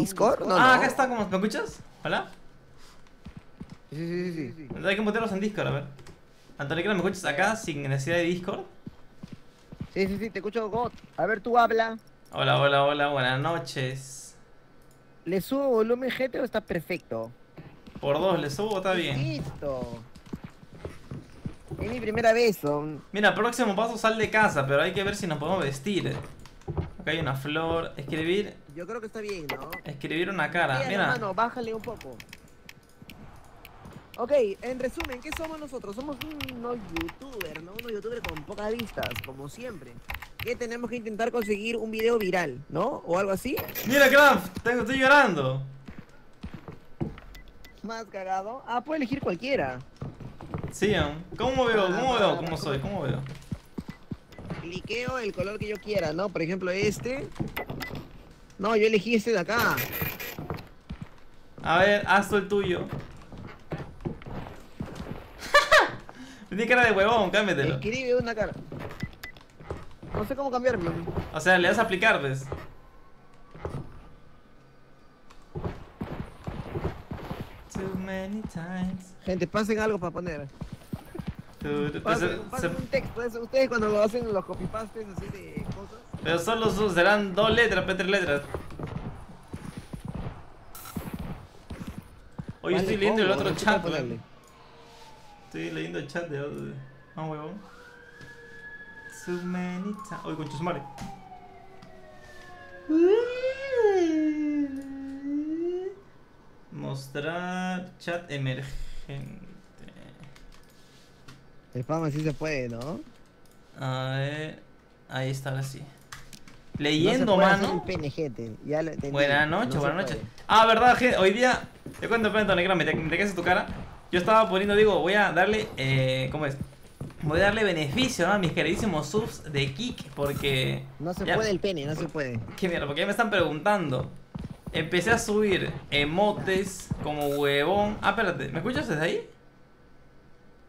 Discord? No, no. Acá está, ¿me escuchas? ¿Hola? Sí. Hay que mutearlos en Discord, a ver. Anthony Kraft, ¿me escuchas acá sin necesidad de Discord? Sí, te escucho, God. A ver, tú habla. Hola, buenas noches. ¿Le subo volumen, gente, o está perfecto? Por dos, ¿le subo o está bien? Listo. Es mi primera vez, son. Mira, próximo paso, sal de casa, pero hay que ver si nos podemos vestir. Acá hay una flor, escribir. Yo creo que está bien, ¿no? Escribir una cara, mira. Mano, bájale un poco. Ok, en resumen, ¿qué somos nosotros? Somos unos youtubers, ¿no? Unos youtubers con pocas vistas, como siempre. Que tenemos que intentar conseguir un video viral, ¿no? O algo así. Mira, Kraft, estoy llorando. Más cagado. Ah, puedo elegir cualquiera. Sí, ¿cómo veo? ¿Cómo soy? ¿Cómo veo? Cliqueo el color que yo quiera, ¿no? Por ejemplo, este. No, yo elegí este de acá. A ver, haz el tuyo. Tiene cara de huevón, cámbiatelo. Escribe una cara. No sé cómo cambiarme. O sea, le das a aplicar, ¿ves? Too many times. Gente, pasen algo para poner. Pasen un texto. Ustedes cuando lo hacen los copypastes así de cosas. Pero solo serán dos letras, tres letras. Hoy vale, estoy leyendo el otro chat. Estoy leyendo el chat de otro. Ah, huevón. So many times. Oye, con chusmare. Mostrar chat emergente. El spam así se puede, ¿no? A ver. Ahí está, ahora sí. Leyendo, no se puede, mano. PNG, buenas noches. Ah, verdad, gente. Hoy día. Te cuento, Anthony Kraft, ¿te quedas tu cara? Yo estaba poniendo, digo, voy a darle, ¿cómo es? Voy a darle beneficio, ¿no? A mis queridísimos subs de Kick, porque... No se puede el pene, no se puede. Qué mierda, porque ya me están preguntando. Empecé a subir emotes como huevón. Ah, espérate, ¿me escuchas desde ahí?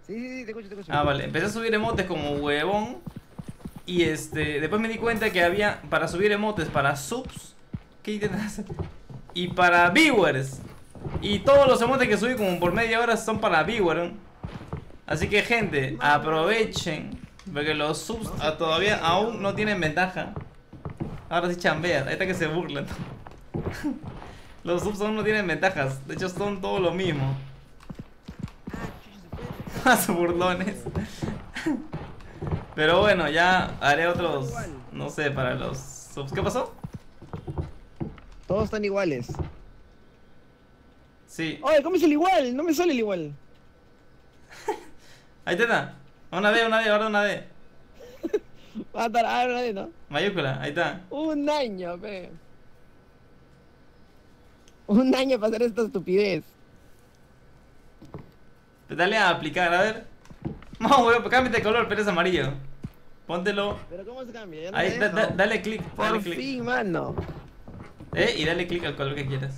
Sí, te escucho. Ah, vale, empecé a subir emotes como huevón. Y después me di cuenta que había, para subir emotes, para subs, ¿qué intentas hacer? Y para viewers. Y todos los emotes que subí como por media hora son para viewers. Así que, gente, aprovechen. Porque los subs todavía aún no tienen ventaja. Ahora sí chambean, ahí está que se burlan. Los subs aún no tienen ventajas. De hecho son todo lo mismo. Más burlones. Pero bueno, ya haré otros. No sé, para los subs. ¿Qué pasó? Todos están iguales. Sí. Oye, ¿cómo es el igual? No me sale el igual. Ahí te da. Una D, ahora una D. Va a estar una D, ¿no? Mayúscula, ahí está. Un año, pe. Un año para hacer esta estupidez. Dale a aplicar, a ver. No, weón, cámbiate de color, pero es amarillo. Póntelo. ¿Pero cómo se cambia? No ahí, dale clic. Por fin, mano. Y dale clic al color que quieras.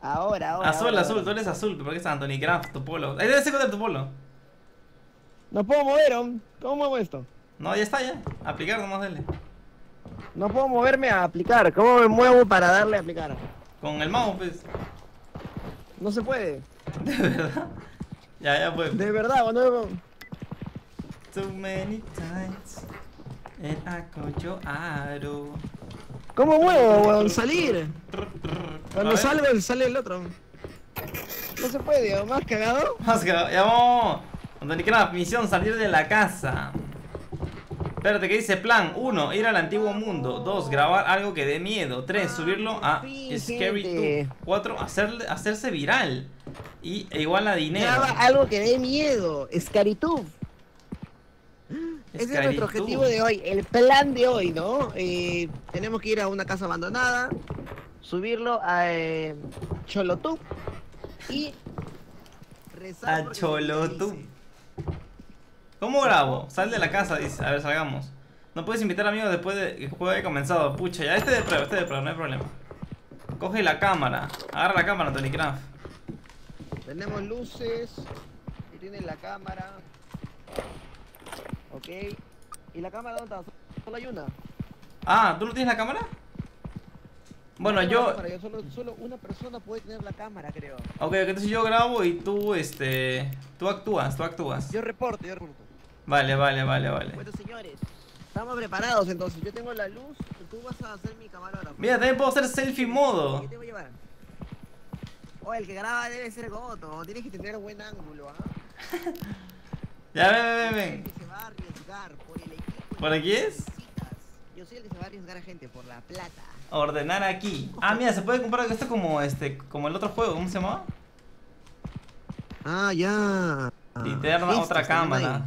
Ahora. Azul, tú eres azul, ¿por qué es Anthony Kraft, tu polo? Ahí debes encontrar tu polo. No puedo mover, ¿cómo muevo esto? No, ya está, ya. Aplicar, nomás dale. No puedo moverme a aplicar. ¿Cómo me muevo para darle a aplicar? Con el mouse, pues. No se puede. ¿De verdad? Ya pues. De verdad, boludo. Too many times. El acochoaro. ¿Cómo muevo, weón? Salir. Cuando salgo, sale el otro. No se puede, ¿o? ¿Más cagado? Más cagado, ya vamos. Anthony Kraft, misión, salir de la casa. Espérate, ¿qué dice? Plan 1, ir al antiguo mundo. 2, grabar algo que dé miedo. 3, subirlo a Scary 2. 4, hacerse viral. Y igual a dinero. Graba algo que dé miedo. ScookyTube. Ese es nuestro objetivo de hoy, el plan de hoy, ¿no? Tenemos que ir a una casa abandonada, subirlo a Cholotube y rezar. A Cholotube. ¿Cómo grabo? Sal de la casa, dice. A ver, salgamos. No puedes invitar amigos después de que juego haya comenzado. Pucha, ya este de prueba, no hay problema. Coge la cámara. Agarra la cámara, Anthony Kraft. Tenemos luces. Y tiene la cámara. Ok, ¿y la cámara dónde está? Solo hay una. Ah, ¿tú no tienes la cámara? Bueno, yo... Solo una persona puede tener la cámara, creo. Ok, entonces yo grabo y tú, tú actúas. Yo reporto. Vale. Bueno, señores, estamos preparados entonces. Yo tengo la luz, tú vas a hacer mi camarógrafo. Mira, también puedo hacer selfie modo. ¿Qué te voy a llevar? Oh, el que graba debe ser Goto. Tienes que tener buen ángulo, ¿ah? ¿Eh? Ya, ven. Se va a arriesgar por el equipo. ¿Por aquí es? Yo soy el que se va a arriesgar a gente por la plata. Ordenar aquí. Ah, mira, se puede comprar esto como como el otro juego, ¿cómo se llamaba? Ah, ya. Linterna, otra cámara. Ahí.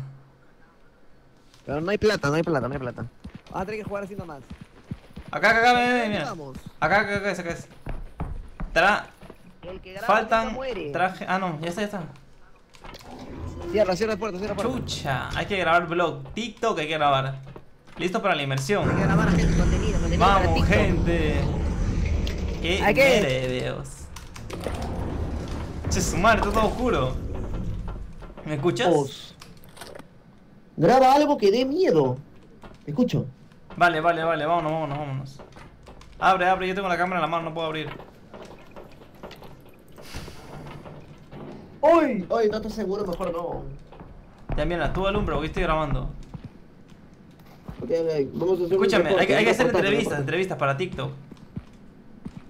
Pero no hay plata. Ah, tenés que jugar así nomás. Acá, mira. Acá, esa que es. Faltan traje. Ah, no, ya está. Cierra puerta. Chucha, hay que grabar vlog. TikTok hay que grabar. Listo para la inmersión. Hay que grabar, gente, contenido. Vamos, gente. ¿Qué? Dios. Che, su madre, está todo oscuro. ¿Me escuchas? Graba algo que dé miedo. Te escucho. Vale, vámonos. Abre, yo tengo la cámara en la mano, no puedo abrir. ¡Uy! No estoy seguro, mejor no. Ya, mira, tú alumbra porque estoy grabando. Okay. Vamos a hacer. Escúchame, hay que hacer entrevistas para TikTok.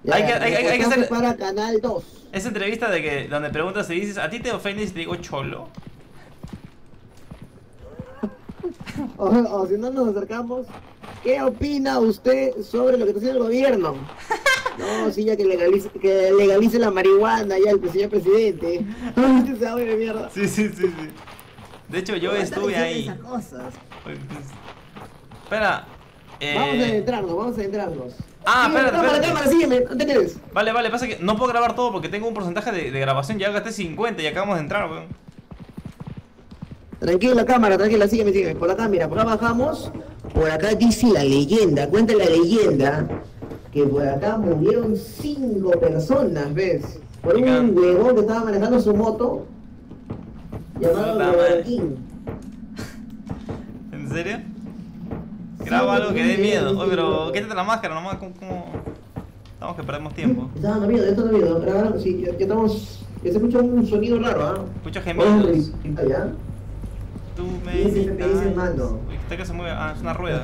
Ya, hay que hacer para Canal 2. Esa entrevista de que donde preguntas y dices, ¿a ti te ofendes y te digo cholo? O si no nos acercamos, ¿qué opina usted sobre lo que está haciendo el gobierno? No, sí, ya que legalice la marihuana, ya el señor presidente. Se va de mierda. Sí. De hecho, yo estuve ahí. Espera. Vamos a adentrarnos. Ah, espérate. La cámara, sígueme, ¿dónde quieres? Vale, pasa que no puedo grabar todo porque tengo un porcentaje de grabación. Ya gasté 50 y acabamos de entrar, weón. Tranquila, cámara, tranquila, sígueme. Por acá, mira, por acá bajamos. Por acá dice la leyenda, cuenta la leyenda que por acá murieron 5 personas, ¿ves? Por un huevón que estaba manejando su moto llamado Martín. ¿En serio? Graba algo que dé miedo. Oye, pero quítate la máscara nomás, ¿cómo? Estamos que perdemos tiempo. Está miedo, graba algo, sí, ya estamos... Ya se escucha un sonido raro, ¿ah? Escucha gemidos. ¿Allá? Tú me dices, mando. Uy, está que se mueve, es una rueda.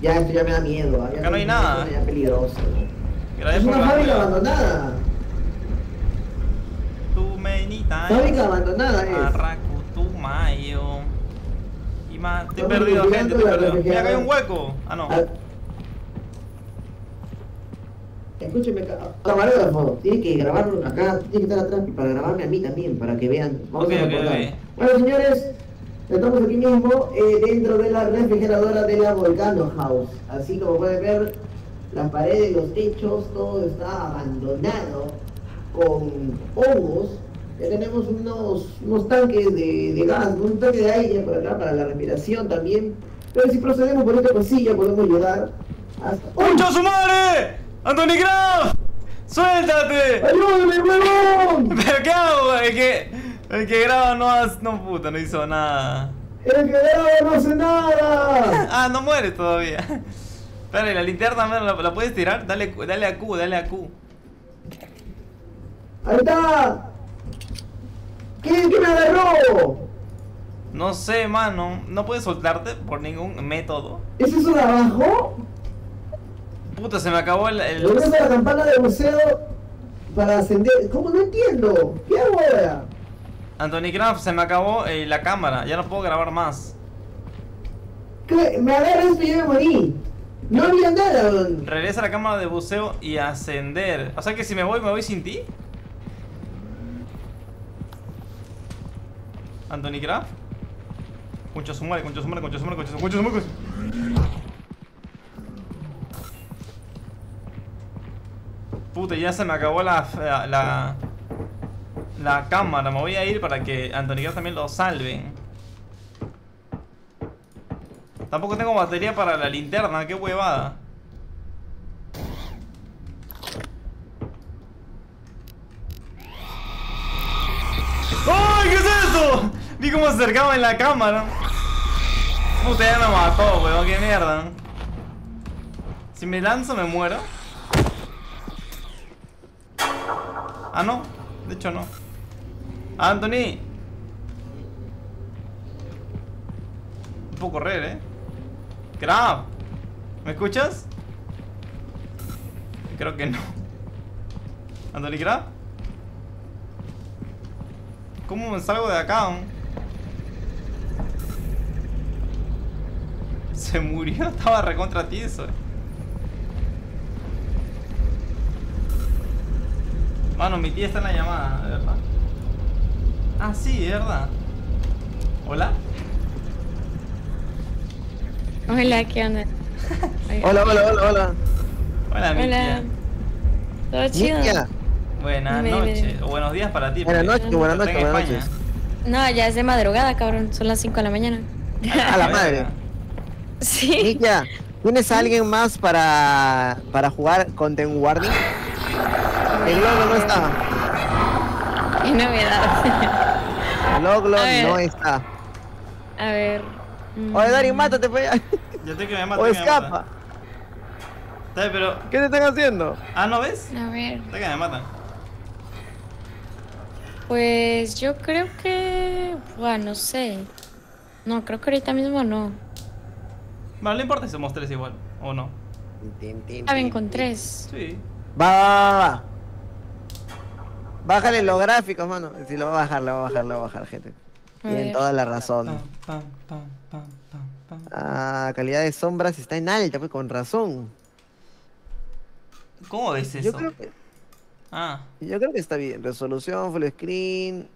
Ya, esto ya me da miedo. Acá no hay nada. Ya peligroso. Es una fábrica abandonada. Tu menita. Fábrica abandonada es. Arracutumayo. Y más. Estoy perdido, gente, estoy perdido. Mira, acá hay un hueco. Ah, no. Escúcheme, camarógrafo, tiene que grabarlo acá, tiene que estar atrás y para grabarme a mí también, para que vean. Vamos a recordar. Bueno, señores, estamos aquí mismo dentro de la refrigeradora de la Volcano House. Así como pueden ver, las paredes, los techos, todo está abandonado con hongos. Ya tenemos unos tanques de gas, un tanque de aire por acá para la respiración también. Pero si procedemos por esta cosilla podemos llegar hasta... ¡Concha su madre! ¡Anthony Kraft! ¡Suéltate! ¡Ayúdame, huevón! ¿Pero qué hago? El que graba no hizo nada. ¡El que graba no hace nada! No muere todavía. Espera, la linterna, ¿la puedes tirar? Dale a Q. ¡Ahí está! ¿Quién me agarró? No sé, mano. No puedes soltarte por ningún método. ¿Es eso de abajo? Puta, se me acabó el... Lo uso la campana de buceo para ascender. ¿Cómo? No entiendo. ¿Qué hago ahora? Anthony Kraft, se me acabó la cámara. Ya no puedo grabar más. ¿Qué? Me agarré esto y yo me morí. No había nada. Regresa a la cámara de buceo y ascender. O sea que si me voy sin ti. Anthony Kraft. Concha su madre. Puta, ya se me acabó la cámara. Me voy a ir para que Anthony Kraft también lo salven. Tampoco tengo batería para la linterna, qué huevada. ¡Ay, qué es eso! Vi cómo se acercaba en la cámara. Puta, ya me mató, weón, qué mierda. Si me lanzo me muero. Ah, no, de hecho no. Anthony, no puedo correr, Kraft, ¿me escuchas? Creo que no. Anthony Kraft, ¿cómo me salgo de acá? Se murió, estaba recontra tieso. Mano, mi tía está en la llamada, de verdad. Ah, sí, de verdad. ¿Hola? Hola, ¿qué onda? Hola. Hola, mi tía. ¿Todo chido? Buenas noches, o buenos días para ti. Buenas noches. No, ya es de madrugada, cabrón. Son las 5 de la mañana. A la madre. Sí. Mictia, ¿tienes a alguien más para jugar Content Warning? El Gloglo no está. Qué novedad. El Gloglo no está. A ver. Oye, Dari, mátate, pues. Yo te que me mata. O escapa. ¿Sabes, pero? ¿Qué te están haciendo? Ah, ¿no ves? A ver. Te que me matan. Pues yo creo que... Bueno, no sé. No, creo que ahorita mismo no. Vale, no importa si somos tres igual, o no. Ah, bien con tres. Sí. Va. Bájale los gráficos, mano. Si lo va a bajar, gente. Tienen toda la razón. Ah, calidad de sombras está en alta, pues, con razón. ¿Cómo ves eso? Yo creo que... Ah. Yo creo que está bien. Resolución, full screen.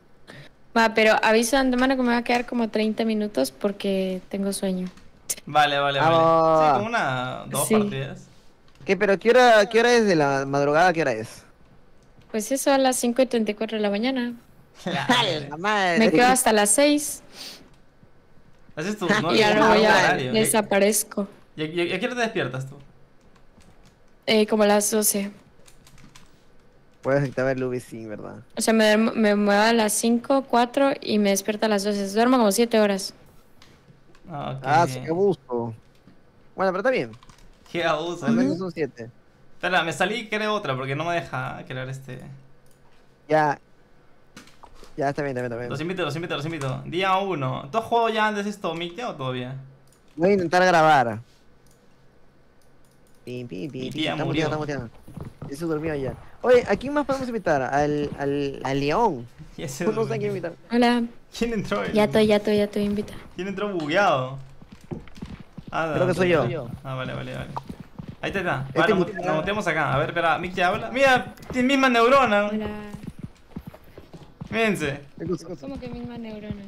Va, pero aviso de antemano que me va a quedar como 30 minutos porque tengo sueño. Vale. Sí, como dos partidas. ¿Qué? ¿Pero qué hora es de la madrugada? ¿Qué hora es? Pues eso, a las 5:34 de la mañana. La madre. Me quedo hasta las 6. Haces tus 9. Ya no, ya desaparezco. ¿Y a qué hora te despiertas tú? Como a las 12. Puedes activar el VC, ¿verdad? O sea, me muevo a las 5, 4 y me despierto a las 12. Duermo como 7 horas. Okay. Ah, sí, qué abuso. Bueno, pero está bien. Qué abuso, son 7. Espera, me salí y creé otra porque no me deja crear este. Ya, está bien. Los invito. Día 1. ¿Tú has jugado ya antes esto, Mictia, o todavía? Voy a intentar grabar. Mi tía murió. Ya se durmió ya. Oye, ¿a quién más podemos invitar? Al León. Ya se durmió. No sé a quién invitar. Hola. ¿Quién entró? Ya estoy invitado. ¿Quién entró bugueado? Ah, creo que soy yo. Ah, vale. Ahí está. Vale, nos montemos acá. A ver, espera, Mictia habla. Mira, tiene misma neurona. Hola. Mírense. ¿Cómo que misma neurona?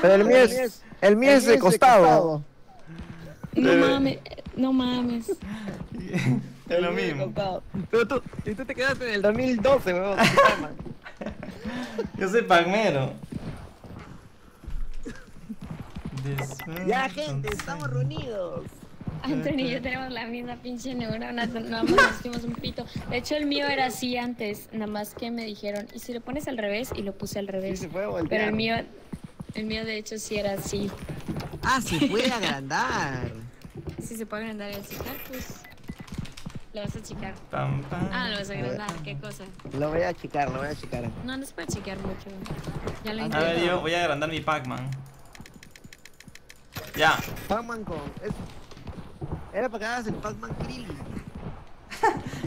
Pero el mío es de costado. No mames. Es lo mismo. Pero tú te quedaste en el 2012, weón. Yo soy palmero. Ya, gente, estamos reunidos. Anthony y yo tenemos la misma pinche neurona. Nada más nos hicimos un pito. De hecho, el mío era así antes. Nada más que me dijeron, ¿y si lo pones al revés? Y lo puse al revés. Sí, pero el mío de hecho sí era así. Ah, se puede agrandar. Si se puede agrandar y achicar, pues lo vas a achicar. Ah, lo vas a agrandar, qué cosa. Lo voy a achicar. No se puede achicar mucho. Ya lo intenté. A ver, yo voy a agrandar mi Pac-Man. Ya. Pac-Man con... Era para que hagas el Pac-Man Krill.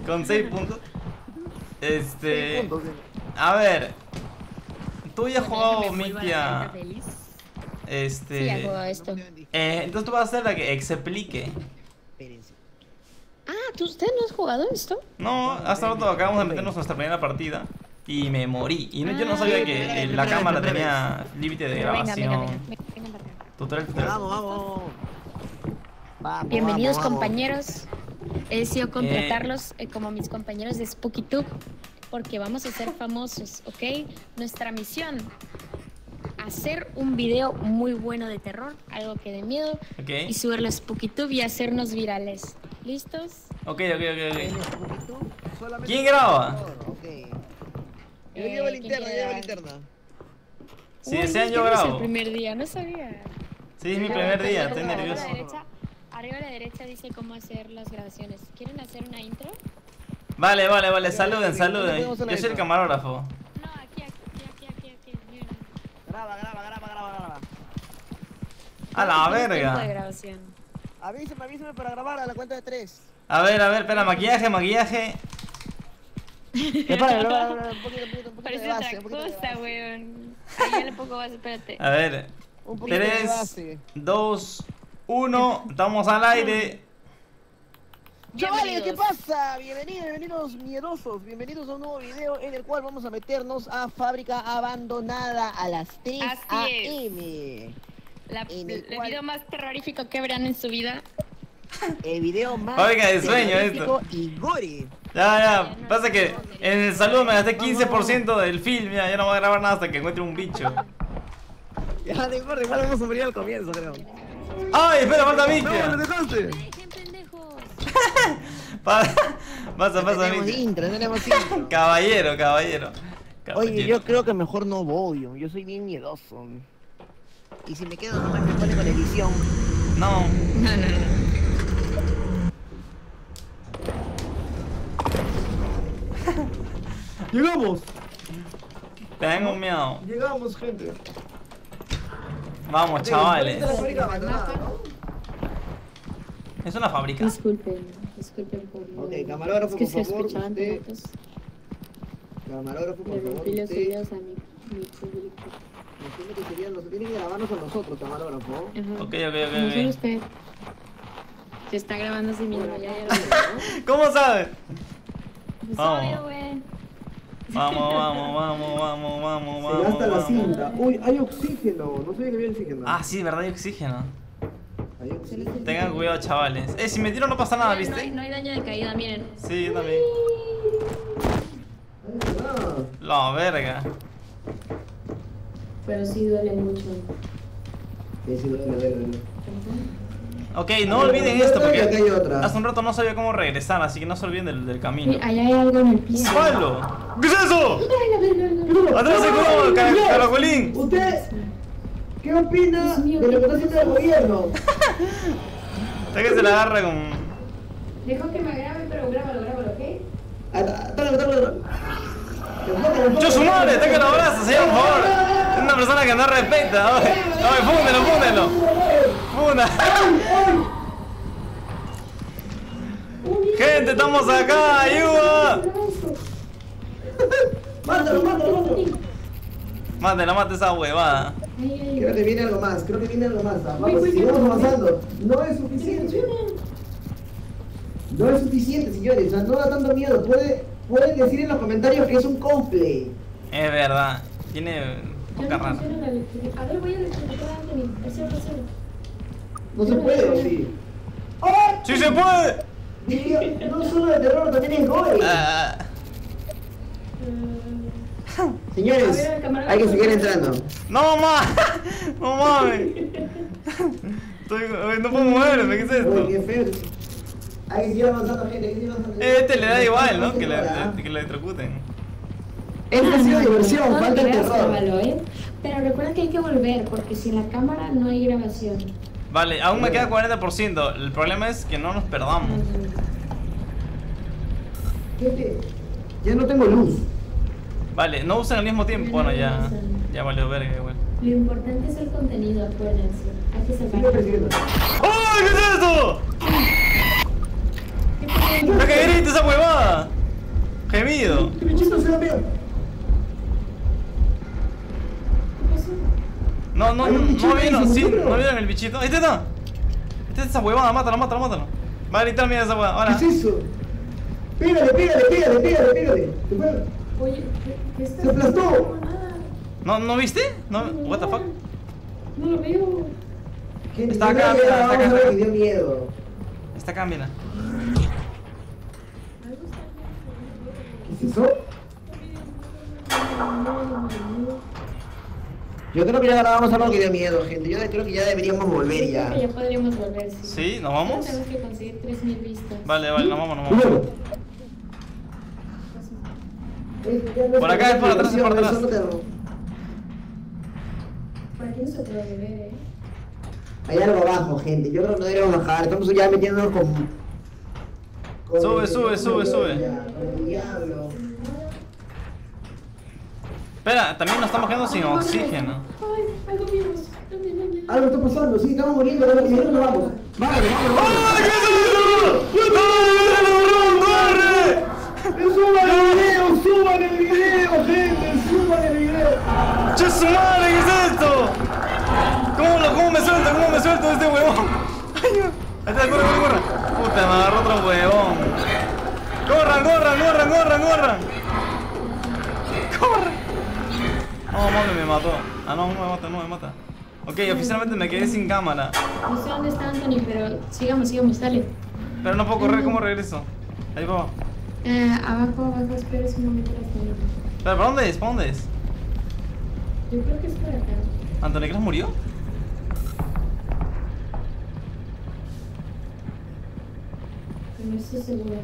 Con 6 puntos. 6 puntos, sí. A ver. Tú ya has jugado, Mictia. Sí, ya jugado esto. Entonces tú vas a ser la que explique. Ah, ¿tú usted no has jugado esto? No, hasta rato acabamos de meternos nuestra primera partida. Y me morí. Y yo no sabía que la cámara tenía límite de grabación. Tutorial. Vamos. Bienvenidos, compañeros. He decidido contratarlos como mis compañeros de SpookyTube. Porque vamos a ser famosos, ¿ok? Nuestra misión, hacer un video muy bueno de terror, algo que dé miedo, y subirlo a SpookyTube y hacernos virales. ¿Listos? Ok. ¿Quién graba? Okay. Yo llevo la linterna. Si desean, yo grabo. El primer día, no sabía. Sí, es mi primer día, estoy nervioso. Arriba a la derecha dice cómo hacer las grabaciones. ¿Quieren hacer una intro? Vale, vale, vale, saluden, saluden. Yo soy el camarógrafo. No, aquí, mira. Graba. A la verga. Avísame para grabar a la cuenta de 3. A ver, espera, maquillaje. Un poquito parece de base, otra cosa, weón. Ahí un poco base, espérate. A ver, 3, 2, 1, estamos al aire. Chavales, ¿qué pasa? Bienvenidos miedosos, bienvenidos a un nuevo video en el cual vamos a meternos a Fábrica Abandonada a las 3 a.m. El video más terrorífico que verán en su vida. El video más terrorífico y gore. Ya, pasa que en el saludo me gasté 15% del film, ya no voy a grabar nada hasta que encuentre un bicho. Ya, de acuerdo, igual vamos a morir al comienzo, creo. ¡Ay, espera, falta Mictia! ¡No, lo dejaste! Pasa, tenemos intro. Caballero. Oye, yo creo que mejor no voy, yo soy bien miedoso. Y si me quedo nomás me pone con edición. No. ¡Llegamos! Tengo miedo. Llegamos, gente. Vamos, chavales. Es una fábrica. Disculpen por favor. Ok, camarógrafo, por favor. Camarógrafo, por favor. Le rompí los oídos a mi público. Tienen que grabarnos a nosotros, camarógrafo. Ok. No soy usted. Se está grabando así mismo. ¿Cómo sabe? No sabe, güey. Vamos. Se gasta la cinta. Uy, hay oxígeno. No sabía que había oxígeno. Ah, sí, de verdad hay oxígeno. Tengan cuidado, chavales. Si me tiro no pasa nada, ¿viste? No hay daño de caída, miren. Sí, yo también. La verga. Pero sí duele mucho. Sí, duele. Ok, no olviden esto porque hace un rato no sabía cómo regresar, así que no se olviden del camino. Allá hay algo en el piso. ¡Palo! ¿Qué es eso? ¡Atrás el caracolín! ¿Usted qué opina de lo que está haciendo el gobierno? Hasta que se la agarra con... Dejo que me grabe, pero grábalo, ¿ok? ¡Yo su madre! ¡Está que lo abraza, señor, por favor! Es una persona que no respeta, oye. Oye, fúndelo. Gente, estamos acá, ayuda. Mátalo. Mate esa huevada. Creo que viene algo más. Sigamos avanzando. No es suficiente, señores. No da tanto miedo. Pueden decir en los comentarios que es un cosplay. Es verdad. Tiene poca rana. A ver, voy a desconectar a Anthony. No se puede, ¿o sí? ¡Oh! ¡Sí se puede! No solo de terror, también es gore. Señores, hay que seguir entrando. ¡No, mames! ¡No mames! No puedo moverme, ¿qué es esto? ¡Qué feo! Hay que seguir avanzando, gente. Este le da igual, ¿no? Que lo electrocuten. Esta ha sido diversión, falta el terror. Pero recuerda que hay que volver, porque sin la cámara no hay grabación. Vale, aún me queda 40%. El problema es que no nos perdamos. Gente, ya no tengo luz. Vale, no usan al mismo tiempo. Bueno, ya valió verga igual. Lo importante es el contenido, acuérdense. Hay que separarlo. ¡Ay, qué es eso! ¡No que grite esa huevada! ¡Gemido! ¡Qué bichito se la pega! No vieron el bichito. ¡Ahí está! Este es esa huevada, mátalo. Va a gritar, mira esa huevada, ahora. ¿Qué es eso? Pégale. Oye, ¿qué está? ¡Se aplastó! ¿No viste? No, what the fuck? No lo veo. Está acá, mira. Me dio miedo. Está acá, mira. ¿Qué es eso? Yo creo que ya grabamos algo que dio miedo, gente. Yo creo que ya deberíamos volver ya. Creo que ya podríamos volver, sí. ¿Sí? ¿Nos vamos? Tenemos que conseguir 3000 vistas. Vale, nos vamos. Por acá, es por atrás, por aquí no se puede ver, Allá no lo bajo, gente. Yo creo que no deberíamos bajar. Estamos ya metiéndonos con sube. Diablo. Espera, también nos estamos quedando sin oxígeno. Ay, algo mío. Algo está pasando, sí, estamos muriendo. Vamos, vamos, vamos. ¡Suban el video, gente! ¡Suban el video! ¡Che su madre! ¿Qué es esto? ¿Cómo me suelto? ¿Cómo me suelto de este huevón? ¡Ay, Dios! ¡Ahí está! ¡Corre, corre, corre! ¡Puta, me agarró otro huevón! ¡Corran, corran, corran, corran, corran! ¡Corre! No, mami, me mató. Ah, no, no me mata. Ok, oficialmente me quedé sin cámara. No sé dónde está Anthony, pero sigamos, dale. Pero no puedo correr, ¿cómo regreso? Ahí va. Abajo, espera un momento. ¿Pero para dónde es? ¿Para dónde es? Yo creo que es por acá. ¿Anthony Kraft murió? No estoy seguro.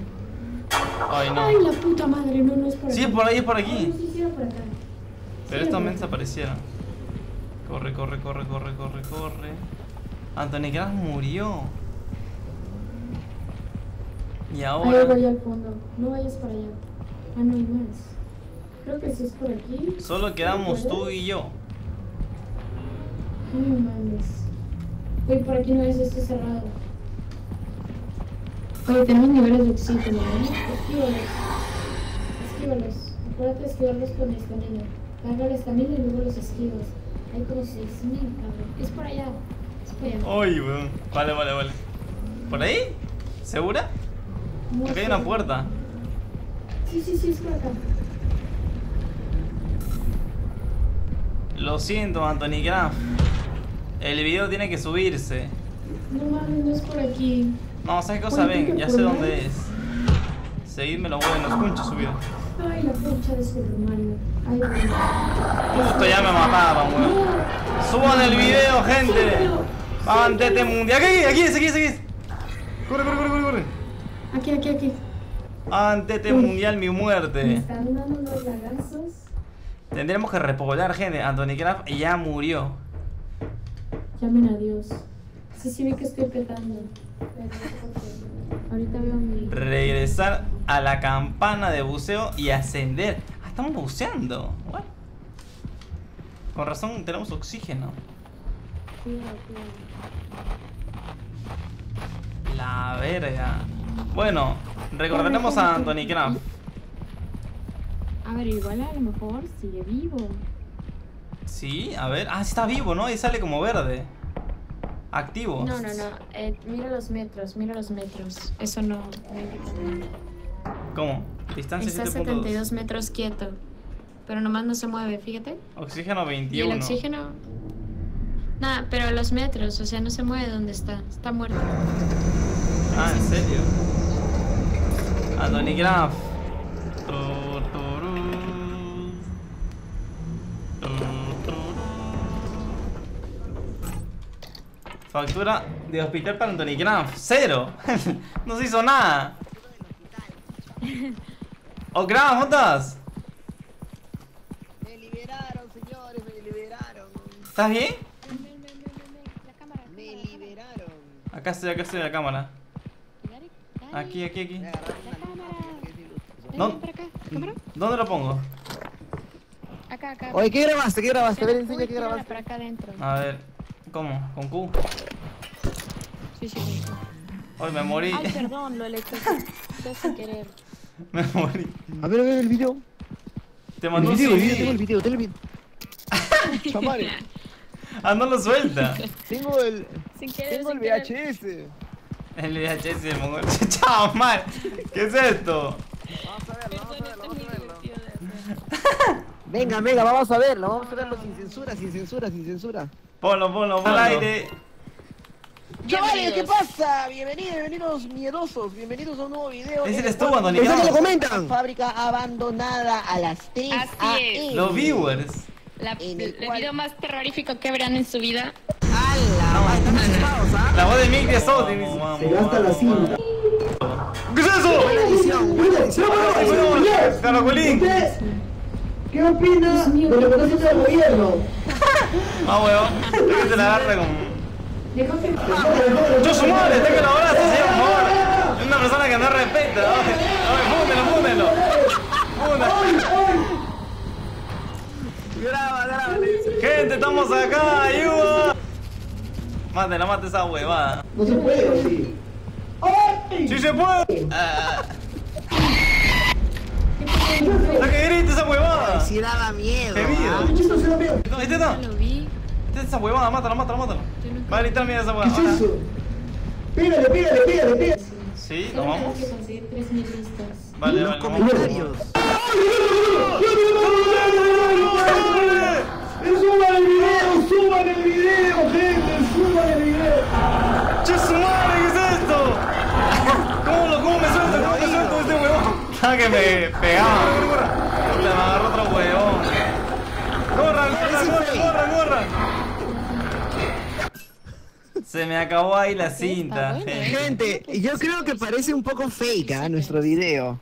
Ay, no. Ay, la puta madre, no es por acá. Sí, es por ahí, es por aquí. Ay, sí, era por acá. Pero estos men desaparecieron. Corre. Anthony Kraft murió. Y ahora. Ahí voy al fondo. No vayas para allá. Ah, no hay más. Creo que sí es por aquí. Solo quedamos tú y yo. Ay, no mames. Uy, por aquí no es, esto cerrado. Oye, tenemos niveles de oxígeno, ¿no? Esquívalos. Acuérdate de esquivarlos con estamina. Carga la estamina y luego los esquivas. Hay como 6000, cabrón. Es por allá. Ay, weón. Vale. ¿Por ahí? ¿Segura? Acá hay una puerta. Sí, es por acá. Lo siento, Anthony Kraft. El video tiene que subirse. No mames, no es por aquí. No, ¿sabes qué cosa? Ven, ya sé dónde es. Seguidme los buenos, concha subida. Ay, la concha de su hermano. Ay, justo ya me mataba, weón. Suban el video, gente. Antes mundial. Aquí es. Corre. Aquí. Antes de mundial mi muerte. Me están dando unos lagazos. Tendremos que repoblar, gente. Anthony Kraft ya murió. Llamen a Dios. Sí, vi que estoy petando. Ahorita veo mi. Regresar a la campana de buceo y ascender. Ah, estamos buceando. What? Con razón tenemos oxígeno. Cuidado. La verga. Bueno, recordaremos a Anthony Kraft. A ver, igual a lo mejor sigue vivo. Sí, a ver. Ah, está vivo, ¿no? Y sale como verde. Activo. No. Mira los metros. Eso no. ¿Cómo? Distancia 7.2. Está 72 metros quieto. Pero nomás no se mueve, fíjate. Oxígeno 21. ¿Y el oxígeno? Nada, pero los metros, o sea, no se mueve donde está. Está muerto. Ah, ¿en serio? Anthony Kraft. Factura de hospital para Anthony Kraft. ¡Cero! No se hizo nada. ¡Oh, Kraft, ¿dónde estás? Me liberaron, señores, me liberaron. ¿Estás bien? Me liberaron. Acá estoy la cámara. Aquí. ¿Dónde lo pongo? Acá. Oye, ¿qué grabaste? A ver, enseña qué grabaste. Para acá adentro. A ver, ¿cómo? ¿Con Q? Sí. Oye, me morí. Ay, perdón, lo electrocuté sin querer. Me morí. A ver el video. Te mandó un video. Tengo el video. Chamare. Ah, no lo suelta. Tengo el VHS. El VHS de Mongol. Chao, man. ¿Qué es esto? Vamos a verlo. Venga, vamos a verlo sin censura. Ponlo. Al aire. Chavales, ¿qué pasa? Bienvenidos miedosos, bienvenidos a un nuevo video. Ese eres tú, Anthony Kraft. ¿Qué comentan? Fábrica abandonada a las 3 a.m. Los viewers. El video más terrorífico que verán en su vida. La voz de Mictia es Sony. Se gasta la cinta. ¿Qué es eso? ¡Buena edición! ¡Caracolín! ¿Qué opinas de lo que está haciendo el gobierno? Ah, huevón. Se la agarra como... Yo su madre, está que la hora se sea por una persona que no respeta. Púndenlo, Graba. Gente, estamos acá, ayuda. Mándela, mate esa huevada. No se puede, sí. ¡Ay! ¡Sí se puede! ¡La que grita esa huevada! Si daba miedo. ¡Qué miedo! ¡Este no! ¡Este es esa huevada! ¡Mátala! Va a gritar, mira esa huevada. ¿Qué es eso? ¡Pégale! Sí, nos vamos. Tengo que conseguir 3000 listas. Vale, los comentarios. ¡Suban el video! ¡Suban el video, gente! ¡Suban el video! ¡Che, su madre! ¿Qué es esto? ¿Cómo me suelto este huevón? Ah, que me pegaba. Me agarró otro huevón. ¡Corran! Se me acabó ahí la cinta. Gente, yo creo que parece un poco fake nuestro video.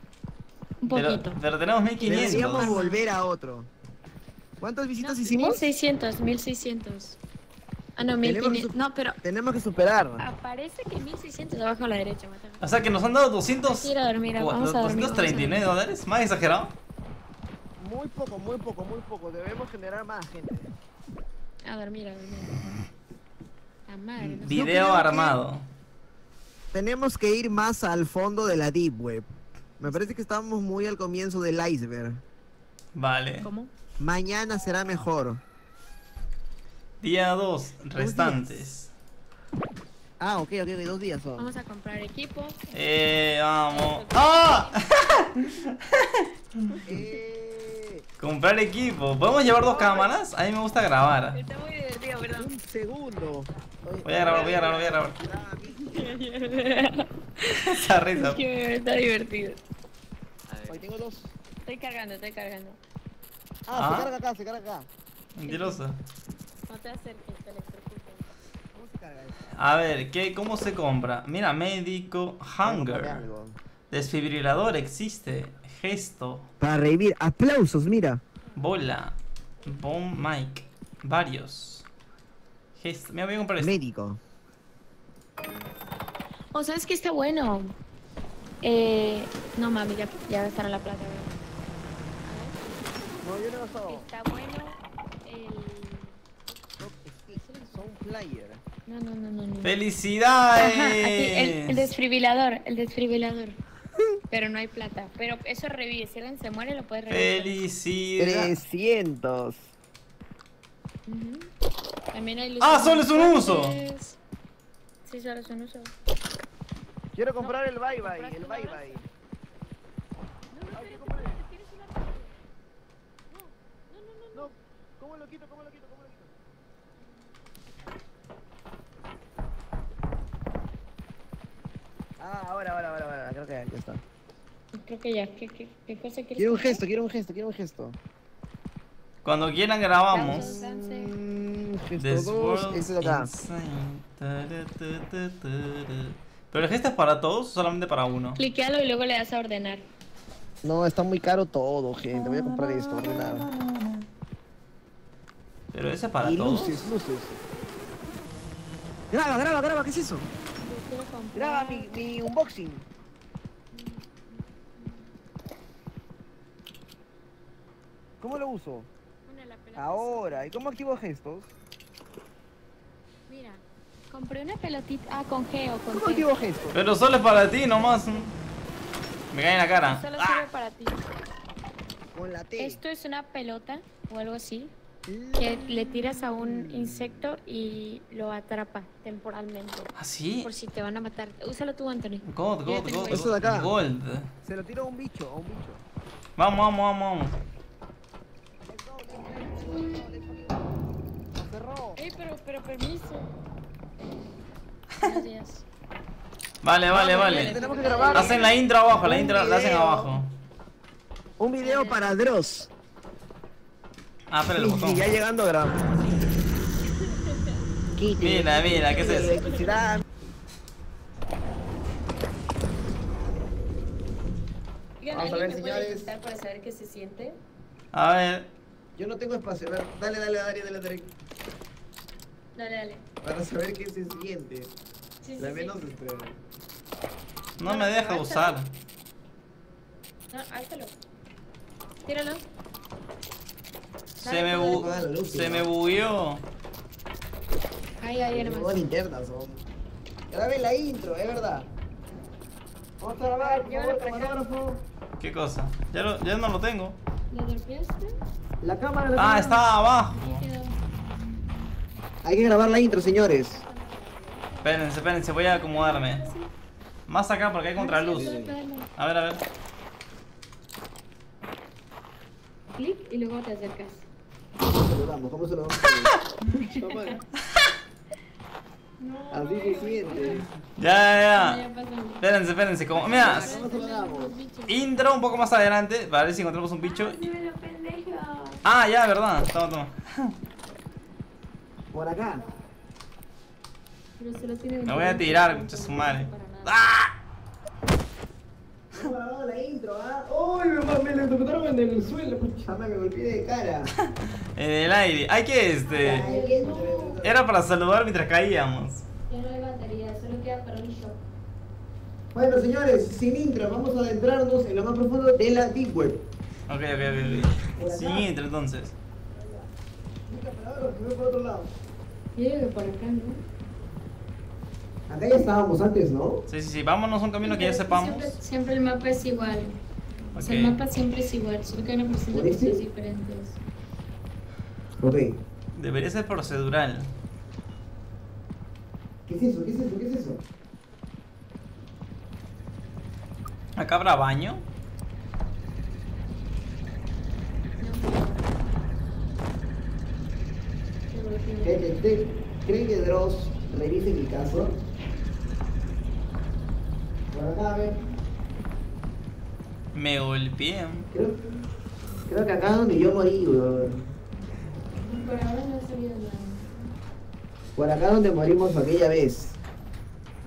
Un poquito. Pero tenemos 1500. Deberíamos volver a otro. ¿Cuántas visitas hicimos? 1600. Ah, no, 1500. No, pero... tenemos que superar. Aparece que 1600 abajo a la derecha. O sea, que nos han dado 200... quiero dormir, vamos a dormir. ¿239 dólares? ¿Más exagerado? Muy poco. Debemos generar más, gente. A dormir. La madre, ¿no? Video armado. Tenemos que ir más al fondo de la Deep Web. Me parece que estamos muy al comienzo del iceberg. Vale. ¿Cómo? Mañana será mejor. Día 2, restantes. Ah, ok, 2 días son. Vamos a comprar equipo. Vamos. ¡Ah! Comprar equipo. ¿Podemos llevar 2 cámaras? A mí me gusta grabar. Está muy divertido, ¿verdad? Un segundo. Voy a grabar. Esa risa. Es que está divertido. Hoy tengo 2. Estoy cargando. Se carga acá. Mentirosa. No te acerques, te electrocuten. ¿Cómo se carga eso? A ver, ¿cómo se compra? Mira, médico, hunger, desfibrilador existe, gesto. Para revivir, aplausos, mira. Bola, bomb mic, varios. Gesto, mira, voy a comprar esto. Médico. O sabes que está bueno. No mami, ya gastaron la plata. No, yo no lo sabo. Está bueno el... son player. No. ¡Felicidades! Ajá, aquí, el desfibrilador, Pero no hay plata. Pero eso revive. Si alguien se muere, lo puedes revivir. ¡Felicidades! 300. También hay luz. ¡Ah, solo es un uso! Sí, solo es un uso. Quiero comprar el bye-bye. ¿Cómo lo quito? Ah, ahora, creo que ya está. ¿Qué cosa quieres? Quiero un gesto. Cuando quieran grabamos. Gesto 2, ese de acá. ¿Pero el gesto es para todos o solamente para uno? Cliquealo y luego le das a ordenar. No, está muy caro todo, gente. Voy a comprar esto, ordenar. Pero ese es para todos. Luces. Graba, ¿qué es eso? Graba mi unboxing. ¿Cómo lo uso? Ahora, ¿y cómo activo gestos? Mira, compré una pelotita. Ah, con G o con G. ¿Cómo activo gestos? Pero solo es para ti nomás. Me cae en la cara. Solo sirve para ti. Con la T. Esto es una pelota o algo así. Que le tiras a un insecto y lo atrapa temporalmente. ¿Ah, sí? Por si te van a matar. Úsalo tú, Anthony. Gold. Eso de acá. Gold. Se lo tiro a un bicho, Vamos. Ey, pero permiso. Buenos días. Vale. Tenemos que grabar. Hacen la intro abajo, la hacen abajo. Un video para Dross. Ah, pero el botón. Y ya llegando a grabar. Mira, ¿qué es eso? Vamos a ver, señores. Para saber qué se siente. A ver. Yo no tengo espacio. Dale, Dari. Dale, dale. Para saber qué se siente. Sí, la sí, menos sí. Esperada. No, no me deja usar. No, általo. Tíralo. Se me bugueó. Ahí, ahí, hermano. Linternas son. Grabe la intro, es verdad. Vamos a grabar, por favor, camarógrafo. ¿Qué cosa? Ya no lo tengo. ¿Lo golpeaste? La cámara. Ah, estaba abajo. Hay que grabar la intro, señores. Espérense, espérense, voy a acomodarme. Más acá porque hay contraluz. A ver, a ver. Clic y luego te acercas. ¿Cómo se lo vamos? Así se siente. Ya. Espérense, espérense. Como, mira, intro un poco más adelante para ver si encontramos un bicho. Ah, ya, verdad. Toma, toma. Por acá. Pero se lo tiene. Me voy a tirar, mucha su madre. ¡Ah! No, la intro, ¿ah? ¡Uy, me lo tocaron en el suelo! Chama, me golpeé de cara. En el aire. ¡Ay, qué este! Era para saludar mientras caíamos. Ya no hay batería, solo queda para un show. Bueno, señores, sin intro, vamos a adentrarnos en lo más profundo de la Deep Web. Ok. Sin intro, entonces. Yo por otro lado. Yo creo que por acá, ¿no? Acá ya estábamos antes, ¿no? Sí, vámonos a un camino que ya sepamos. Siempre el mapa es igual. Okay. O sea, el mapa siempre es igual, solo que representa cosas diferentes. Ok. Debería ser procedural. ¿Qué es eso? ¿Acá habrá baño? ¿Creen que Dross revise mi caso? Por acá, a ver. Me golpeé. Creo que acá es donde yo morí, weón. Por ahora no sabía nada. Por acá donde morimos aquella vez.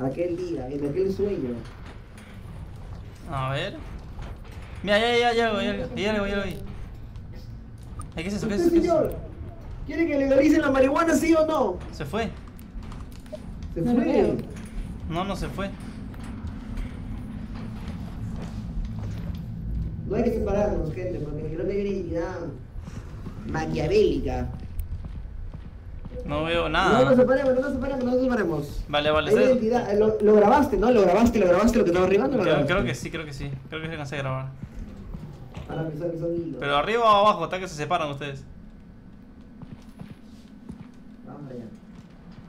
Aquel día, en aquel sueño. A ver. Mira, ya voy. ¿Qué es eso? ¿Qué es eso? ¿Quiere que legalicen la marihuana, sí o no? Se fue. No, se fue. No hay que separarnos, gente, porque creo que hay una identidad maquiavélica. No veo nada. No nos separemos. Vale. Lo grabaste, ¿no? Lo grabaste lo que estaba arriba, ¿no? Creo que sí. Creo que se alcanza a grabar. Ahora son hilos. Pero arriba o abajo, hasta que se separan ustedes.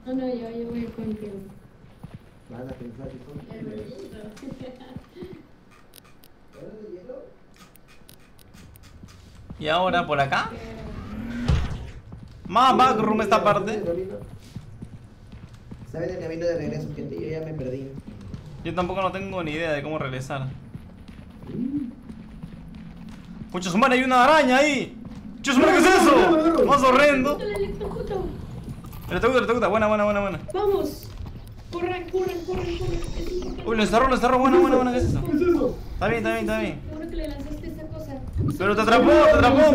No, yo voy contigo. Van a pensar que son primeros. ¿Y ahora por acá? Más backroom esta parte. ¿Saben el camino de regreso, gente? Yo ya me perdí. Yo tampoco no tengo ni idea de cómo regresar. ¡Muchos humanos! ¡Hay una araña ahí! ¡Muchos humanos! ¿Qué es eso? ¡Más horrendo! ¡Electrocuta! Buena. Vamos. Corran. Uy, lo encerró. Buena. ¿Qué es eso? Está bien. Seguro que le lanzaste esa cosa. Pero te atrapó.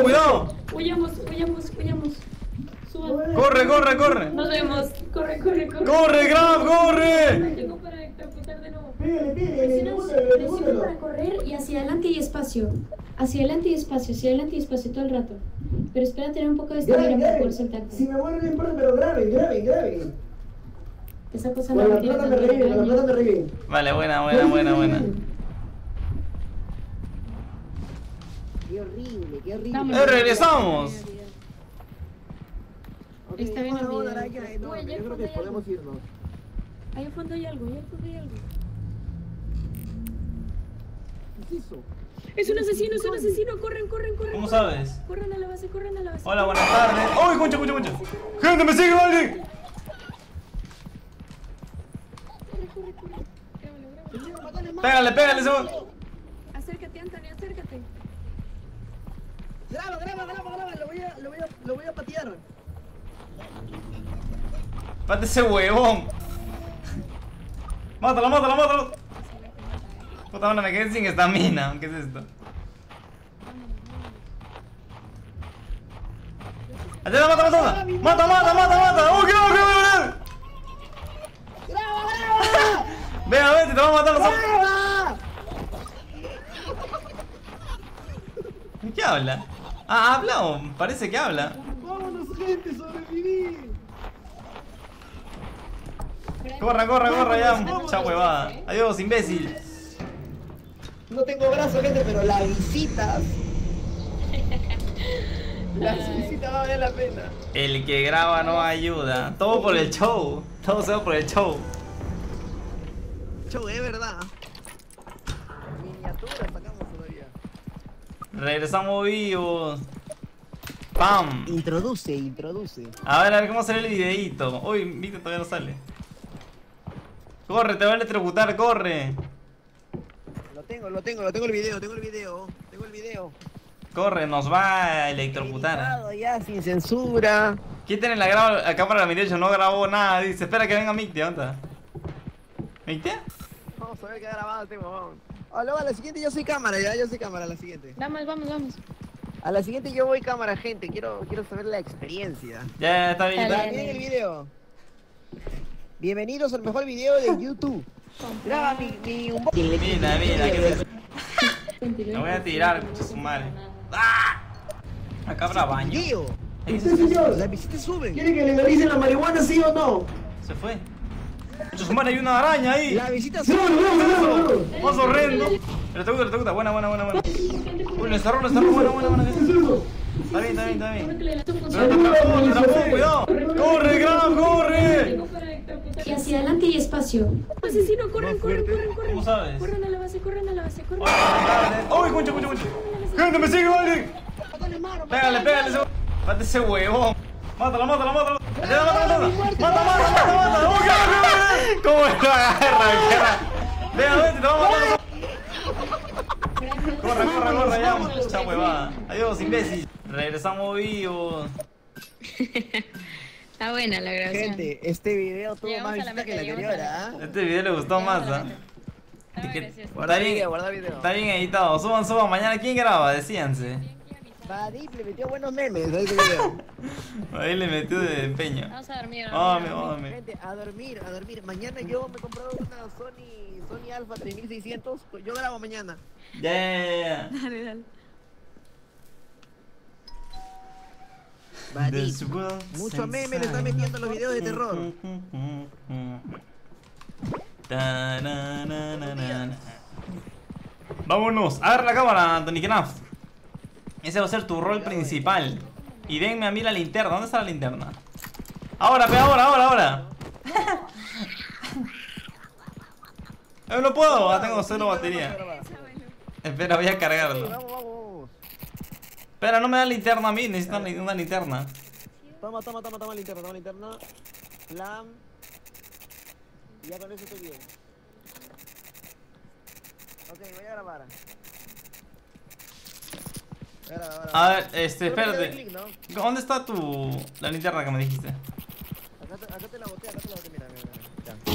Cuidado. Huyamos. Suban. Corre. Nos vemos. Corre. Corre, Graf, corre. Me tengo para electrocutar de nuevo. Presiona para correr y hacia adelante y espacio. Hacia adelante y espacio todo el rato. Pero espera tener un poco de estamina para poder soltarte. Si me muero no importa, pero graben. Esa cosa no me tiene tanto daño. La plata me revive. Vale, buena. Qué horrible. ¡Regresamos! Okay, está bien, amigo. Yo creo que podemos irnos. Ahí al fondo hay algo, ¿Qué es eso? Es un asesino, corren. ¿Cómo sabes? Corran a la base. Hola, buenas tardes. ¡Ay, concha! ¡Gente, me sigue alguien! Corre. Pégale, segundo. Acércate, Anthony, acércate. Graba, lo voy a patear. Pate ese huevón. Mátalo. Puta madre, me quedé sin estamina. ¿Qué es esto? ¡Mata! ¡Oh, qué va! Venga, vete, te vamos a matar los ojos. ¿De qué habla? Ah, habla o parece que habla. Vámonos, gente, sobreviví. Corra, corra, corra, ya. Chao, huevada. Adiós, imbécil. No tengo brazo, gente, pero las visitas. Las visitas valen la pena. El que graba no ayuda. Todo por el show. Todo se va por el show. Show, es verdad. Miniatura sacamos todavía. Regresamos vivos. ¡Pam! Introduce, introduce. A ver cómo sale el videíto. Uy, Víctor todavía no sale. Corre, te va a electrocutar, corre. Lo tengo el video, tengo el video. Corre, nos va a electrocutar. Editado ya, sin censura. Quiten la graba, la cámara de la Mictia, no grabó nada. Dice, espera que venga Mictia, ¿onda? ¿Mictia? Vamos a ver qué ha grabado este momón. Luego a la siguiente yo soy cámara, ya, yo soy cámara a la siguiente. Vamos. A la siguiente yo voy cámara, gente, quiero saber la experiencia. Ya, está bien. Miren el video. Bienvenidos al mejor video de YouTube. Graba mi unboxing. Mira, que me voy a tirar, su madre. ¡Ah! Acá habrá baño. Este señor, la visita sube. ¿Quiere que legalicen la marihuana, sí o no? Se fue. Su madre, hay una araña ahí. La visita sube. No. Más horrendo. Pero te gusta. Buena. Uy, lo encerró. Buena. Está bien. Pero cuidado. Corre, Graf, corre. Y hacia adelante y espacio. Asesino, corran. ¿Cómo sabes? Corran a la base. ¡Uy, concha! ¡Gente, me sigue, vale! Pégale. Mate ese huevón. Mátala. ¡Mátala! ¡Uy, cómo lo agarra! Venga, vente, te vamos a matar. Corra, ya. Mucha huevada. Adiós, imbécil. Regresamos vivos. Está buena la grabación. Gente, este video tuvo más vistas que el anterior, ¿ah? Este video le gustó más, ¿ah? Está bien editado. Suban. Mañana, ¿quién graba? Decíanse. Badip le metió buenos memes a este video. Badip le metió de empeño. Vamos a dormir. Vamos a dormir. Gente, a dormir. Mañana yo me compré una Sony Alpha 3600. Yo grabo mañana. Ya. Dale. Mucho meme le están metiendo los videos de terror. Vámonos, agarra la cámara, Anthony Kraft. Ese va a ser tu rol principal. Y denme a mí la linterna. ¿Dónde está la linterna? Ahora. No puedo, ya tengo solo batería. Espera, voy a cargarlo. Espera, no me da linterna a mí, necesitan una linterna. Toma linterna. Lam. Ya con eso estoy bien. Ok, voy a grabar. A ver, espérate. Click, ¿no? ¿Dónde está la linterna que me dijiste? Acá te la boté, mira.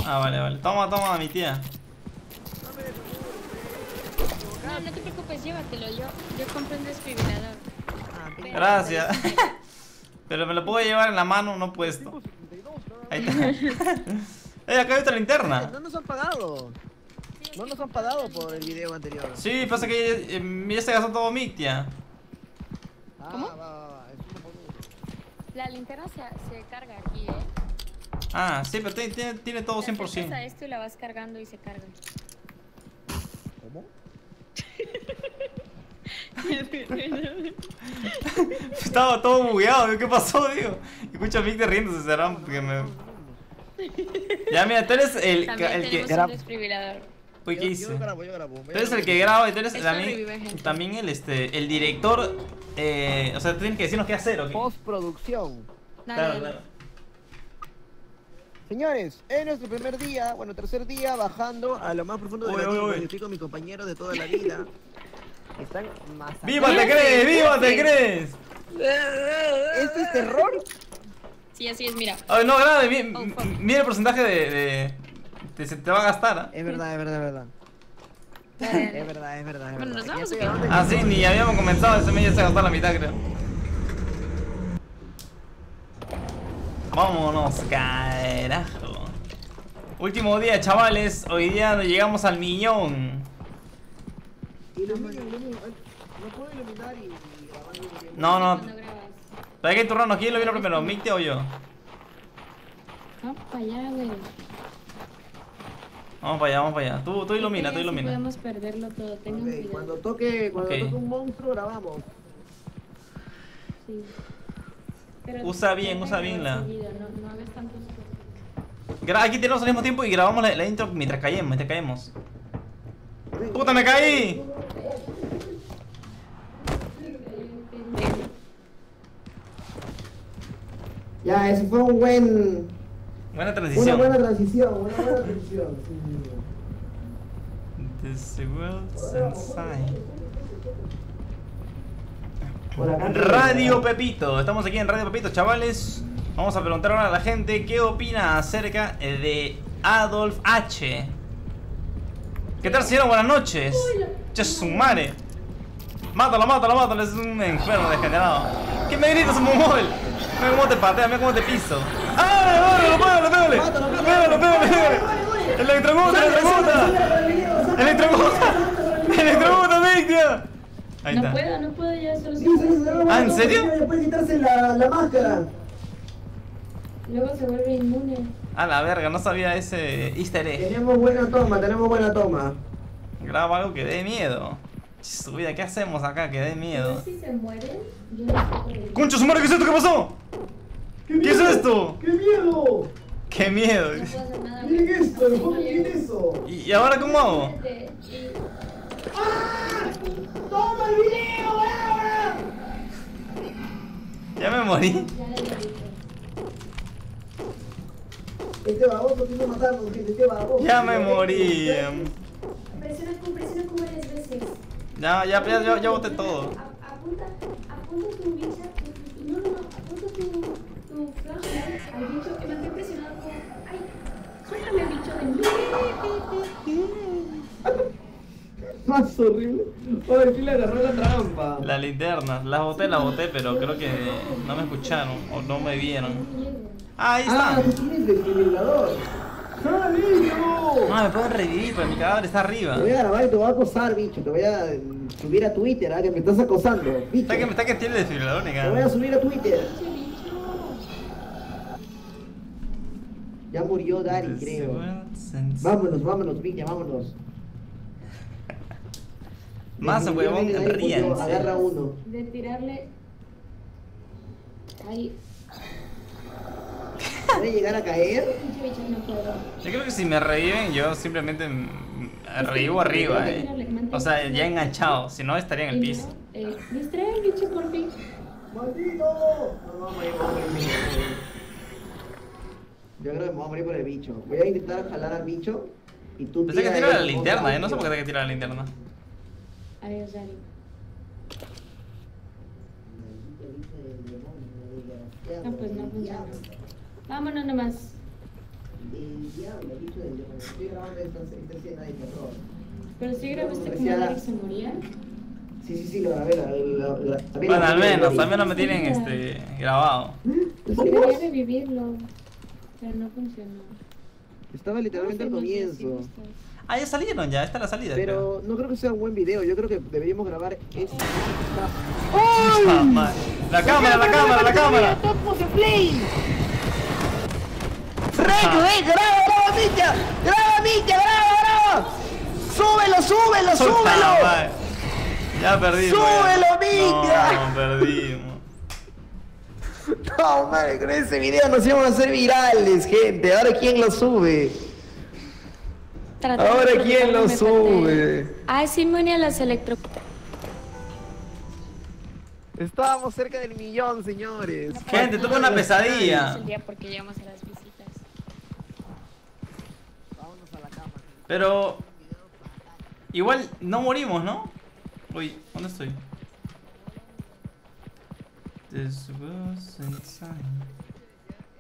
Vale. Toma, mi tía. No te preocupes, llévatelo, yo compré un desfibrilador. Gracias. Pero me lo puedo llevar en la mano, no puesto. Ahí está. Acá hay otra linterna. No nos han pagado. No nos han pagado por el video anterior. Sí, pasa que ya se gastó todo Mictia. ¿Cómo? La linterna se carga aquí, ¿eh? Ah, sí, pero tiene todo 100%. Te a esto y la vas cargando y se carga. ¿Cómo? Estaba todo bugueado, ¿qué pasó, digo? Escucha a Mictia riéndose, será porque me... Ya, mira, tú eres el que graba. Uy, ¿qué hice? Yo grabo. Tú eres el que graba y tú eres también el director. O sea, tú tienes que decirnos qué hacer, ¿ok? Postproducción. Claro. Señores, es nuestro tercer día bajando a lo más profundo de la tierra. Estoy con mi compañero de toda la vida. Están más. ¡Viva te crees! ¿Esto es terror? Sí, así es, mira. Ay, no, grave, mira el porcentaje de se te va a gastar. ¿Eh? Es verdad. Es verdad. Bueno, nos vamos a sí, ni habíamos comenzado, ese mes ya se ha gastado la mitad, creo. Vámonos, carajo. Último día, chavales. Hoy día nos llegamos al millón. No, no. ¿Para qué turno? ¿Quién lo vino primero? ¿Mictia o yo? Vamos para allá, güey. Vamos para allá, vamos para allá. Tú ilumina, tú ilumina. No podemos perderlo todo. Tengan cuidado. Cuando toque un monstruo, grabamos. Sí. Pero usa bien la... No hagas tantos... Aquí tenemos al mismo tiempo y grabamos la intro mientras caemos. ¡Puta, me caí! Ya, eso fue un buen... Buena transición. Una buena transición, una buena transición. This world's inside. Radio Pepito, estamos aquí en Radio Pepito, chavales. Vamos a preguntar ahora a la gente qué opina acerca de Adolf H. ¿Qué tal, señora? Buenas noches. Che su madre. Mátalo, mátalo, mátalo, es un enfermo degenerado. ¿Qué me gritas, momol? Mira cómo te patea, mira cómo te piso. ¡Ah! ¡Pégale, pégale! ¡Pégale, pégale! ¡Electrocuta, electrocuta! ¡Electrocuta! ¡Electrocuta, Mictia! Ahí está. No puedo ya solo. Ah, ¿en serio? Puede quitarse la máscara. Luego se vuelve inmune. A la verga, no sabía ese easter egg. Tenemos buena toma. Graba algo que dé miedo. Su vida, ¿qué hacemos acá que dé miedo? ¿Si se muere? ¡Concho, su madre! ¿Qué es esto? ¿Qué pasó? ¿Qué es esto? ¡Qué miedo! ¡Qué miedo! No puedo hacer nada. Miren esto, ¿cómo tiene eso? ¿Y ahora cómo hago? ¡Ah! ¡Toma el video ahora! ¿Ya me morí? Este baboso quiso matarnos, gente, este baboso. Ya me morí. Presiona como varias veces. Ya boté todo. Apunta tu bicha. No, apunta tu flash al bicho que me estoy presionando. Ay, suéltame, bicho. Más horrible. Ay, que le agarró la trampa. Las linternas, las boté, pero creo que no me escucharon o no me vieron. Ahí está. Ah, tienes desfibrilador. Ah, me puedo revivir, pero mi cadáver está arriba. Te voy a grabar y te voy a acosar, bicho. Te voy a subir a Twitter, que me estás acosando. Bicho. Está que tiene el desfibrilador, nigga. Te voy a subir a Twitter. Ya murió Dari, creo. Vámonos, Mictia, vámonos. Más huevón, ríen. Agarra uno. De tirarle. Ahí. ¿Puede llegar a caer? Yo creo que si me reviven, yo simplemente revivo arriba, O sea, ya enganchado, si no estaría en el piso. Distrae el bicho por fin. ¡Maldito! Yo creo que me voy a morir por el bicho. Voy a intentar jalar al bicho y tú... Pensé que tira la linterna, no sé por qué tengo que tirar la linterna. Adiós, Dari. No, pues no funciona. Vámonos nomás. Pero si grabaste como Dari se moría. Sí, lo grabé. Bueno, al menos me tienen grabado. Quería revivirlo, pero no funcionó. Estaba literalmente al comienzo. Ah, ya salieron ya, esta es la salida. Pero no creo que sea un buen video, yo creo que deberíamos grabar este. ¡Ay! La cámara. ¡Graba, Mictia! ¡Súbelo! Ya perdimos. ¡Súbelo, Mictia! No, perdimos. No, madre, con ese video nos íbamos a hacer virales, gente. Ahora, ¿quién lo sube? Ahora, ¿quién lo sube? Ah, sí, me uní a las electro... Estábamos cerca del millón, señores. Gente, tuve una pesadilla. Porque llegamos a las visitas. Pero... igual no morimos, ¿no? Uy, ¿dónde estoy?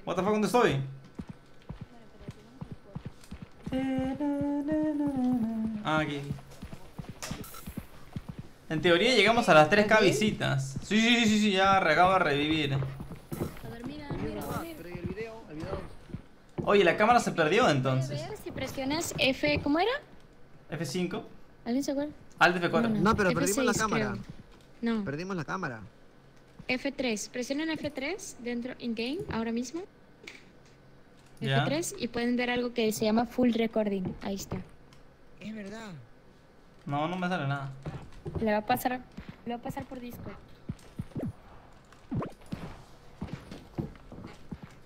What the fuck, ¿dónde estoy? Ah, aquí. En teoría llegamos a las 3K visitas. Sí, ya acabo de revivir. A dormir. Oye, la cámara se perdió entonces. Si presionas F, ¿cómo era? F5. ¿Alguien se acuerda? Alt F4. No, pero F6, perdimos la cámara. Creo. No. Perdimos la cámara. F3. Presionen F3 dentro in-game ahora mismo. Yeah. F3 y pueden ver algo que se llama Full Recording. Ahí está. Es verdad. No, no me sale nada. Le va a pasar por Discord.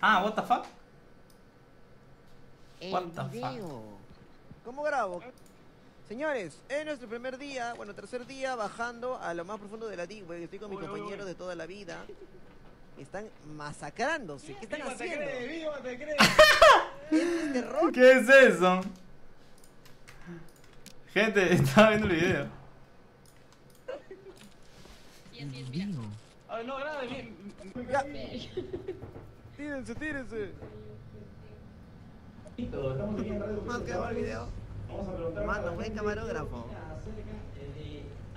Ah, what the fuck? What the fuck? ¿Cómo grabo? Señores, es nuestro primer día, bueno, tercer día bajando a lo más profundo de la Deep Web. Estoy con mis compañeros de toda la vida. Están masacrándose. ¿Qué están haciendo? ¿Qué es eso? Gente, estaba viendo el video. Ay, no, grave, bien. Tírense, tírense. Vamos a grabar el video. Mano, buen camarógrafo.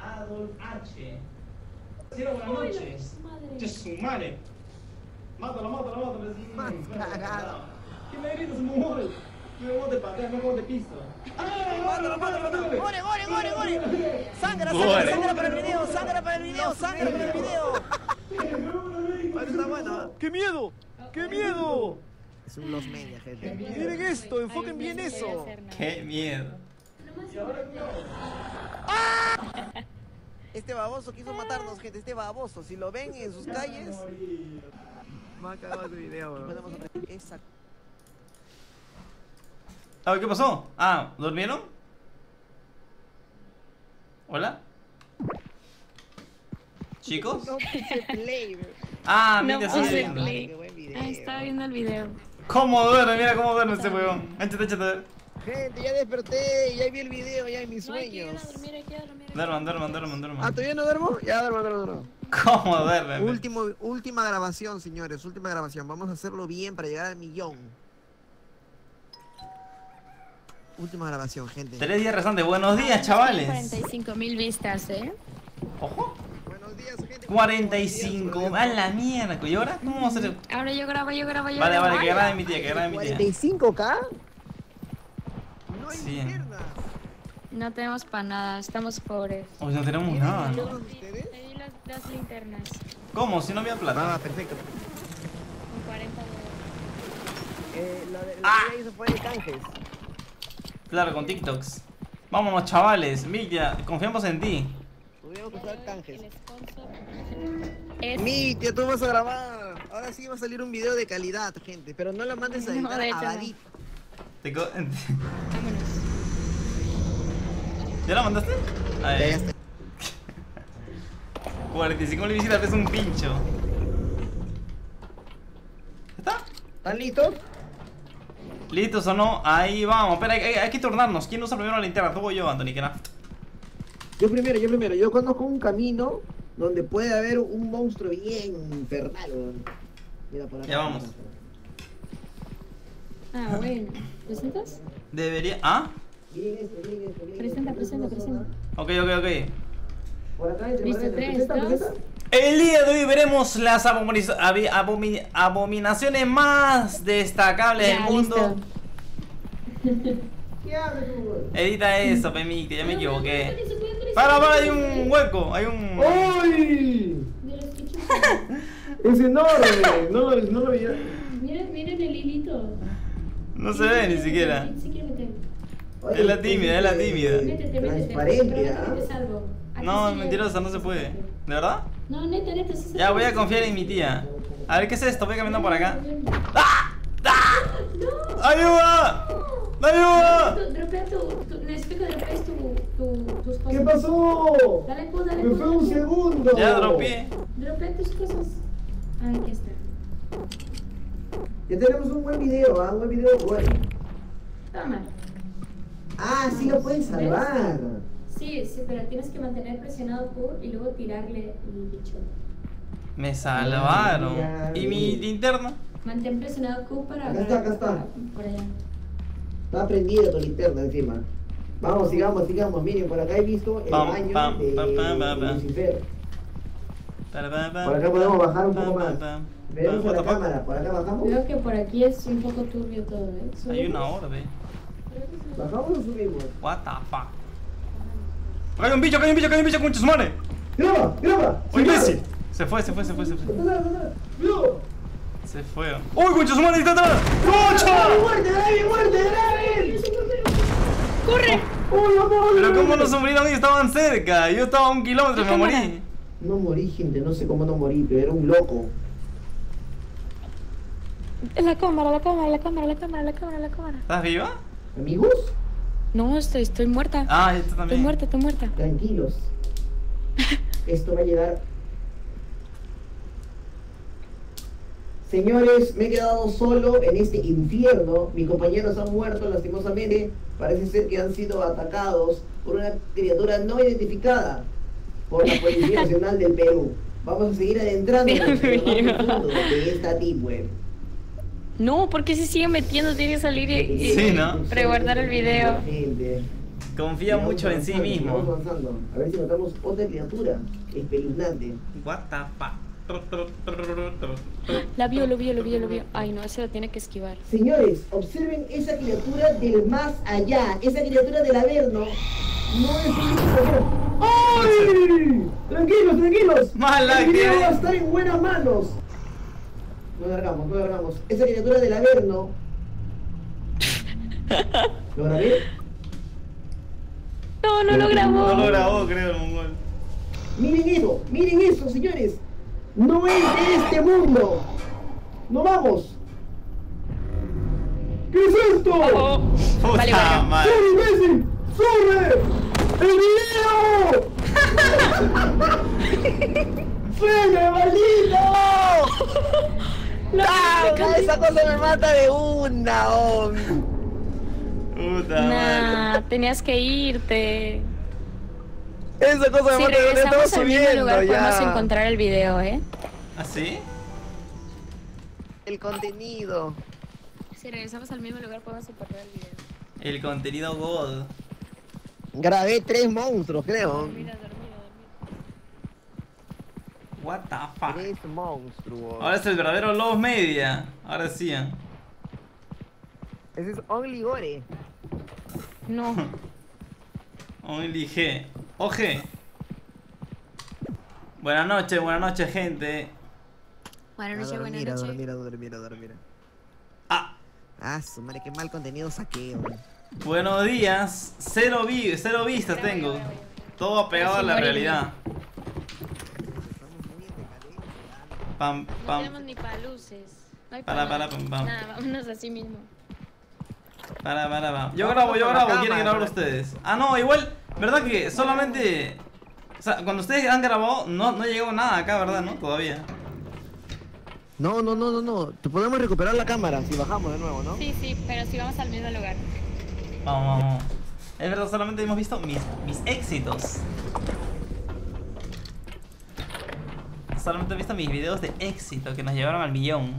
Adolf H. Buenas noches. Jesús, madre. Mátalo, mátalo, mátalo. Más cagado. ¿Qué me gritas, mumor? No bote para acá, no bote piso. ¡Mátalo, mátalo, mátalo! ¡Gore, gore, gore, gore! ¡Sangra, sangra, sangra para el video! ¡Sangra para el video! ¡Sangra para el video! ¡Está bueno! ¡Qué miedo! ¡Qué miedo! Es un los media, gente. Miren esto, enfoquen bien eso. ¡Qué miedo! Este baboso quiso matarnos, gente. Este baboso, si lo ven en sus calles. Me ha cagado el video, bro. Exacto. Ah, ¿qué pasó? Ah, ¿dormieron? ¿Hola? ¿Chicos? No puse play, bro. Ah, mira, no puse play. Ah, estaba viendo el video. ¿Cómo duerme? Mira cómo duerme este huevón. Échate, échate. Gente, ya desperté, ya vi el video, ya en mis sueños. Duerman. Ah, ¿todavía no duermo? Ya duermo. ¿Cómo duerme? Última grabación, señores, última grabación. Vamos a hacerlo bien para llegar al millón. Última grabación, gente. 3 días restantes. Buenos días, chavales. 45.000 vistas, ¿eh? Ojo. Buenos días, gente. 45. A la mierda. ¿Y ahora? ¿Cómo vamos a hacer? Ahora yo grabo. Vale, que grabe mi tía, que grabe mi tía. ¿45K? No hay mierda. No tenemos para nada. Estamos pobres. Pues no tenemos nada. ¿No? Pedí las 2 linternas. ¿Cómo? Si no había plata. Ah, perfecto. Con 40 dólares. Lo que hizo fue de canjes. Claro, con TikToks. Vámonos, chavales. Mictia, confiamos en ti. Tuvimos que usar canjes. Mictia, tú vas a grabar. Ahora sí va a salir un video de calidad, gente. Pero no lo mandes a editar a Dari. Vámonos. ¿Ya lo mandaste? A ver. Ya está. 45.000 visitas, es un pincho. ¿Está? ¿Están listos? ¿Listos o no? Ahí vamos. Espera, hay que turnarnos. ¿Quién usa primero la linterna? ¿Tú o yo, Anthony Kraft? Yo primero. Yo conozco un camino donde puede haber un monstruo bien infernal. Mira, por acá. Ya vamos. Ah, bueno. ¿Presentas? Debería... ¿Ah? Presenta. Ok. Por acá, presenta. El día de hoy veremos las abominaciones más destacables del mundo. Edita eso, Mictia, ya me equivoqué. Para, hay un hueco, hay un... ¡Uy! Es enorme, no lo veía. Miren el hilito. No se ve ni siquiera. Es la tímida, Transparente, ¿ah? No, es mentirosa, no se puede. ¿De verdad? No, neta, sí. Ya, voy a confiar en mi tía. A ver, ¿qué es esto? Voy caminando por acá. ¡Ah! ¡Ah! ¡No! ¡Ayuda! ¡Ayuda! Necesito que dropees tus cosas. ¿Qué pasó? Dale. Me fue un segundo. Ya dropeé. Dropea tus cosas. Ah, aquí está. Ya tenemos un buen video, ¿ah? Un buen video bueno. Toma. Ah, sí lo pueden salvar. Sí, pero tienes que mantener presionado Q y luego tirarle el bicho. Me salvaron. ¿Y mi linterna? Mantén presionado Q para... Acá está. Por allá. Está prendida tu linterna encima. Vamos, sigamos. Miren, por acá he visto el baño de Lucifer. Por acá podemos bajar un poco más. Veamos la cámara, por acá bajamos. Creo que por aquí es un poco turbio todo, ¿eh? ¿Subimos? Hay una orbe. ¿Bajamos o subimos? What the fuck. ¡Cae un bicho, cae un bicho! ¡Concha su madre! ¡Graba, graba! ¡Oye, imbécil! Se fue. Se fue. ¡Uy, concha su madre! ¡Concha! ¡Muerte, Dari! ¡Corre! ¡Uy, no! Pero cómo no se murieron, estaban cerca. Yo estaba a 1 kilómetro, me morí. No morí, gente, no sé cómo no morí, pero era un loco. La cámara. ¿Estás viva? ¿Amigos? No, estoy muerta. Ah, esto también. Estoy muerta. Tranquilos. Esto va a llegar. Señores, me he quedado solo en este infierno. Mis compañeros han muerto lastimosamente. Parece ser que han sido atacados por una criatura no identificada por la Policía Nacional del Perú. Vamos a seguir adentrándonos en lo más profundo de esta Deep Web. No, ¿por qué se siguen metiendo? Tiene que salir y preguardar el video. Confía mucho en sí mismo. Vamos avanzando. A ver si matamos otra criatura espeluznante. What the fuck. Lo vio. Ay, no, ese lo tiene que esquivar. Señores, observen esa criatura del más allá. Esa criatura del Averno. No es un bicho. ¡Ay! Tranquilos. Mala que va a estar en buenas manos. No largamos. Esa criatura del Averno. ¿Lo grabé? No lo grabó, creo, el mongol. Miren eso, señores. No es de este mundo. ¡No vamos! ¿Qué es esto? Oh. Vale. ¡Imbécil! ¡Sube! ¡El video! ¡Suena, maldito! No, esa cosa me mata de una, hombre. Puta madre. Tenías que irte. Esa cosa me mata de una, estamos subiendo lugar, ya. Podemos encontrar el video, ¿eh? ¿Ah, sí? El contenido. Si regresamos al mismo lugar podemos encontrar el video. El contenido God. Grabé 3 monstruos, creo. What the fuck. Es monstruo. Ahora es el verdadero Love Media. Ahora sí. Ese es Only Gore. No. Only G. OG. Buenas noches, gente. Buenas noches. Dormir. Ah. Ah, su madre, qué mal contenido saqué, hombre. Buenos días. Cero vistas tengo. Todo pegado a la realidad. Pam. No tenemos ni pa' luces. No hay para, pam. Nada, vámonos así mismo. Para. Yo grabo, quieren grabar ustedes. Ah, no, igual, ¿verdad que solamente? O sea, cuando ustedes han grabado, no llegó nada acá, ¿verdad? ¿No? Todavía. No. Te podemos recuperar la cámara si bajamos de nuevo, ¿no? Sí, pero si vamos al mismo lugar. Vamos. Es verdad, solamente hemos visto mis éxitos. Solamente he visto mis videos de éxito que nos llevaron al millón.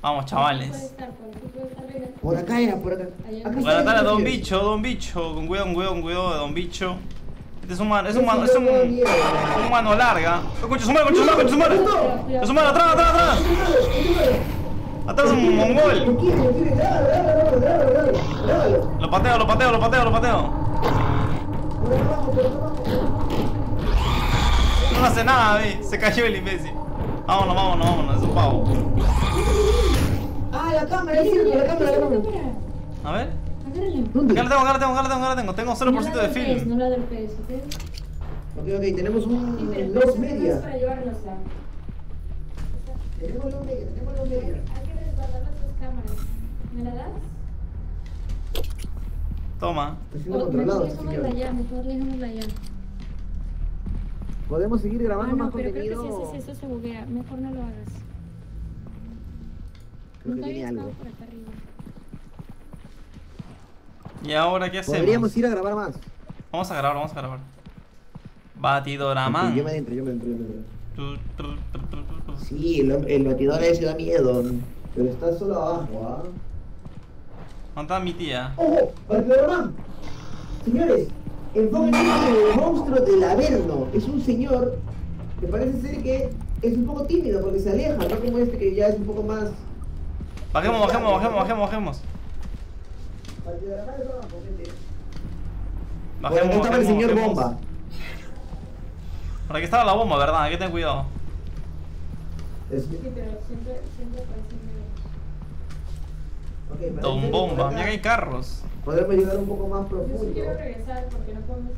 Vamos, chavales. Por acá era, por acá. Buenas tardes, don bicho. Con cuidado, don bicho. Este es un mano, es un mano larga. Concha su madre. Atrás. Atrás un mongol. Lo pateo. No hace nada, ve. Se cayó el imbécil. Vámonos, es un pavo. Ah, la cámara. A ver. Acá la tengo. Tengo 0% de film. No la del pez, ¿ok? Ok, tenemos un 2 media. Tenemos 2 media. Hay que resguardar las 2 cámaras. ¿Me la das? Toma. Está siendo controlado. Mejor dejémosla ya. Podemos seguir grabando más contenido. Pero creo que si haces eso se buguea. Mejor no lo hagas. Creo que tiene algo. Por acá arriba. ¿Y ahora qué hacemos? Podríamos ir a grabar más. Vamos a grabar. Batidora. Yo me adentro. Sí, el batidor ese da miedo. Pero está solo abajo, ¿ah? ¿Dónde está mi tía? ¡Ojo! ¡Batidora! Señores. El monstruo del Averno es un señor que parece ser que es un poco tímido porque se aleja, no como este que ya es un poco más... Bajemos. Bajemos, estaba el señor bomba. Por aquí estaba la bomba, ¿verdad? Hay que tener cuidado. Es que... siempre parece medio... Don bomba, mira que hay carros. Podemos llegar un poco más profundo. Yo quiero regresar porque no podemos...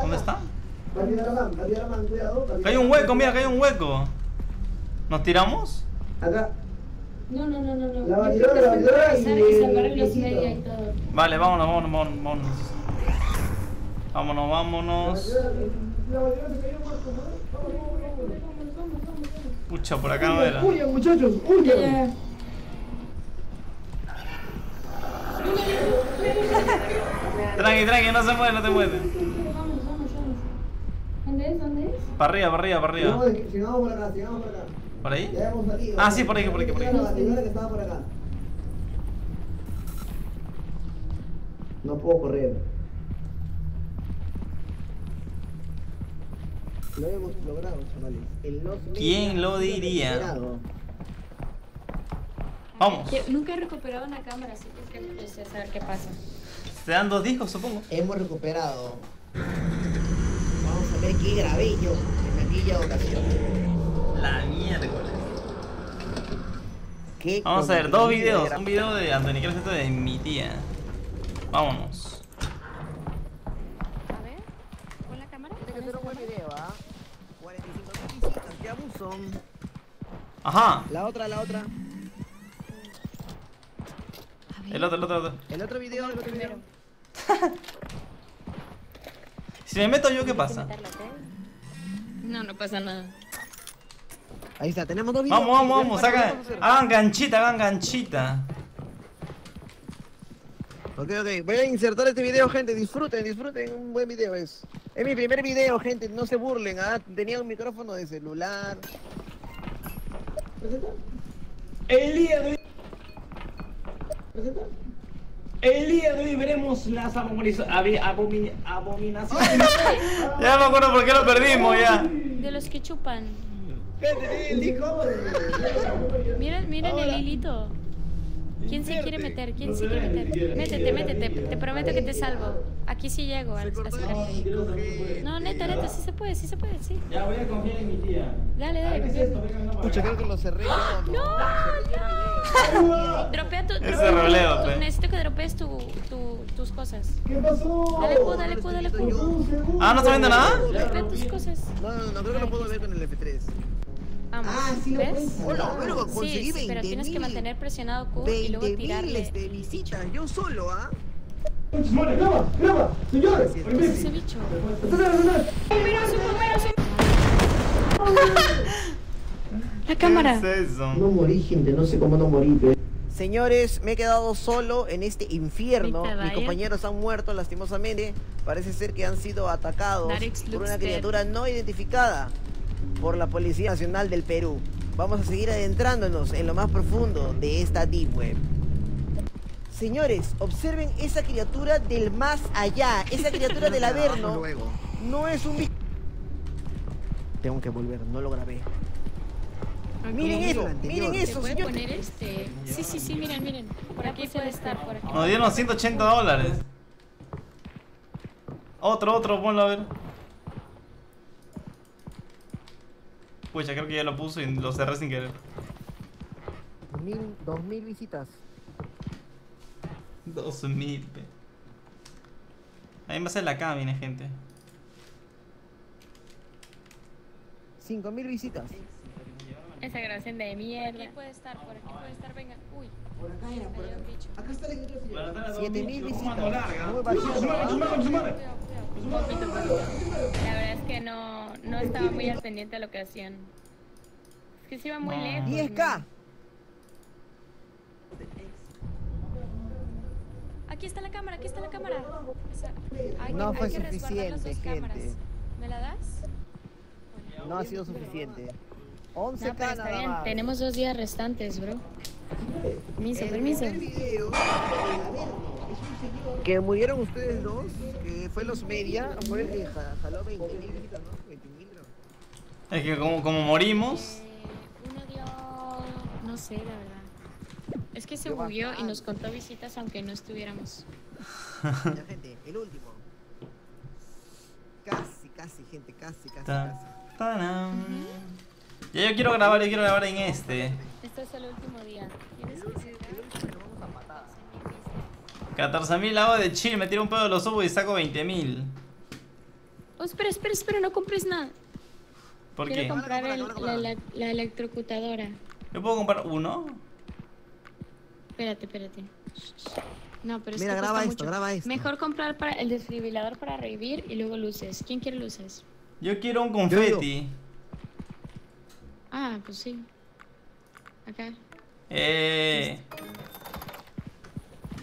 ¿Dónde está? Cuidado. Acá hay un hueco, mira, acá hay un hueco. ¿Nos tiramos? Acá. No. La batidora y todo. Vale, vámonos. Vámonos. Pucha, por acá no era. Huyen, muchachos, huyen. Tranqui, no te mueves. Vamos. ¿Dónde es? Para arriba. Llegamos por acá. ¿Por ahí? Ya hemos salido. Ah, sí, por ahí. La batidora que estaba por acá. No puedo correr. Lo hemos logrado, chavales. ¿Quién lo diría? Vamos. Nunca he recuperado una cámara, así que es que no sé saber qué pasa. Te dan 2 discos, supongo. Hemos recuperado. Vamos a ver qué grabé yo en aquella ocasión. La mierda. Vamos a ver 2 videos. Un video de Anthony Kraft de mi tía. Vámonos. A ver, pon la cámara. Tiene que ser un buen video, ¿ah? 45.000 visitas, qué abusón. Ajá. La otra. El otro. El otro video. Si me meto yo, ¿qué pasa? No pasa nada. Ahí está, tenemos 2 videos. Vamos, saca. Hagan ganchita. Ok, voy a insertar este video, gente. Disfruten, un buen video es. Es mi primer video, gente, no se burlen. Tenía un micrófono de celular. El día de hoy veremos las abominaciones. Ya me acuerdo por qué lo perdimos ya. De los que chupan. Miren el hilito. ¿Quién se quiere meter? Métete, te prometo que te salvo. Aquí sí llego a sacarte. No, neta, sí se puede. Ya voy a confiar en mi tía. Dale. ¿Qué es esto? Pucha, creo que lo cerré. No. Dropea tu... Ese roleo, pe. Necesito que dropees tus cosas. ¿Qué pasó? Dale Q. ¿No está viendo nada? Dropea tus cosas. No, creo que lo puedo ver con el F3. Vamos. Sí, ¿ves? Bueno, conseguí 20.000. Pero tienes que mantener presionado Q y luego tirarle. De visitas, yo solo, graba, señores. Ese bicho. La cámara. ¿Qué es eso? No morí, gente, no sé cómo no morí, pe. Señores, me he quedado solo en este infierno. Mis compañeros han muerto lastimosamente. Parece ser que han sido atacados por una criatura no identificada por la Policía Nacional del Perú. Vamos a seguir adentrándonos en lo más profundo de esta Deep Web. Señores, observen esa criatura del más allá. Esa criatura del Averno no es un... Tengo que volver, no lo grabé. Miren eso, señor. Poner este... Sí, miren. Por aquí puede estar, por aquí. Nos dieron $180. Otro, ponlo a ver. Pues ya creo que ya lo puso y lo cerré sin querer. 2.000 visitas. 2.000. Ahí me hace la cabina, gente. 5.000 visitas. Esa grabación de mierda. Por aquí puede estar, venga. Uy. Por acá era, por acá. Acá está la iglesia. 7.000 visitas. La verdad es que no estaba muy al pendiente de lo que hacían. Es que se iba muy lejos. 10K. Aquí está la cámara. O sea, no fue suficiente, gente. ¿Me la das? No ha sido suficiente. 11K pero está bien, tenemos 2 días restantes, bro. Permiso. que murieron ustedes dos, que fue los media, fue el que jaló 20.000, ¿no? 20.000, ¿no? Es que como morimos... uno dio... no sé, la verdad. Es que se bugueó y nos contó visitas aunque no estuviéramos. La gente, el último. Casi, gente, casi. Ya yo quiero grabar en este. Este es el último día. ¿Quieres que 14.000 hago de chill, me tiro un pedo de los subos y saco 20.000. Oh, espera, no compres nada. ¿Por qué? Quiero comprar la electrocutadora. ¿Yo puedo comprar uno? Espérate. No, pero mira, graba esto. Mejor comprar para el desfibrilador para revivir y luego luces. ¿Quién quiere luces? Yo quiero un confeti. Ah, pues sí. Acá.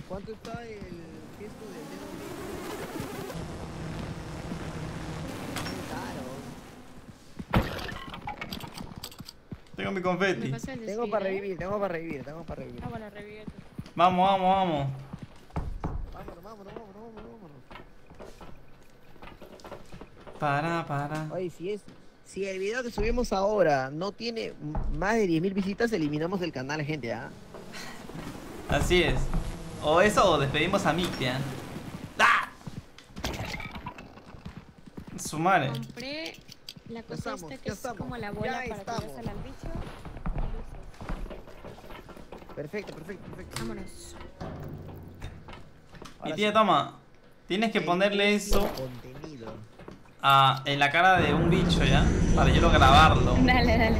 ¿Cuánto está el gesto del dedo medio? Tengo mi confeti. Tengo para revivir. Ah, bueno, revive. Vamos. Vámonos. Para. Oye, si el video que subimos ahora no tiene más de 10.000 visitas, eliminamos el canal, gente, ¿ah? ¿Eh? Así es. O eso, o despedimos a Mictia. ¡Ah! Su madre. Compré la cosa esta que es como la bola para tirarse al bicho. Perfecto. Vámonos. Y tía, toma. Tienes que ponerle eso en la cara de un bicho, ¿ya? Para yo grabarlo. Dale.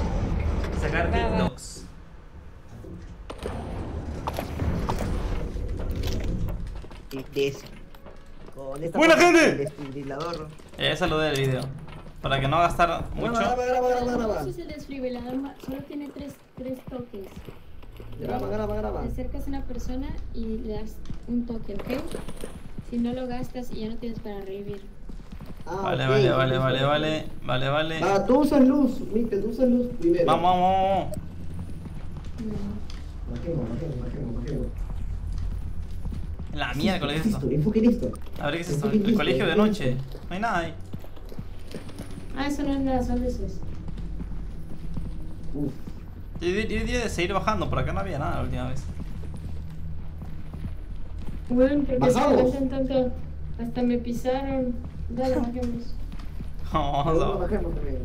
Sacar TikToks. ¡Buena gente! Saludé el video. Para que no gastar mucho. Graba. El desfibrilador solo tiene tres toques. Graba. Te acercas a una persona y le das un toque, ¿ok? Si no lo gastas y ya no tienes para revivir. Vale. Ah, tú usas luz, viste, tú usas luz primero. Vamos. Bajemos. La mierda, colegio. ¿Qué es esto? A ver, ¿qué es esto? El colegio de noche. No hay nada ahí. Ah, eso no es nada, son luces. Uff. Yo diría de seguir bajando, por acá no había nada la última vez. Bueno, porque se pasan tanto. Hasta me pisaron. Dale, bajemos. Bajemos también.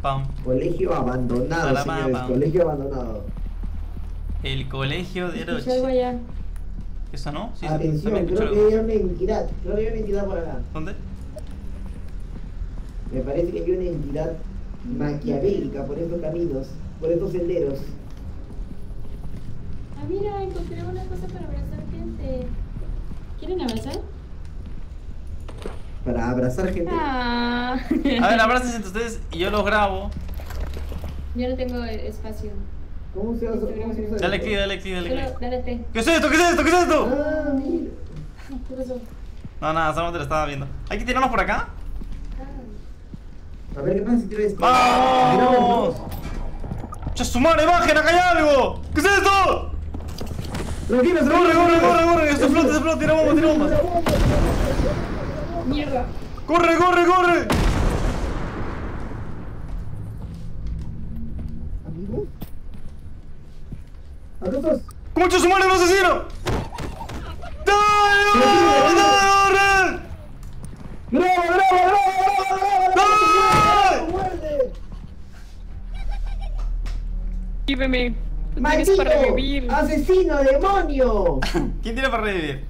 Pam. Colegio abandonado, señores. Colegio abandonado. El colegio de noche. Yo voy allá. ¿Eso no? Sí, atención, creo que hay una entidad. Por acá. ¿Dónde? Me parece que hay una entidad maquiavélica por estos caminos, por estos senderos. Ah, mira, encontré una cosa para abrazar gente. ¿Quieren abrazar? Para abrazar gente. Ah. A ver, abrácense entre ustedes y yo los grabo. Yo no tengo espacio. ¿Cómo se hace? Dale clic. ¿Qué es esto? Ah, mira. ¿Qué pasó? No, nada, solamente lo estaba viendo. ¿Hay que tirarnos por acá? A ver qué pasa si tiro esto. ¡Vamos! ¡Chasumar, imagen! ¡Acá hay algo! ¿Qué es esto? ¡Corre! ¡Esto flota! ¡Tira bombas! ¡Mierda! ¡Corre! ¿Amigo? ¡Cómo chasumar el asesino! ¡Dale! ¡Bravo! ¡Víveme! ¡Maldito! Para revivir. ¡Asesino, demonio! ¿Quién tiene para revivir?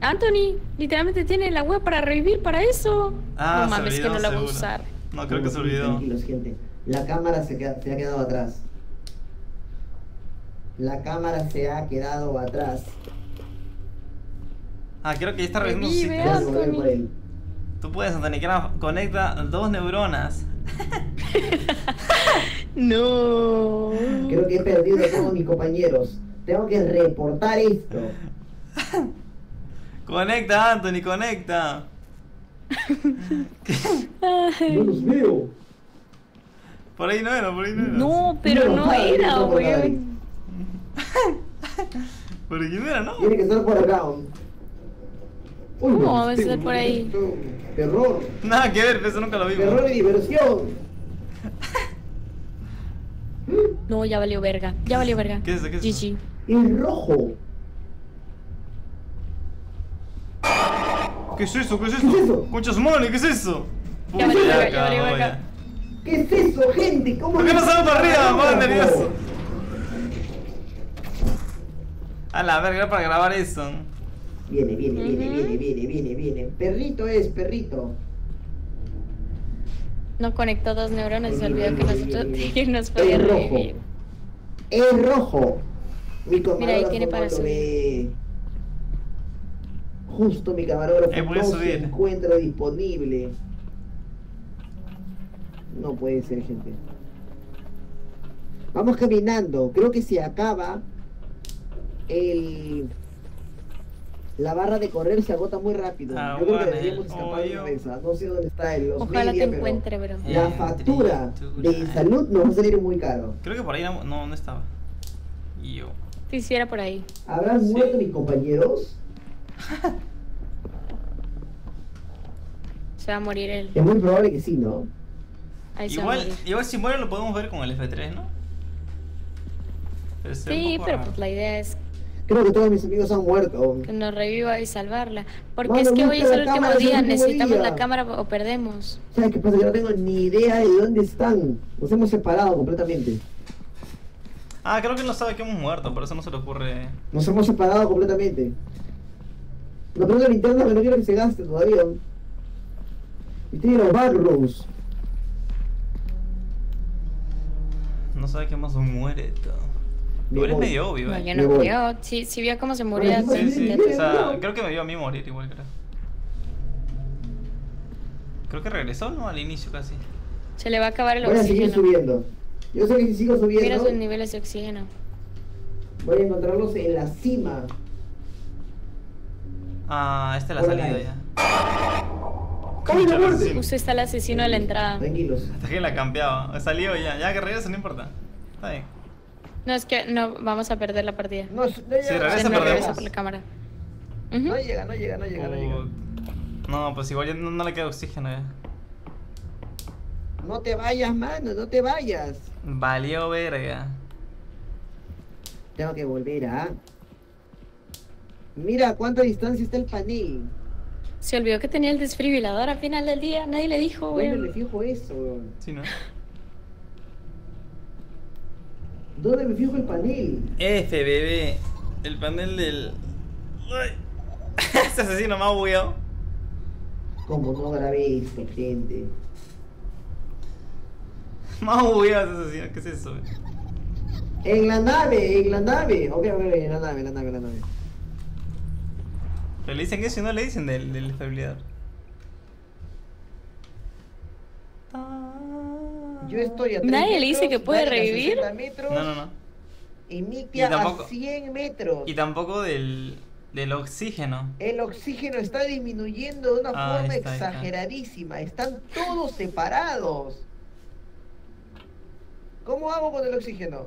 Anthony, literalmente tiene la web para revivir para eso. Ah, no mames, que no la voy a usar. No, creo que se olvidó. Tranquilos, gente. La cámara se ha quedado atrás. Ah, creo que ya está revisando. Tú puedes, Anthony Kraft. Conecta 2 neuronas. No. Creo que he perdido a todos mis compañeros. Tengo que reportar esto. Conecta, Anthony, conecta. No los veo. Por ahí no era. No, pero no era, güey. ¿Por quién era, no? Tiene que estar por acá. Uy, ¿cómo va a estar por ahí? Terror. Nada que ver, eso nunca lo vimos. Terror y diversión. No, ya valió verga. Ya valió verga. ¿Qué es eso? ¿Qué es eso? GG. El rojo. ¿Qué es eso? ¿Qué es eso? ¿Qué es eso? Concha su madre, ¿qué es eso? Ya valió verga, ya valió verga. ¿Qué es eso, gente? ¿Cómo? ¿Por qué no salgo para arriba? Más nervioso. A la verga, para grabar eso. Viene, viene, viene. Perrito es, perrito. No conectó dos neuronas y se olvidó que nosotros nos podía revivir. ¡Es rojo! Mira, ahí tiene para subir. Justo mi camarógrafo no se encuentra disponible. No puede ser, gente. Vamos caminando. Creo que se acaba el... La barra de correr se agota muy rápido. Ah, yo creo que deberíamos escapar de una mesa. No sé dónde está el los Ojalá media, te encuentre, bro. La factura de salud nos va a salir muy caro. Creo que por ahí no, no estaba. Y yo. Te hiciera por ahí. ¿Habrán muerto mis compañeros? Se va a morir él. Es muy probable que sí, ¿no? Ahí igual si muere lo podemos ver con el F3, ¿no? Pero sí, pero pues la idea es... Creo que todos mis amigos han muerto. Que nos reviva y salvarla. Porque es que hoy es el último día, necesitamos la cámara o perdemos. ¿Sabes qué pasa? Yo no tengo ni idea de dónde están. Nos hemos separado completamente. Ah, creo que no sabe que hemos muerto, por eso no se le ocurre. Nos hemos separado completamente. No tengo la linterna, pero no quiero que se gaste todavía. Y tiene los barros. No sabe que más muere todo. Igual es medio obvio, ¿eh? No, yo no creo. Si vio cómo se moría. Sí. O sea, creo que me vio a mí morir igual, creo. Creo que regresó, ¿no? Al inicio casi. Se le va a acabar el oxígeno. Voy a seguir subiendo. Yo sé que si sigo subiendo... Mira sus niveles de oxígeno. Voy a encontrarlos en la cima. Ah, esta es la salida ya. ¡Ay, la muerte! Justo está el asesino de la entrada. Tranquilos. Hasta que la campeaba. Salió ya. Ya que regresa, no importa. Está bien. No, es que no vamos a perder la partida. No, no llega. Si regresa, no regresa por la cámara. No llega, no llega, no llega, no llega. No, pues igual ya no le queda oxígeno ya. No te vayas, mano, no te vayas. Valió verga. Tengo que volver, ¿ah? Mira a cuánta distancia está el panel. Se olvidó que tenía el desfibrilador al final del día, nadie le dijo, güey. Bueno, le dijo eso, güey. Sí, ¿no? ¿Dónde me fijo el panel? Bebé. El panel del... Ese asesino más bugueado. Como no grabé esto, gente. Más bugueado ese asesino, ¿qué es eso? En la nave, ok, en la nave. Pero le dicen eso y no le dicen del estabilidad. Yo estoy a 30 Nadie metros, le dice que puede revivir. No. Y Mictia a 100 metros. Y tampoco del oxígeno. El oxígeno está disminuyendo de una forma exageradísima. Están todos separados. ¿Cómo hago con el oxígeno?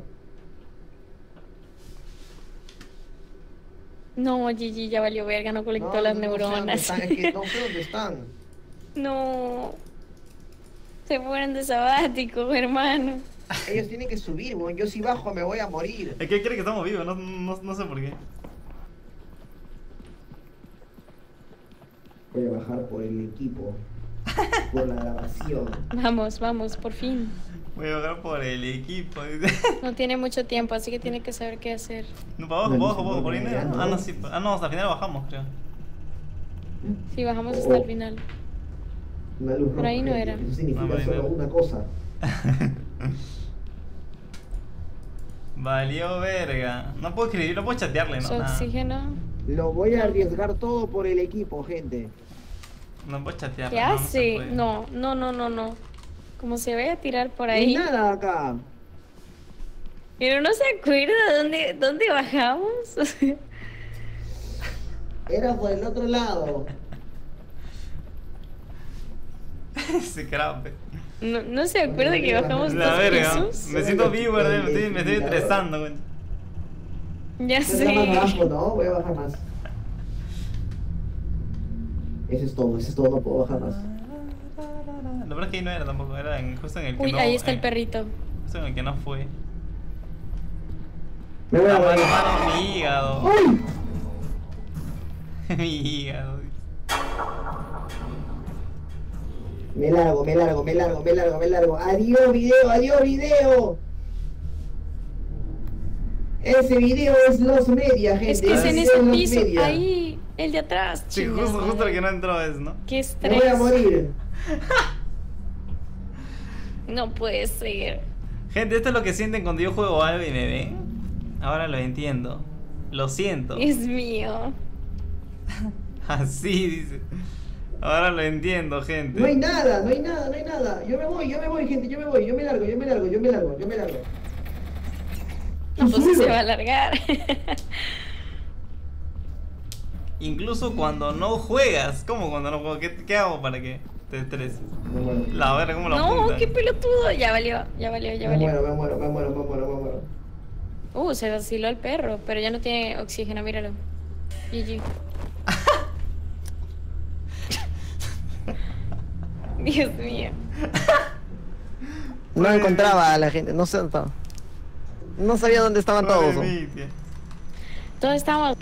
No, Gigi, ya valió verga, no colectó las neuronas. No sé dónde están, es que no sé dónde están. No. Se fueron de sabático, hermano. Ellos tienen que subir, güey. Yo si bajo me voy a morir. Es que cree que estamos vivos, no sé por qué. Voy a bajar por el equipo. Por la grabación. Vamos, por fin. Voy a bajar por el equipo. No tiene mucho tiempo, así que tiene que saber qué hacer. No, para abajo, no, por ahí no. Ah, no, sí. Ah, no, hasta el final bajamos, creo. Sí, bajamos hasta el final. Una luz roja, ahí no era. Eso significa solo una cosa. Valió verga. No puedo escribir, no puedo chatearle, ¿no? Oxígeno. Lo voy a arriesgar todo por el equipo, gente. No puedo chatearle. ¿Qué hace? No. Como se vaya a tirar por ahí. No hay nada acá. Pero no se acuerda dónde bajamos. Era por el otro lado. Ese crape. No se acuerda que bajamos la verga. Me siento vivo, me estoy estresando. Ya sé. Voy a bajar más. Eso es todo, no puedo bajar más. La verdad es que ahí no era tampoco, era justo en el que no... Uy, ahí está el perrito. Justo en el que no fue. Me voy a matar mi hígado. Mi hígado. Me largo. Adiós video. Ese video es los media, gente. Es que es en ese piso, ahí, el de atrás. Sí, justo el que no entró es, ¿no? Qué estrés. Me voy a morir. No puede ser. Gente, esto es lo que sienten cuando yo juego algo y me ven. Ahora lo entiendo. Lo siento. Es mío. Así dice. Ahora lo entiendo, gente. No hay nada. Yo me voy, gente, yo me largo. No, pues sí se va a largar. Incluso cuando no juegas. ¿Cómo cuando no juego? ¿Qué hago para que te estreses? La verga, ¿cómo la apunta? No, qué pelotudo. Ya valió. Me muero. Se vaciló el perro, pero ya no tiene oxígeno, míralo. GG. Dios mío. No encontraba a la gente, no sé dónde estaba. No sabía dónde estaban todos. Todos estábamos.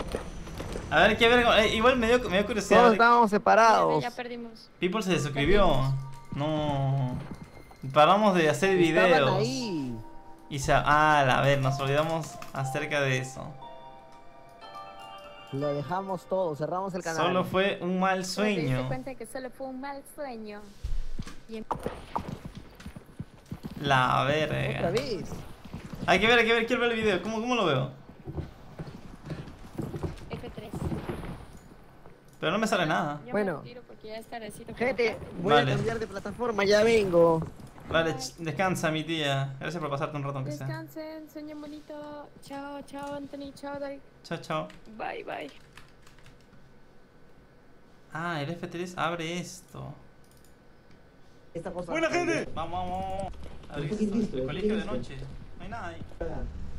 A ver, qué ver. Igual me dio curiosidad. Todos estábamos separados. Ya perdimos. People se suscribió. No. Paramos de hacer videos. Ahí. Y se... a ver, nos olvidamos acerca de eso. Lo dejamos todo, cerramos el canal. Solo fue un mal sueño. Me di cuenta que solo fue un mal sueño. La verga. Otra vez. Hay que ver, quiero ver el video. ¿Cómo lo veo? F3. Pero no me sale nada. Bueno, gente, voy a cambiar de plataforma, ya vengo. Vale, descansa mi tía. Gracias por pasarte un rato aunque sea. Descansen, sueñen bonito. Chao Anthony, chao Dari. Chao. Bye. El F3 abre esto. Esta cosa. ¡Buena gente! Vamos. A ver, el colegio de noche. No hay nada ahí.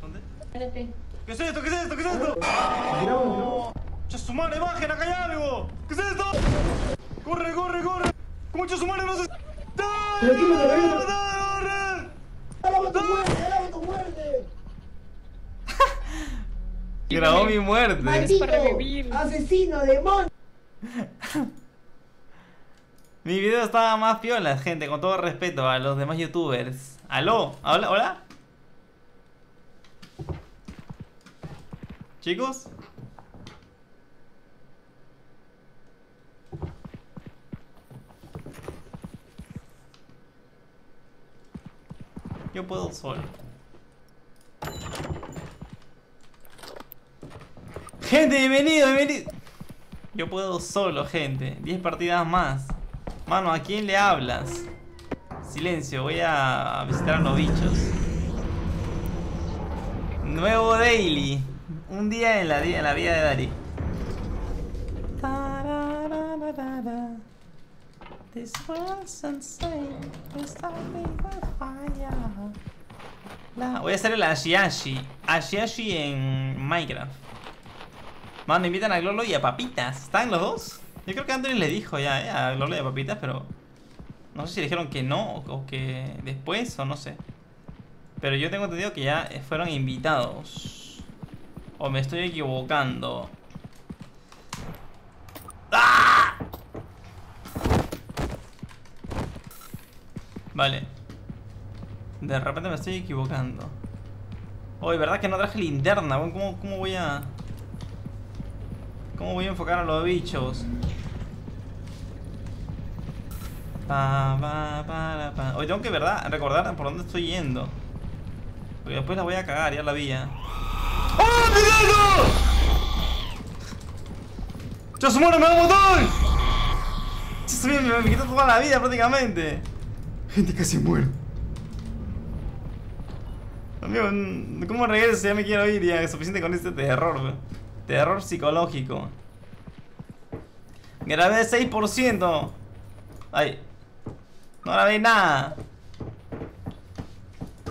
¿Dónde? Espérate. ¿Qué es esto? ¡No! ¡Chasumare, bajen! ¡Acá hay algo! ¿Qué es esto? ¡Corre! ¿Cómo Chasumare no se...? ¡Dale! ¡Alaba tu muerte! Grabó mi muerte. ¡Maldito! ¡Asesino, demonio! Mi video estaba más piola, gente. Con todo respeto a los demás youtubers. ¿Aló? ¿Hola? ¿Chicos? Yo puedo solo. Gente, bienvenido. Yo puedo solo, gente. 10 partidas más. Mano, ¿a quién le hablas? Silencio, voy a visitar a los bichos. Nuevo daily. Un día en la vida de Dari. This was insane. Voy a hacer el Ashiashi en Minecraft. Mano, invitan a Gloglo y a Papitas. ¿Están los dos? Yo creo que Anthony les dijo ya, a Gloglo y a Papitas, pero no sé si le dijeron que no o que después o no sé. Pero yo tengo entendido que ya fueron invitados. O me estoy equivocando. ¡Ah! Vale. De repente me estoy equivocando. Oye, ¿verdad que no traje linterna? ¿Cómo voy a enfocar a los bichos? Oye, tengo que, ¿verdad? Recordar por dónde estoy yendo. Porque después la voy a cagar, ya la vi ya. ¡Oh, mi dedo! ¡Chasumare me da un montón! Me quitó toda la vida prácticamente. Gente, casi muero. Amigo, ¿cómo regreso? Ya me quiero ir, ya es suficiente con este terror. Terror psicológico. Grabé 6%. Ay. No grabé nada.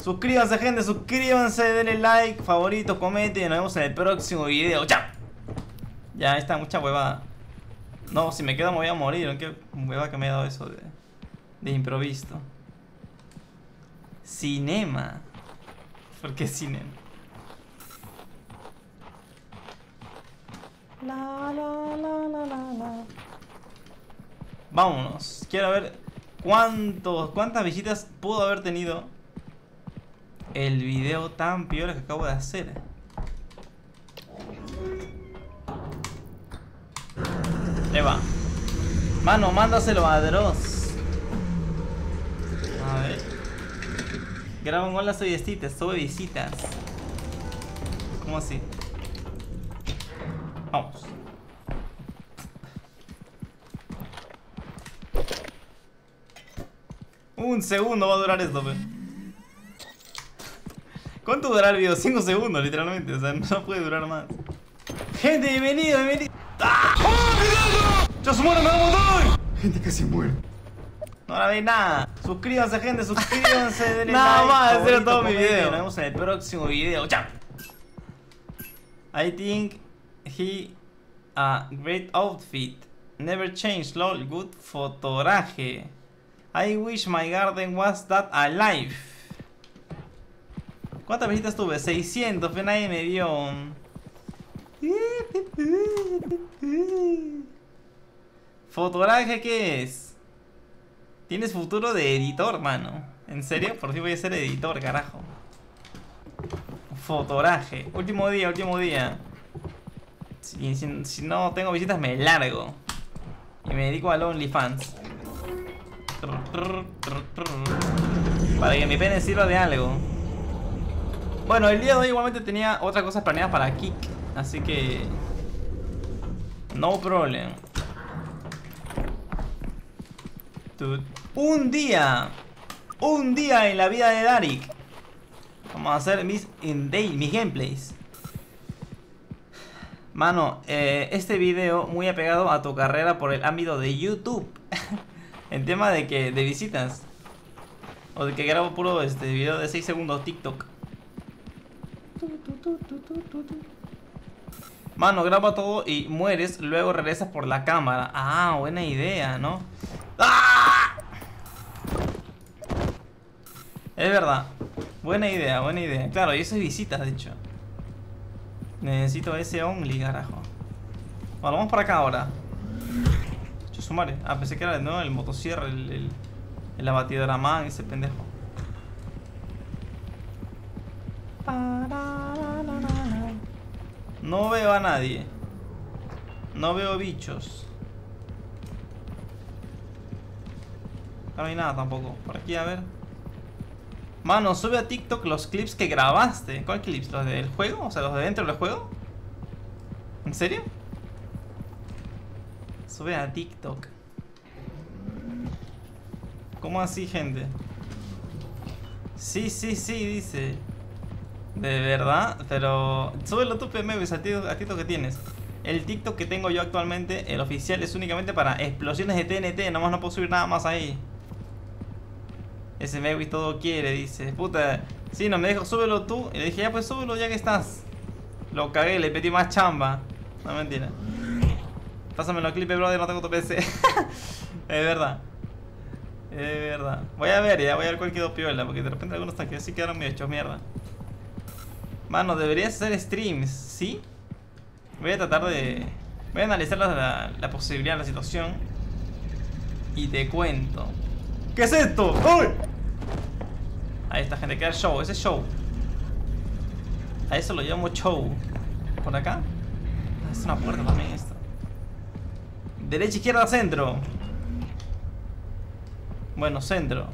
Suscríbanse, gente, suscríbanse, denle like, favoritos, comenten y nos vemos en el próximo video. ¡Chao! Ya está, mucha huevada. No, si me quedo me voy a morir. ¿Qué hueva que me ha dado eso de improviso? Cinema. ¿Por qué cinema? La, la, la, la, la, la. Vámonos. Quiero ver cuántas visitas pudo haber tenido el video tan piola que acabo de hacer. Eva, mano, mándaselo a Dross. A ver. Graba un hola, soy Estita, sube visitas. ¿Cómo así? Vamos. Un segundo va a durar esto, pe. ¿Cuánto durará el video? 5 segundos, literalmente. O sea, no puede durar más. Gente, bienvenido, bienvenido. ¡Ah! ¡Oh, mi Dios! ¡Yo muero, me da un montón! Gente, casi muere. No la veis nada. Suscríbanse, gente, suscríbanse. Denle nada like, más, era todo mi video. Nos vemos en el próximo video. Chao. I think he a great outfit. Never change, lol. Good photoraje. I wish my garden was that alive. ¿Cuántas visitas tuve? 600, pero nadie me vio. ¿Fotoraje qué es? Tienes futuro de editor, mano. ¿En serio? Por si voy a ser editor, carajo. Fotoraje. Último día, último día. Si no tengo visitas me largo. Y me dedico al OnlyFans. Para que mi pene sirva de algo. Bueno, el día de hoy igualmente tenía otras cosas planeadas para Kick, así que no problem. Un día en la vida de Dari. Vamos a hacer mis gameplays. Mano, este video muy apegado a tu carrera por el ámbito de YouTube. En tema de que de visitas o de que grabo puro video de 6 segundos TikTok. Mano, graba todo y mueres, luego regresas por la cámara. Ah, buena idea, ¿no? ¡Ah! Es verdad. Buena idea, buena idea. Claro, yo soy visitas, de hecho. Necesito ese only, carajo. Bueno, vamos para acá ahora. Chusumare. Ah, pensé que era de nuevo el motosierra, el abatidora man, ese pendejo. No veo a nadie. No veo bichos. No hay nada tampoco. Por aquí, a ver. Mano, sube a TikTok los clips que grabaste. ¿Cuál clips? ¿Los del juego? O sea, los de dentro del juego. ¿En serio? Sube a TikTok. ¿Cómo así, gente? Sí, sí, sí, dice. De verdad, pero súbelo tú, PMBs, a TikTok que tienes. El TikTok que tengo yo actualmente, el oficial, es únicamente para explosiones de TNT. Nomás no puedo subir nada más ahí. Ese Mewis todo quiere, dice. Puta, sí, no me dijo, súbelo tú. Y le dije, ya pues súbelo ya que estás. Lo cagué, le pedí más chamba. No, mentira. Pásame los clips, brother, no tengo tu PC. Es verdad. Es verdad. Voy a ver, ya voy a ver cuál quedó piola. Porque de repente algunos están que sí quedaron medio hechos mierda. Mano, deberías hacer streams, ¿sí? Voy a tratar de... Voy a analizar la posibilidad, la situación. Y te cuento. ¿Qué es esto? ¡Uy! Ahí está, gente, queda el show, ese es show. A eso lo llamo show. ¿Por acá? Es una puerta también esta. Derecha, izquierda, centro. Bueno, centro.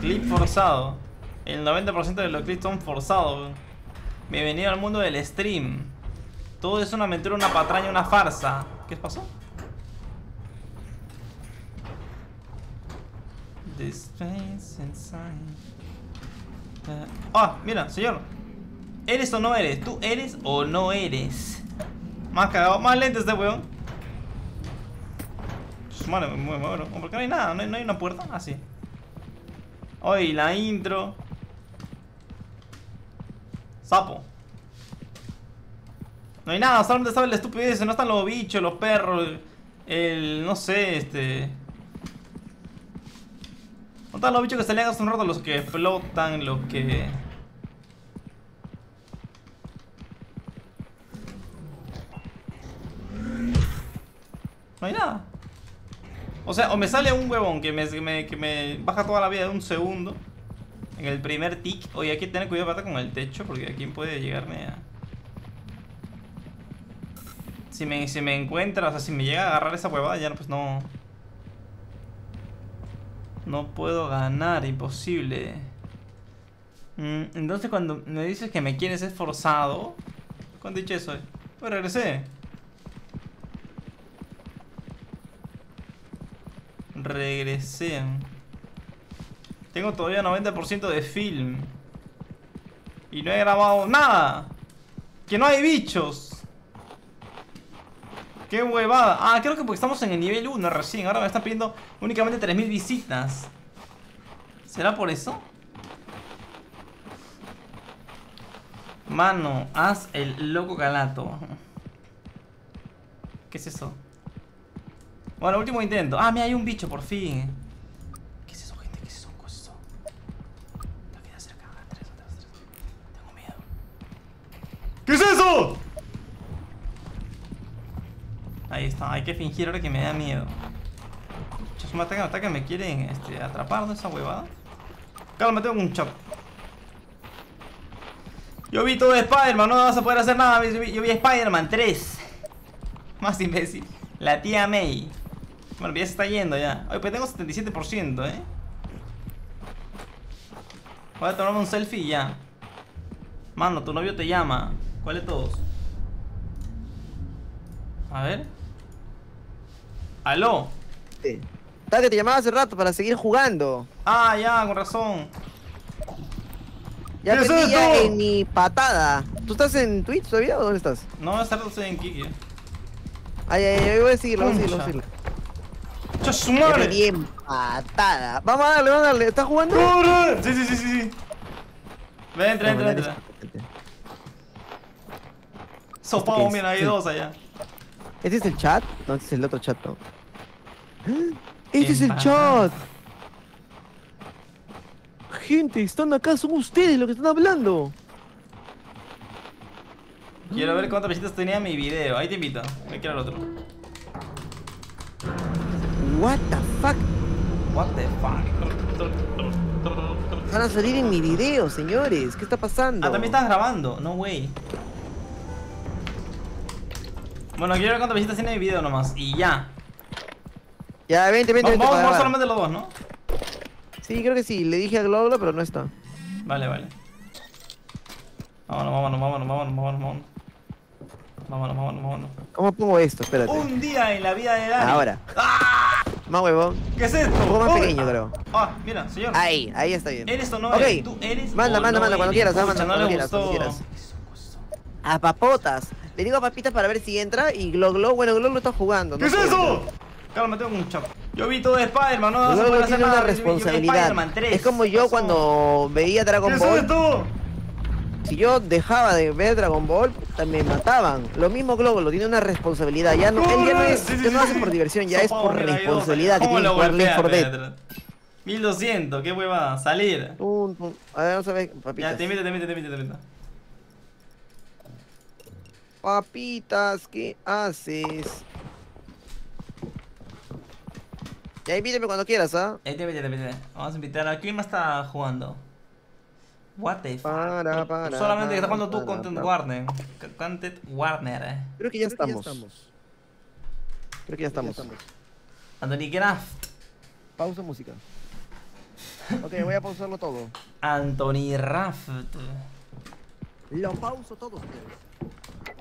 Clip forzado. El 90% de los clips son forzados. Bienvenido al mundo del stream. Todo es una aventura, una patraña, una farsa. ¿Qué pasó? Ah, mira, señor. ¿Eres o no eres? ¿Tú eres o no eres? Más cagado, más lento este weón. Madre, me muero. ¿Por qué no hay nada? ¿No hay una puerta? Ah, sí. Oye, la intro. Sapo. No hay nada, solamente sabe la estupidez. No están los bichos, los perros. No sé, No están los bichos que salían hace un rato. Los que flotan, los que... No hay nada. O sea, o me sale un huevón que me baja toda la vida de un segundo en el primer tick. Oye, hay que tener cuidado con el techo, porque aquí puede llegarme a... Si me encuentra, o sea, si me llega a agarrar esa huevada, ya pues no... No puedo ganar, imposible. Entonces cuando me dices que me quieres es forzado. ¿Cuándo he dicho eso? Pues regresé. Regresé. Tengo todavía 90% de film. Y no he grabado nada. Que no hay bichos. Qué huevada. Ah, creo que porque estamos en el nivel 1 recién. Ahora me están pidiendo únicamente 3000 visitas. ¿Será por eso? Mano, haz el loco calato. ¿Qué es eso? Bueno, último intento. Ah, mira, hay un bicho, por fin. ¿Qué es eso, gente? ¿Qué es eso? ¿Qué es eso? Tengo que ir cerca. Atrás. Tengo miedo. ¿Qué es eso? Ahí está. Hay que fingir ahora que me da miedo. Chos, me atacan, me quieren atrapar de esa huevada. Cálmate un chop. Yo vi todo de Spider-Man. No vas a poder hacer nada. Yo vi Spider-Man 3. Más imbécil. La tía May. Bueno, ya se está yendo ya. Oye, pues tengo 77%, ¿eh? Voy a tomarme un selfie y ya. Mano, tu novio te llama. ¿Cuál de todos? A ver. ¿Aló? Sí. Está que te llamaba hace rato para seguir jugando. Ah, ya, con razón. Ya te pilla en mi patada. ¿Tú estás en Twitch todavía o dónde estás? No, esta rato estoy en Kick. Ay, voy a seguirlo, voy a seguirlo. ¡Chau, su madre! Bien patada. Vamos a darle, ¿Estás jugando? ¡No! Sí. Ven, entra. Sopao, mira, hay dos allá. ¿Este es el chat? No, este es el otro chat, no. ¡Este es el chat! Gente, están acá, son ustedes los que están hablando. Quiero ver cuántas visitas tenía mi video. Ahí te invito. Me quiero el otro. What the fuck? What the fuck? Van a salir en mi video, señores. ¿Qué está pasando? Ah, también estás grabando. No way. Bueno, quiero ver cuántas visitas tiene mi video nomás. Y ya. Ya, vente. Vamos a jugar solamente los dos, ¿no? Sí, creo que sí. Le dije a Gloglo, pero no está. Vale. Vámonos. Vámonos. ¿Cómo pongo esto? Espérate. Un día en la vida de Dari. Ahora. ¡Ah! Más huevón. ¿Qué es esto? Un poco más pequeño, creo. Ah, mira, señor. Ahí está bien. ¿Eres o no eres? ¿Tú eres? Manda, cuando quieras. Cuando quieras. A Papitas. Le digo a Papitas para ver si entra y Gloglo. Bueno, Gloglo está jugando. ¿Qué es eso? Cálmate un chapo. Yo vi todo de Spider-Man, no vas a poder hacer nada. Es como yo cuando veía Dragon Ball. ¿Qué es esto? Si yo dejaba de ver Dragon Ball, me mataban. Lo mismo Gloglo, tiene una responsabilidad. Ya no, él ya no es, ya no hace por diversión, ya es por responsabilidad que tiene que jugar Left 4 Dead. 1200, qué huevada, salir. A ver, vamos a ver, Papitas. Ya, te invito. Papitas, ¿qué haces? Ya invítame cuando quieras, ¿ah? Te invito. Vamos a invitar a quién más está jugando. What the fuck? Solamente que está jugando tú Content Warning. Creo que ya estamos. Anthony Kraft. Pausa música. Ok, voy a pausarlo todo. Anthony Kraft. Lo pauso todo, ustedes.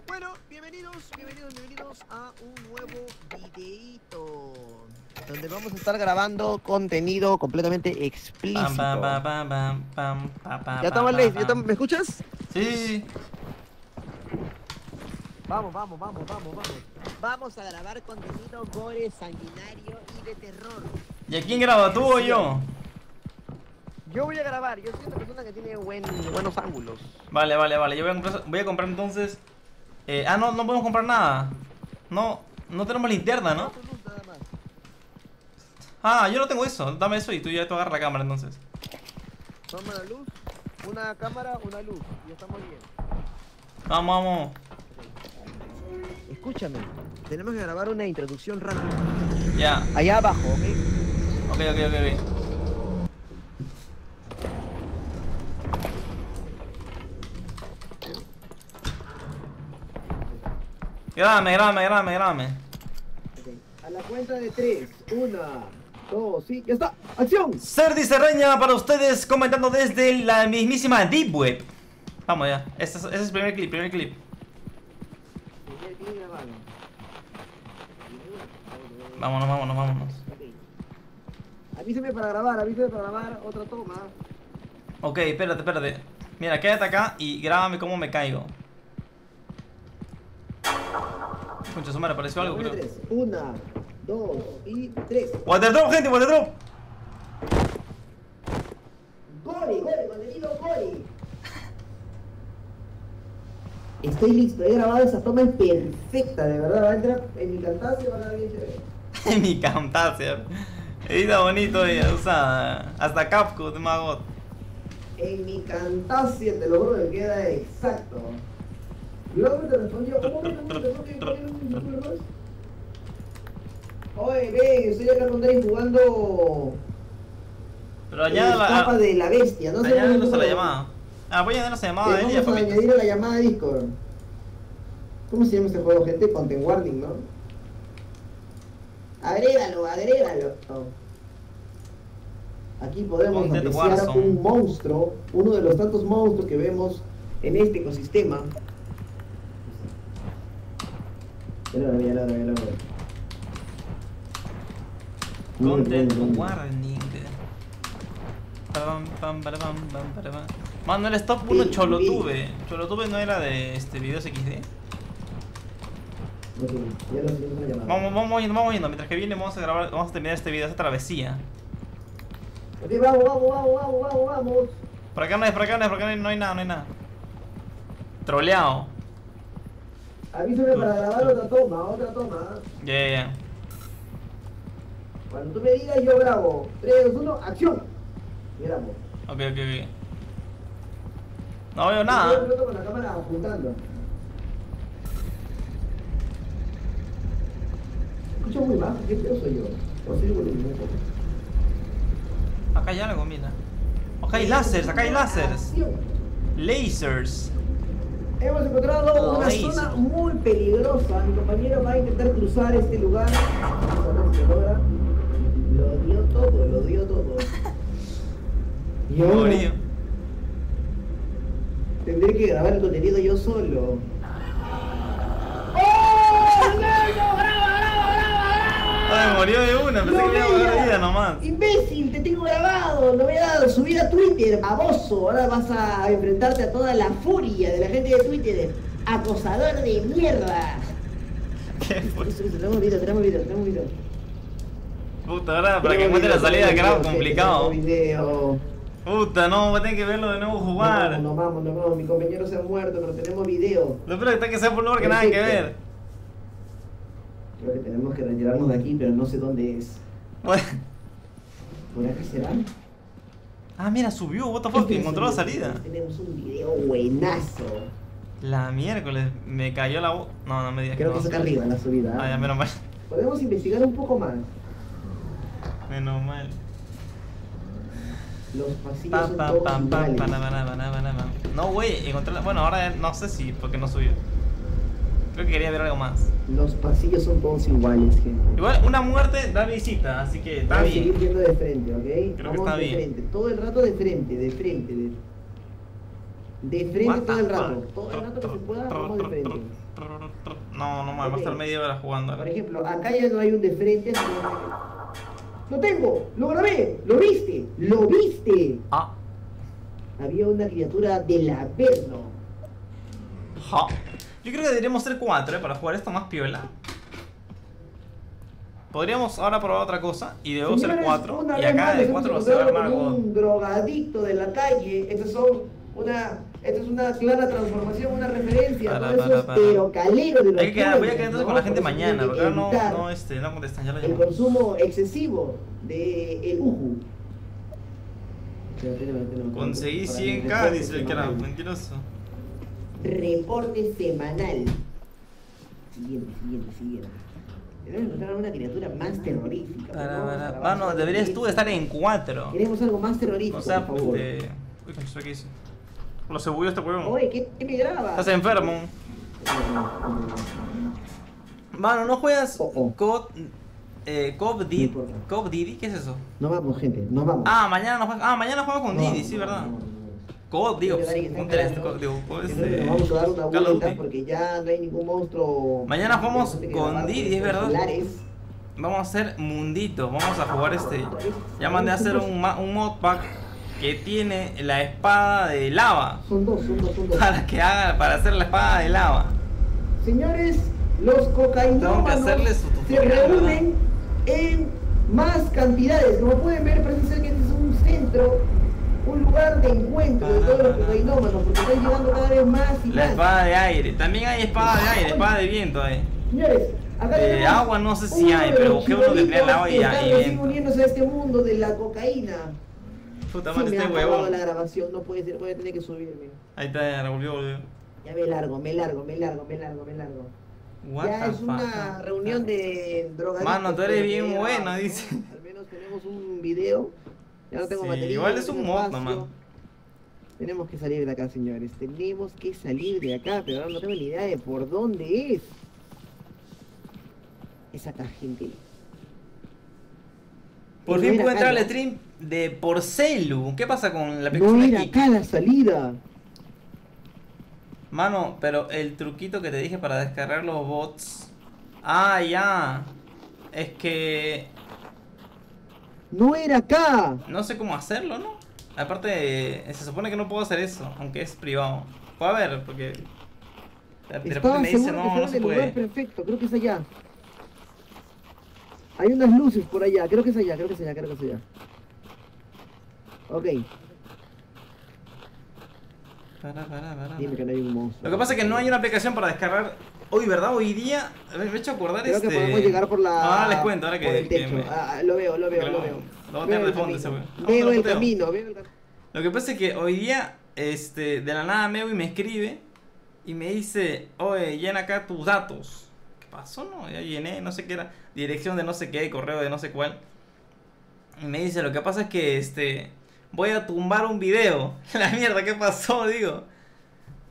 Bueno, bienvenidos a un nuevo videíto. Donde vamos a estar grabando contenido completamente explícito. ¿Ya estamos listos? ¿Me escuchas? Sí. Vamos. Vamos a grabar contenido gore, sanguinario y de terror. ¿Y a quién graba? ¿Tú o yo? Yo voy a grabar, yo soy una persona que tiene buenos ángulos. Vale, vale, vale, yo voy a comprar entonces... no, no podemos comprar nada. No, no tenemos linterna, ¿no? Ah, yo no tengo eso, dame eso y tú ya te agarras la cámara entonces. Toma la luz, una cámara, una luz, y estamos bien. Vamos, vamos. Escúchame, tenemos que grabar una introducción rápida. Ya. Allá abajo, ¿ok? Ok, ok, ok, ok. Grábame, grábame, grábame, grábame. Okay. A la cuenta de 3, 1, 2, sí, ya está. ¡Acción! Cerdi Cerreña para ustedes comentando desde la mismísima Deep Web. Vamos ya, ese es el primer clip, primer clip. Vámonos, vámonos, vámonos. Okay. Avísame para grabar otra toma. Ok, espérate, espérate. Mira, quédate acá y grábame cómo me caigo. Concha su madre, apareció algo, creo. 1, 2 y 3. Waterdrop, gente, waterdrop. Gori, gori, contenido gori. Estoy listo, he grabado esa toma, es perfecta, de verdad. Entra en mi Camtasia, va a dar bien chévere. En mi Camtasia. Edita bonito y usada. Hasta Capco, te mago. En mi Camtasia, te lo juro que queda exacto. Luego te respondió, ¿cómo me preguntas? Oye, ven, estoy acá con Dari jugando. Pero añádala. La capa de la bestia, no sé. Añádala a la llamada. Ah, voy a añadir esa llamada de él y a Papitas. Añadir a la llamada de Discord. ¿Cómo se llama este juego, gente? Content Warning, ¿no? Agrégalo, agrégalo. Aquí podemos apreciar un monstruo, uno de los tantos monstruos que vemos en este ecosistema. Content Warning. Mano, el top 1 Cholotube. Cholotube no era de este video XD. Vamos yendo, vamos yendo. Mientras que viene vamos a grabar, vamos a terminar este video, esta travesía. Vamos, vamos, vamos, vamos, vamos. Por acá no es, por acá no es, por acá no hay nada, no hay nada. Troleado. Avísame para grabar otra toma, otra toma. Ya, ya, ya. Cuando tú me digas, yo grabo. 3, 2, 1, acción. Grabo. Ok, ok, ok. No veo nada. Yo estoy con la cámara apuntando. Escucho muy bajo, ¿qué pedo soy yo? O soy yo. Acá hay algo, mira. Acá hay láseres, acá hay láseres. Lasers. Hemos encontrado una zona muy peligrosa. Mi compañero va a intentar cruzar este lugar. Lo dio todo, lo dio todo. Yo tendré que grabar el contenido yo solo. ¡Oh, negro! ¡Bravo, bravo, bravo! Ay, murió de una, pensé que me iba a dar vida nomás. ¡Imbécil! ¡Te tengo grabado! ¡Lo voy a dar, subir a Twitter, baboso! Ahora vas a enfrentarte a toda la furia de la gente de Twitter. ¡Acosador de mierda! ¿Qué fue? Tenemos video, tenemos video, tenemos video. Puta, ahora para que encuentre la salida, carajo, complicado. Puta, no, voy a tener que verlo de nuevo jugar. No, no, vamos, no, vamos, mi compañero se ha muerto, pero tenemos video. Lo peor es que sea por un lugar que nada que ver. Creo que tenemos que retirarnos de aquí, pero no sé dónde es. Bueno. ¿Por acá será? Ah, mira, subió, what the fuck, encontró la salida. Tenemos un video buenazo. La miércoles, me cayó la voz. No, no me digas que no. Creo que es acá arriba, la subida. Ah, ya, menos mal. Podemos investigar un poco más. Menos mal. Los pasillos son todos iguales. No, güey, encontré la... Bueno, ahora no sé si, porque no subió. Creo que quería ver algo más. Los pasillos son todos iguales, gente. Igual, una muerte da visita, así que está bien. Vamos a seguir viendo de frente, ¿ok? Creo que está bien. Todo el rato de frente, de frente. De frente todo el rato. Todo el rato que se pueda, vamos de frente. No, no, va a estar media hora jugando. Por ejemplo, acá ya no hay un de frente, sino... ¡Lo tengo! ¡Lo grabé! ¡Lo viste! ¡Lo viste! Ah. Había una criatura del averno. Ja. Yo creo que deberíamos ser 4, para jugar esto más piola. Podríamos ahora probar otra cosa y de 2 al 4. Y acá de 4 va a ser armar un drogadicto de la calle. Esta es una clara transformación, una referencia a esos perocaleros de los hay que quedar, voy a quedar entonces con la gente mañana, porque ahora no contestan, ya lo llamo. El consumo excesivo de el uju. Conseguí 100k, dice el que era mentiroso. Reporte semanal. Siguiente. Debemos encontrar una criatura más terrorífica. Mano, deberías tú estar en 4. Queremos algo más terrorífico. O sea, por favor. Uy, ¿qué hice? Lo se bugueó este huevón. Oye, ¿qué me graba? Estás enfermo. Mano, ¿no juegas Cop Didi? ¿Qué es eso? No vamos, gente, no vamos. Ah, mañana no juegas. Ah, mañana juego con Didi, sí, verdad. Cop, digo, un 3, digo, vamos a dar una vuelta porque ya no hay ningún monstruo. Mañana jugamos con Didi, es verdad. Vamos a hacer mundito, vamos a jugar este. Ya mandé a hacer un mod pack que tiene la espada de lava. Son dos. Para hacer la espada de lava. Señores, los cocainómanos se reúnen en más cantidades. Como pueden ver, parece ser que este es un centro, un lugar de encuentro de todos los cocainómanos, porque están llegando cada vez más y más. La espada de aire. También hay espada de aire, espada de viento ahí. Señores, acá de agua no sé si hay, pero busqué uno que tenía el agua y ahí uniéndose a este mundo de la cocaína. Puta madre, sí, este huevón. La grabación no puede ser, voy a tener que subirme. Ahí está, ya volvió. Ya me largo. What ya es una reunión de drogas. Mano, tú eres bien bueno, dice. Al menos tenemos un video. Ya no tengo batería. Igual es un mod, nomás. Tenemos que salir de acá, señores. Tenemos que salir de acá, pero ahora no tengo ni idea de por dónde es. Es acá, gente. Por fin puedo entrar al stream de Porcelu. ¿Qué pasa con la película? No era acá la salida. Mano, pero el truquito que te dije para descargar los bots. Ah, ya. Es que... no era acá. No sé cómo hacerlo, ¿no? Aparte, se supone que no puedo hacer eso, aunque es privado. Puedo ver, porque... de repente me dice, no se puede. Perfecto, creo que es allá. Hay unas luces por allá, creo que es allá. Ok. Para. Dime que no hay un monstruo. Lo que pasa es que no hay una aplicación para descargar hoy, ¿verdad? Hoy día, me he hecho acordar creo que podemos llegar por la... ahora les cuento, ahora que... Lo veo. Lo voy a tener de fondo ese weón. Veo el camino. Lo que pasa es que hoy día, de la nada Mewi me escribe y me dice, oye, llena acá tus datos. Pasó, ¿no? Ya llené, no sé qué era, dirección de no sé qué, correo de no sé cuál. Y me dice, lo que pasa es que voy a tumbar un video. La mierda, ¿qué pasó? Digo,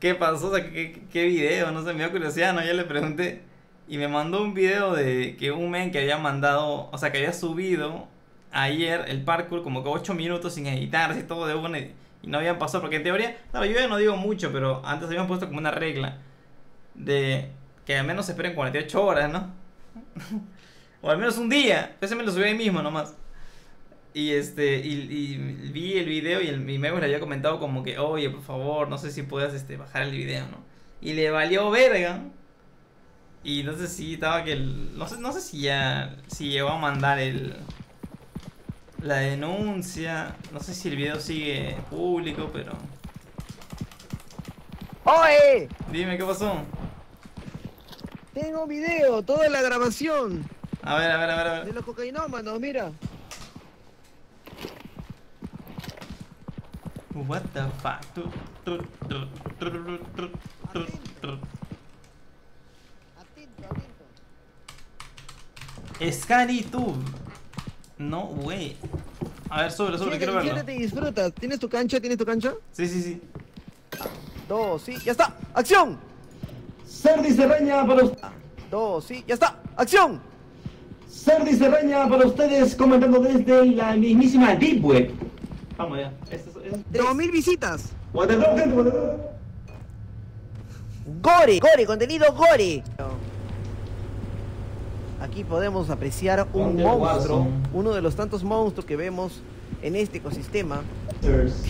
¿qué pasó? O sea, ¿qué video? No sé, me dio curiosidad, ¿no? Ya le pregunté. Y me mandó un video de que un men que había mandado, o sea, que había subido ayer el parkour como que 8 minutos sin editarse y todo de una y no habían pasado. Porque en teoría, claro, yo ya no digo mucho, pero antes habían puesto como una regla de... que al menos se esperen 48 horas, ¿no? O al menos un día. Ese me lo subí ahí mismo nomás. Y y vi el video y mi Mewi le había comentado como que, oye, por favor, no sé si puedas bajar el video, ¿no? Y le valió verga. Y no sé si estaba que no sé si ya llegó a mandar la denuncia. No sé si el video sigue público, pero... ¡Oye! Dime, ¿qué pasó? Tengo video, toda la grabación. A ver. De los cocainómanos, mira. What the fuck. Atento. SpookyTube. No way. A ver, sobre, quiero verlo. Te disfrutas. ¿Tienes tu cancha? Sí. 2, sí, ya está. ¡Acción! Cerdi se reña para ustedes. 2, sí, ya está. ¡Acción! Cerdi se reña para ustedes comentando desde la mismísima Deep Web. Vamos ya. 2000 visitas. Gore, contenido gore. Aquí podemos apreciar un monstruo, uno de los tantos monstruos que vemos en este ecosistema.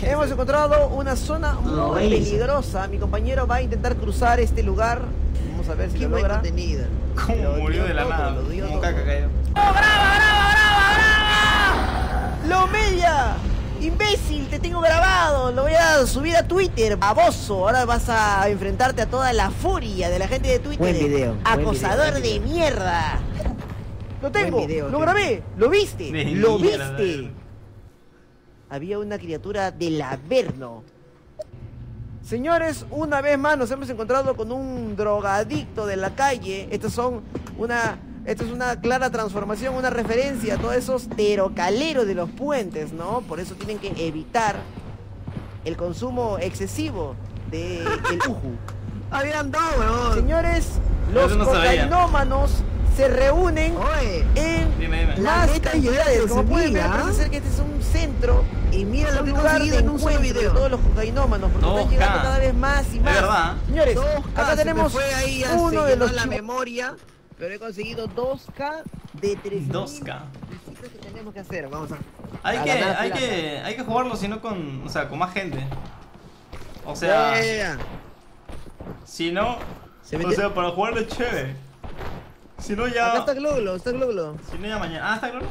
Hemos encontrado una zona muy peligrosa. Mi compañero va a intentar cruzar este lugar. Vamos Vamos a ver si lo logra. Como murió de la nada. Como caca cayó. ¡Brava, brava, brava, brava! ¡Lo humilla! ¡Imbécil! ¡Te tengo grabado! ¡Lo voy a subir a Twitter! ¡Baboso! Ahora vas a enfrentarte a toda la furia de la gente de Twitter. Buen video. ¡Acosador de mierda! ¡Lo tengo! ¡Lo grabé! ¡Lo viste! ¡Lo viste! Había una criatura del Averno. Señores, una vez más nos hemos encontrado con un drogadicto de la calle. Esta es una clara transformación, una referencia a todos esos terocaleros de los puentes, ¿no? Por eso tienen que evitar el consumo excesivo de el uju. Habían dado, weón. Señores, los cocainómanos se reúnen en las cantidades. Como pueden ver, parece ser que este es un centro. Y mira lo que hemos conseguido en un solo video. Todos los cocainómanos, porque están llegando cada vez más y más. Es verdad. Señores, acá tenemos uno de los... la memoria, pero he conseguido 2K de 3.000. 2K. ¿Qué tenemos que hacer? Vamos a... Hay que jugarlo, si no con... O sea, con más gente. O sea... Si no... O sea, para jugarlo es chévere. Si no ya... Acá está Gloglo, está Gloglo. Si no ya mañana... Ah, ¿está Gloglo?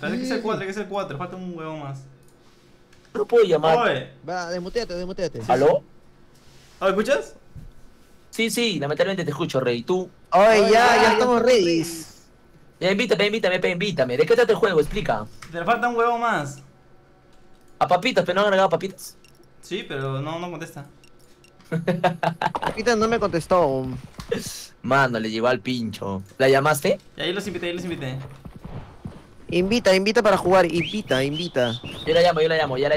Parece que es el 4, falta un huevón más. No puedo llamar. Oye. Va, desmuteate, desmuteate. ¿Aló? ¿Me escuchas? Sí, sí, lamentablemente te escucho, Rey. ¿Tú? Oye, ya estamos ready. Ya, invítame. ¿De qué trata el juego? Explica. Te falta un huevón más. A Papitas, pero no han agregado Papitas. Sí, pero no contesta. Papitas no me contestó. Mano, le llevó al pincho. ¿La llamaste? Y ahí los invité, Invita para jugar, invita. Yo la llamo, ya la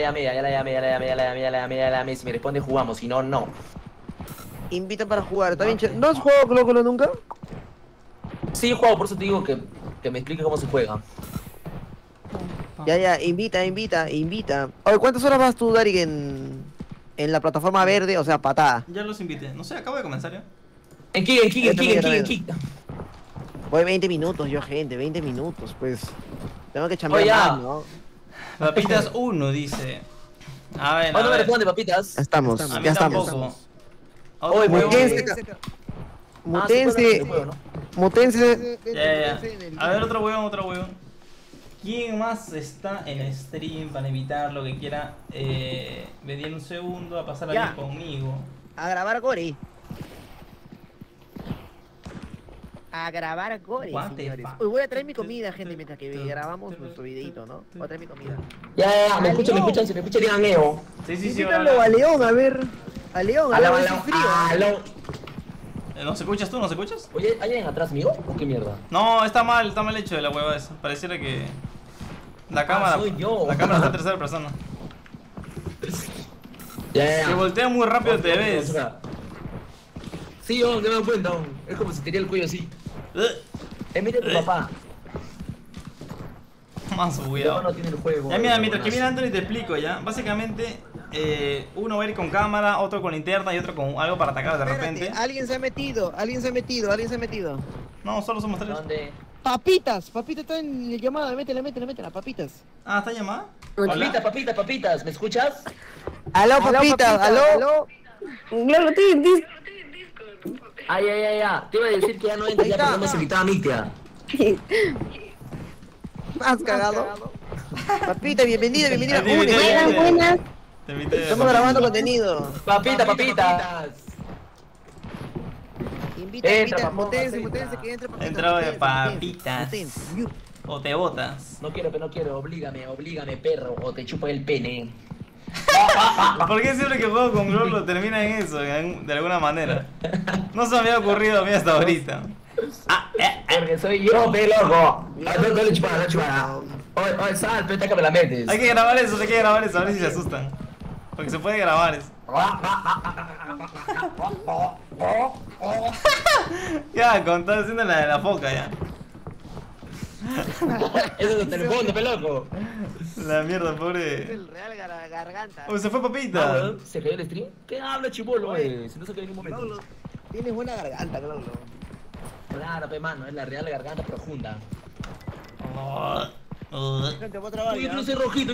llamé. Si me responde jugamos, si no, no. Invita para jugar, está bien chévere. ¿No has jugado Gloglo nunca? Sí, he jugado, por eso te digo que me expliques cómo se juega. Ya, invita. Oye, ¿cuántas horas vas tú, Dari, en la plataforma verde? O sea, patada. Ya los invité, no sé, acabo de comenzar ya. En Kick. Voy 20 minutos yo, gente, 20 minutos, pues. Tengo que chambear más, ¿no? Papitas 1 dice. A ver, ¿cuándo me responde, Papitas? Ya estamos. Oye, mutense. A ver, otro huevón. ¿Quién más está en stream para invitar lo que quiera? Venir un segundo a pasar aquí conmigo. A grabar Gori. A grabar goles, señores. Uy, voy a traer mi comida, gente, mientras que grabamos nuestro videito, ¿no? Voy a traer mi comida. Ya, me escuchan, si me escuchan, digan Eo. Sí, a León, a ver. A León, a ver, hace frío. ¿Nos escuchas tú? ¿Nos escuchas? Oye, ¿hay alguien atrás mío? ¿O qué mierda? No, está mal hecho de la hueva esa. Pareciera que... La cámara... soy yo. La cámara está en tercera persona. Ya. Se voltea muy rápido, te ves. Sí, yo me doy cuenta. Es como si tenía el cuello así. Mira tu papá. Más cuidado. No tiene el juego. Ya, mira, mientras que viene Anthony te explico ya. Básicamente, uno va a ir con cámara, otro con linterna y otro con algo para atacar de repente. Alguien se ha metido. No, solo somos tres. ¿Dónde? Papitas está en la llamada. Métela, Papitas. Ah, ¿está llamada? Papitas, ¿me escuchas? Aló, Papitas, aló. Ay. Te iba a decir que ya no entra, ya que no me invitaba a Mictia. ¿Has cagado? Papita, bienvenida. Buenas. Estamos grabando contenido. Papitas. Invita, motense que entre Papitas. Entraba de Papitas. O te botas. No quiero, oblígame, perro, o te chupo el pene. ¿Por qué siempre que juego con Gloglo termina en eso, de alguna manera? No se me había ocurrido a mí hasta ahorita. Porque soy yo, ve loco. Dale chupada. Oye, sal, pero que me la metes. Hay que grabar eso, a ver si se asustan. Porque se puede grabar eso. Ya, contó haciendo la de la foca ya. Eso es el fondo, peloco. La mierda, pobre. Es el real garganta. Se fue Papita. ¿Se cayó el stream? ¿Qué habla, chibolo? Si no se cayó en ningún momento. Tienes buena garganta, Gloglo. Claro, pe mano, es la real garganta profunda. Yo soy rojito.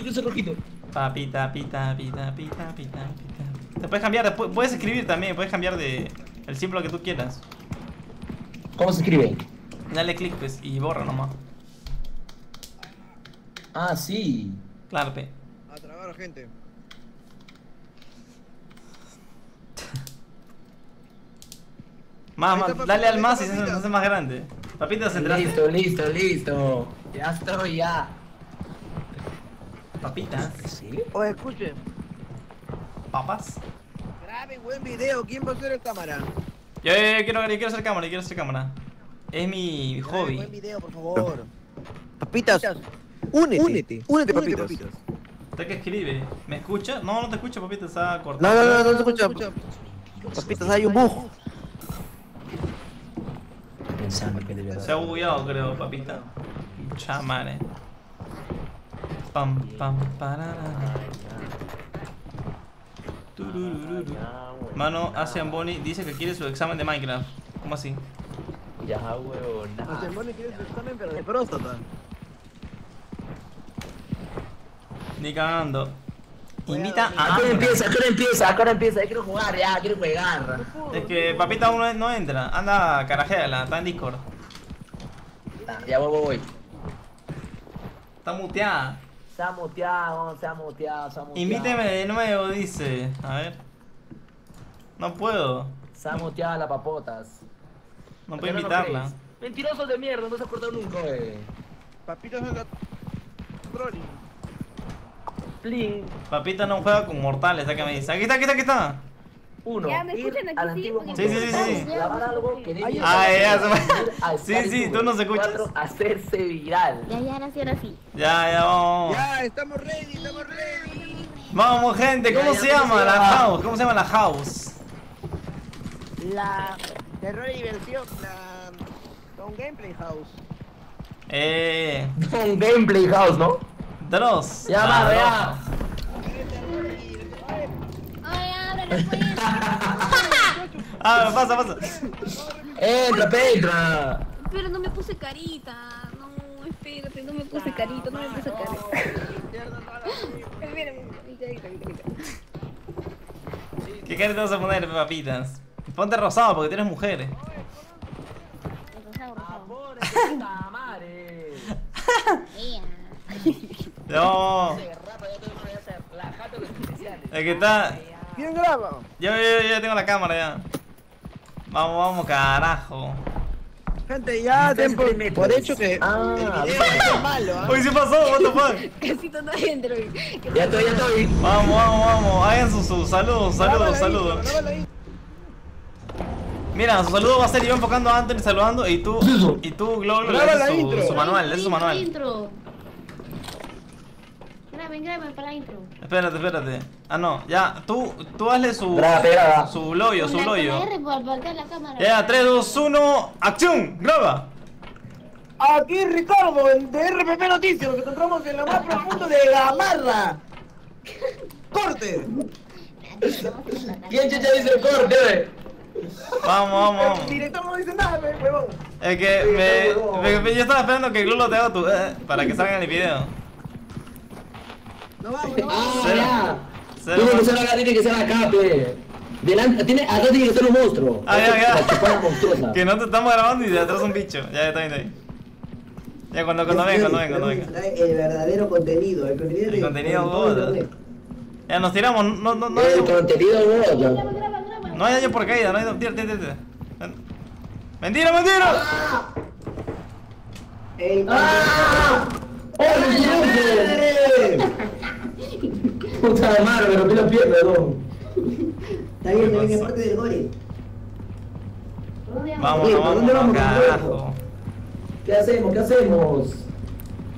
Papita. Te puedes cambiar, puedes escribir también, puedes cambiar de El símbolo que tú quieras. ¿Cómo se escribe? Dale clic pues, y borra nomás. Ah, sí. Claro, pe. A trabajar, gente. Más, más. Dale al más y se hace más grande. Papitas, entraste. Listo, listo, listo. Ya estoy, ya. Papitas. ¿Sí? Oye, escuchen. Papas. Grabe buen video. ¿Quién va a ser el cámara? Yo quiero ser cámara, Es mi hobby. Buen video, por favor. Papitas. Únete, Papitas. ¿Usted qué escribe? ¿Me escucha? No, no te escucho, Papitas. Ah, no te escucho. Papitas, hay un bug. Se ha bugueado, creo, Papita. Chamane. Pam, pam, parara. Mano, Asian Bonnie dice que quiere su examen de Minecraft. ¿Cómo así? Ya, huevón. Asian Bonnie quiere su examen, pero de próstata. Ni cagando. Invita a... Acá empieza, quiero jugar, ya, quiero jugar. Es que Papita aún no entra, anda, carajéala, está en Discord. Ya voy. Está muteada. Se ha muteado. Invíteme de nuevo, dice. A ver. No puedo. Se ha muteado la Papotas. No puedo invitarla. Mentirosos de mierda, no se ha cortado nunca. Papita no está... Plin. Papita no juega con mortales, acá me dice. Aquí está. Uno. Ya me escuchan aquí. Sí. Sí, tú no se escuchas. Hacerse viral. Ya, ahora sí. Ya, vamos. Ya, estamos ready. Vamos, gente, ¿cómo se llama la house? La terror y diversión, la Don Gameplay House. Don Gameplay House, ¿no? Dross. Ya va, ya. Ay, ábrele pues. Ah, pasa. Entra. Pero no me puse carita. No, espérate, no me puse carita. Espérame, mi carita. ¿Qué carita vas a poner, Papitas? Ponte rosado porque tienes mujeres. No. Es que está. ¿Quién graba? Yo tengo la cámara ya. Vamos, carajo. Gente, ya tiempo por hecho que el video es malo. Hoy se pasó, what the fuck. Casito no adentro. Ya estoy. Vamos. Hagan sus saludos. Mira, su saludo va a ser yo enfocando a Anthony saludando y tú Gloglo, es su manual. Graben para la intro. Espérate. Ah, no, ya, tú hazle su blollo. Ya, 3, 2, 1, acción, graba. Aquí Ricardo, de RPP Noticias, que encontramos en lo más profundo de Gamarra. ¡Corte! ¿Quién chucha dice el corte? Vamos. El director no dice nada, huevón. Es que yo estaba esperando que Gloglo te haga tu... para que salga en el video. No, ya. Tiene que ser acá, pe. Delante, acá tiene que ser un monstruo. Ya. Que no te estamos grabando y de atrás un bicho. Ya está ahí. Ya, cuando venga. El verdadero contenido, el contenido gordo. Ya, nos tiramos, no. El contenido gordo. No hay daño por caída, no hay daño. Tira. ¡Mentira! Puta de madre, me rompí la pierna, bro. Está bien, es parte del gore. Vamos, carajo. ¿Qué hacemos?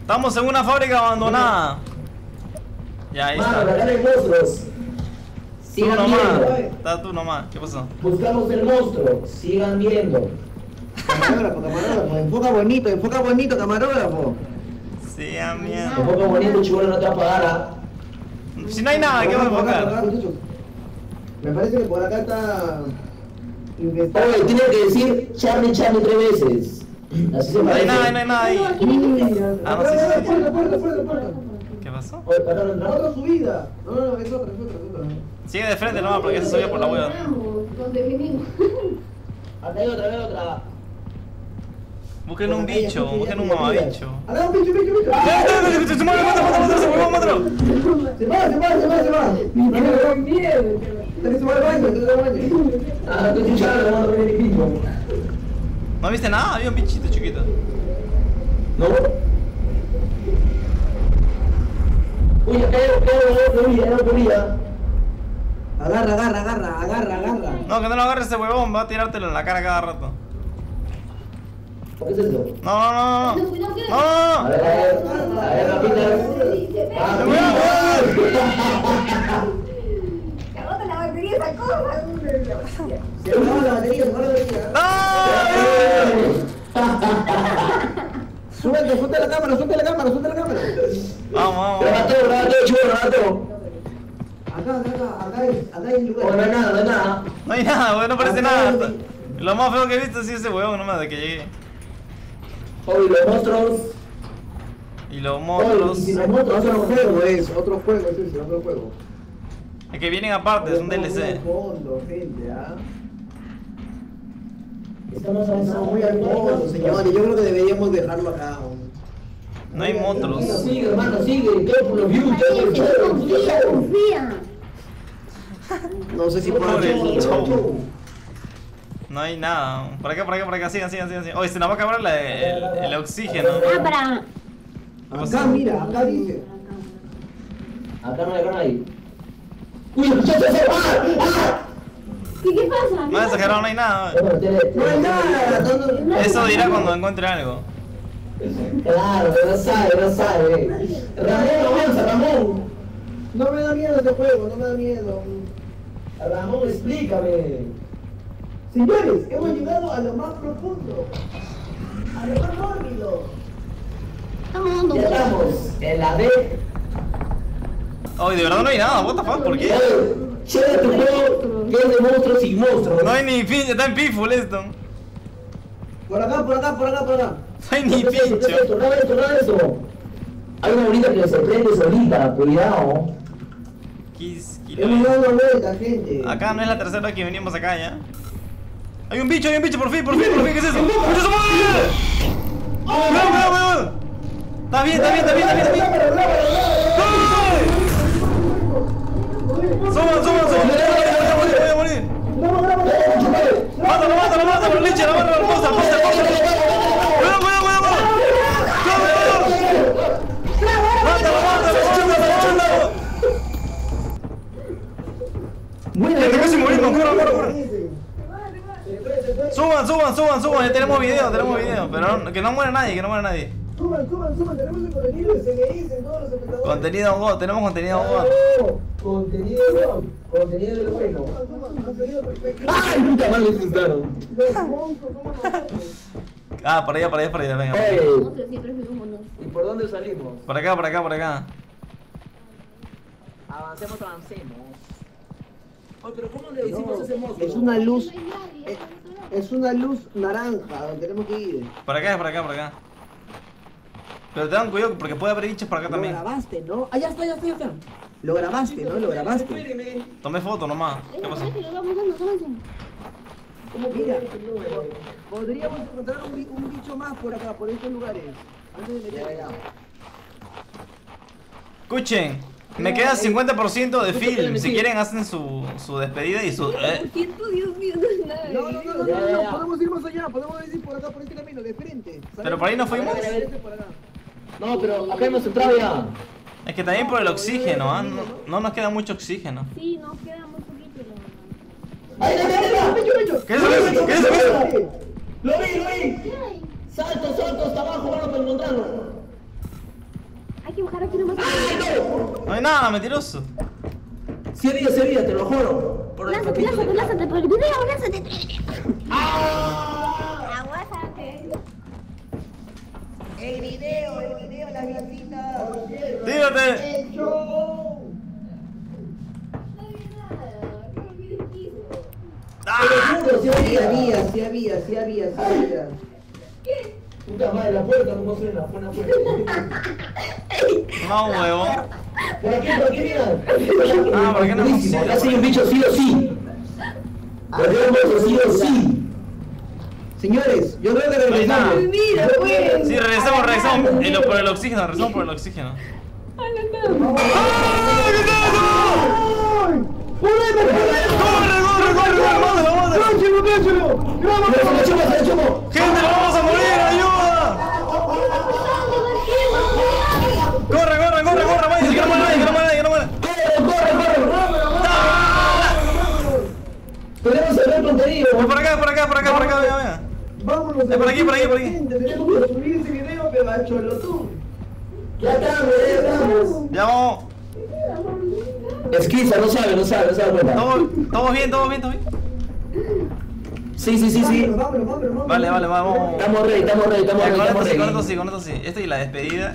Estamos en una fábrica abandonada. Ya, ahí está. Acá hay monstruos. Sigan viendo. Está tú nomás, ¿qué pasó? Buscamos el monstruo, sigan viendo. Camarógrafo, enfoca bonito, camarógrafo. Sigan viendo. Enfoca bonito, chivolo, no te va a pagar. Si no hay nada, ¿qué vamos a buscar? Me parece que por acá está... Oye, tiene que decir Charlie 3 veces. Así se parece. No hay nada ahí. Puerta. ¿Qué pasó? Oye, para otra subida. No, es otra. Sigue de frente nomás porque se subió por la hueva. donde vivimos. Acá hay otra, acá hay otra. Busquen un bicho, busquen un mamabicho. ¡Ah, no, bicho, bicho, bicho! ¡Se mueve, mátalo! ¡Se va! ¿No viste nada? Había un bichito chiquito. ¿No? Uy, acá hay otra orilla. Agarra. No, que no lo agarres ese huevón, va a tirártelo en la cara cada rato. ¿Qué es eso? No. A ver, Papitas. ¡Ah, me acabó la batería, sacó! ¡Se acabó la batería! ¡No! Suelta la cámara. Vamos. Graba todo, chico, Acá hay lugar. No hay nada. No hay nada, güey, no parece nada. Lo más feo que he visto es ese huevón nomás de que llegué. Oh, y los monstruos. Y los monstruos, otro juego. Es que vienen aparte, es un DLC. Estamos muy al fondo, señores. Yo creo que deberíamos dejarlo acá. No hay monstruos. Sigue, hermano, sigue. No sé si puedo. No hay nada. Por acá, sigan. Oye, se nos va a acabar el oxígeno. Acá, mira, acá dice. Acá no hay. ¡Uy, el muchacho se va! ¿Qué pasa? No, exagerado, no hay nada. Eso dirá cuando encuentre algo. Claro, no sabe. Ramón, avanza. No me da miedo este juego, Ramón, explícame. Señores, hemos llegado a lo más profundo, a lo más mórbido. Estamos en la B. Ay, de verdad no hay nada, what the fuck, ¿por qué? Chévere tu juego, que es de monstruos y monstruos. No hay ni pinche, está en piful esto. Por acá. No hay ni pinche. No, eso. Hay una bonita que nos sorprende solita, cuidado. Hemos dado una vuelta, gente. Acá no es la tercera vez que venimos acá, ¿ya? Hay un bicho, por fin, ¿qué es eso? ¡Mucho se mueve! ¡Vamos! Está bien. ¡Súbanse! ¡Mátalo, leche! ¡La mano hermosa! ¡Mátalo! Suban, ya tenemos video, pero que no muera nadie. Suban, tenemos el contenido de CNI, en todos los espectadores. Contenido del bueno. ¡Ay, puta madre, me insultaron! Ah, para allá, venga. ¿Y por dónde salimos? Por acá. Avancemos. Oye, pero ¿cómo le decimos ese monstruo? Es una luz naranja, donde tenemos que ir. Para acá. Pero tengan cuidado porque puede haber bichos para acá también. Lo grabaste, ¿no? Allá está. Lo grabaste. Tomé foto nomás. ¿Qué pasó? Mira, podríamos encontrar un bicho más por acá, por estos lugares. Antes de meter allá. Escuchen. Me queda 50% de film, si quieren hacen su despedida y su... Dios mío, no, podemos ir más allá, podemos ir por acá, por este camino, de frente. ¿Pero por ahí no fuimos? No, pero acá hemos entrado ya. Es que también por el oxígeno, ¿ah? No nos queda mucho oxígeno. Sí, nos queda muy poquito. ¡Ay! ¿Qué es eso? ¡Lo vi! ¡Salto, hasta abajo, vamos para encontrarlo! Hay que bajar aquí nomás. No hay nada, mentiroso. Sí había, te lo juro. Lázate por el video, lázate. Aguántate. El video, las visitas. Tírate. El show. No había nada. Sí había. ¿Qué? Puta madre, la puerta no suena, fue una puerta. No, huevón. ¿Por qué no? Ah, ¿por qué no? Acá sigue un bicho sí o sí. Habíamos sido sí. Señores, yo creo que regresamos. Mira, pues. Sí, regresamos por el oxígeno, regresamos por el oxígeno. ¡Gente, vamos a morir! ¡Ayuda! ¡Corre, corre, corre, corre! ¡Vaya, que no muera nadie, que no muera nadie, que no muera! ¡Corre, corre, corre! ¡Tenemos el otro contenido! ¡Por acá! ¡Venga, vámonos! ¡Por aquí! Tenemos que subir ese video, pero a Cholotube. ¡Ya estamos! ¡Ya vamos! Esquiza, no sabe. ¿Todo bien? Sí. Vale, vamos. Estamos rey. Con esto sí. Esta y la despedida.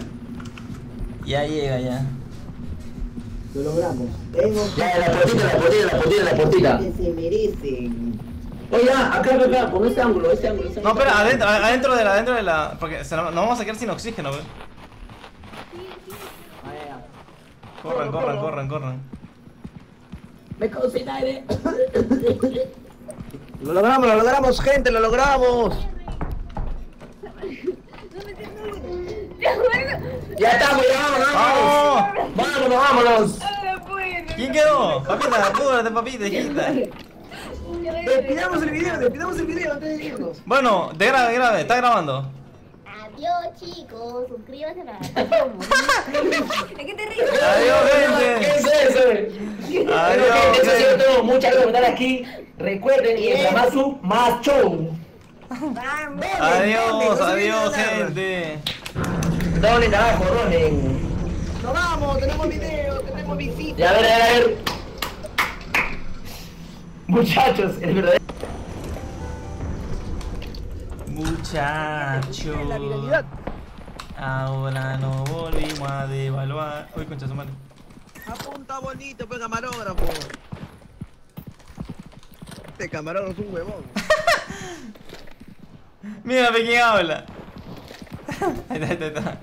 Ya llega, ya. Lo logramos. Ya, la portita. Que se merecen. Oye, acá, con este ángulo. No, espera, adentro de la. Porque nos vamos a quedar sin oxígeno, güey. Corran. Me quedo sin aire. Lo logramos, gente, lo logramos. Ya estamos, vámonos. Vámonos. ¿Quién quedó? Papita, apúrate, papita, hijita. Despidamos el video antes de irnos. Bueno, grave, está grabando. Adiós, chicos, suscríbanse para... ¿De qué te ríes? Adiós, gente. ¿Qué es eso? Adiós. Eso ha sido todo. Muchas gracias por estar aquí. Recuerden, y el Masu Macho. Adiós, gente. Doble trabajo, donen. Nos vamos, tenemos video, tenemos visitas. A ver. Muchachos, el verdadero. Muchachos. Ahora nos volvimos a devaluar. Uy, concha su madre. Apunta bonito, pues, camarógrafo. Este camarón es un huevón. Mira, quién habla. Ahí está.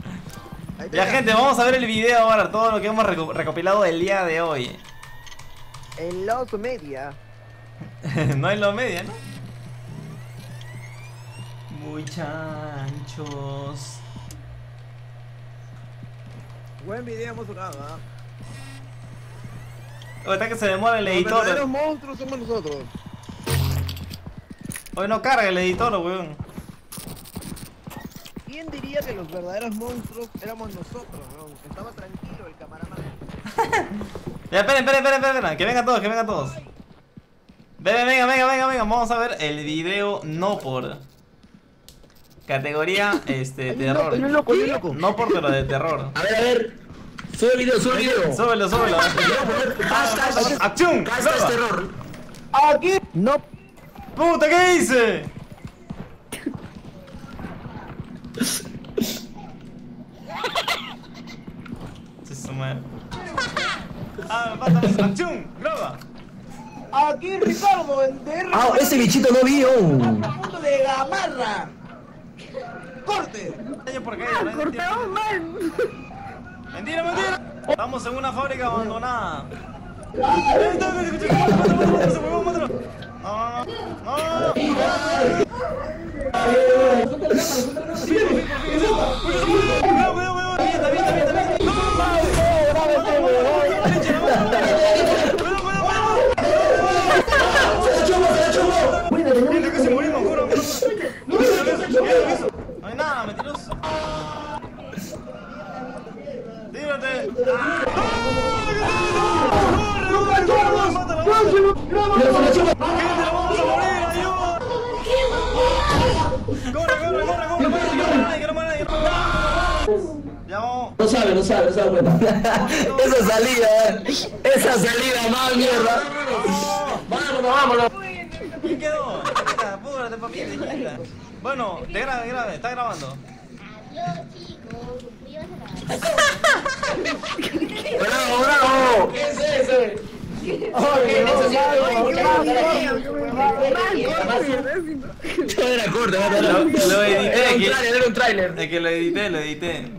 Ya, gente, vamos a ver el video ahora. Todo lo que hemos recopilado del día de hoy. En los media. No en los media, ¿no? Muchachos. Buen video hemos sacado, ¿ah? Ahorita que se demora el editor. Los verdaderos monstruos somos nosotros. Hoy no carga el editor, weón. ¿Quién diría que los verdaderos monstruos éramos nosotros, weón? Estaba tranquilo el camaraman. Ya, esperen. Que vengan todos. Venga. Vamos a ver el video no por categoría, terror. No, loco. No por, pero de terror. A ver. Sube el video. Súbelo. ¡Acción! ¡Hashtag terror! ¡Aquí! ¡No! ¡Puta, qué hice! Se suma. ¡Acción! ¡Graba! ¡Aquí Ricardo! ¡Ah, ese bichito no vio! ¡A punto de Gamarra! ¡Corte! ¡Cortamos mal! Mentira. Estamos en una fábrica abandonada. No sabe. Esa salida, más mierda. Vámonos. ¿Quién quedó? Púrate, papita. Bueno, grave, está grabando. ¡Bravo! ¿Qué es eso? Era un tráiler. Es que lo edité.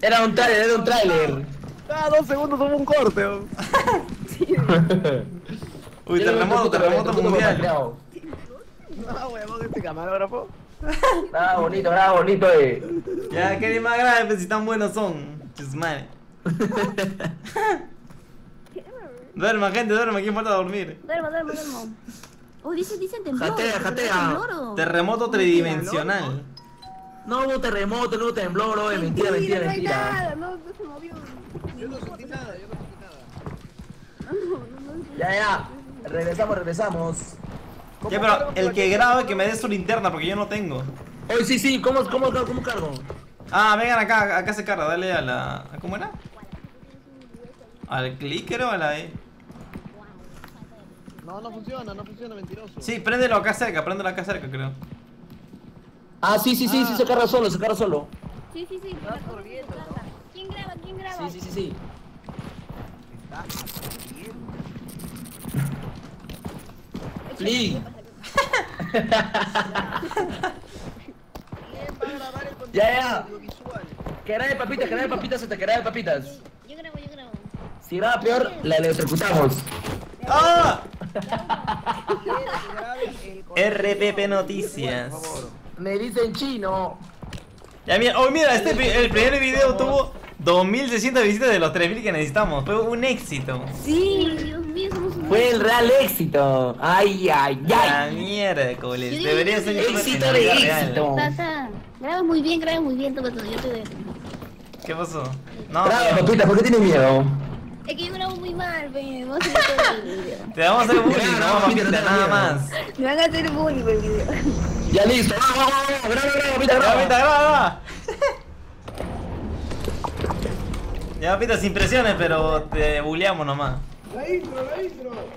Era un tráiler. Cada 2 segundos hubo un corte. Sí. Uy, terremoto mundial. No, huevón, este camarógrafo. Nada bonito, Ya, que ni más grave, pues si tan buenos son. Chismane. Duerma, gente, duerma, ¿quién falta dormir? Duermo. Oh, dicen temblor. Jatea. Terremoto tridimensional. No hubo terremoto, no hubo temblor, oye, mentira. Nada, no se movió. Yo no sentí nada, Ya. Regresamos. Ya, pero el que grabe que me dé su linterna porque yo no tengo. Oye, sí, ¿cómo cargo? Ah, vengan acá se carga, dale a la... ¿Cómo era? Al clic, creo, a la E. No funciona, mentiroso. Sí, préndelo acá cerca, creo. Ah, sí, se carga solo. Sí. ¿Quién graba? Sí. ¡Fli! Ya. Que grabe papitas, hasta que grabe papitas. Yo grabo. Si graba peor, la electrocutamos. ¡Ah! RPP Noticias. Me dicen chino. Ya, mira, el primer video tuvo 2600 visitas de los 3000 que necesitamos. Fue un éxito. Sí, Dios mío, somos un éxito. Fue el real éxito. Ay. La miércoles. Sí. Debería ser éxito de éxito. Graba muy bien, Tomato. Yo te veo. ¿Qué pasó? No. Graba, papita, ¿por qué tienes miedo? Es que yo grabo muy mal, baby. Vamos a hacer todo el video. Te vamos a hacer bullying, papita, nada más. Me van a hacer bullying por el video. Ya listo, vamos, graba, papita. Ya, papita, sin presiones, pero te bulleamos nomás. La intro.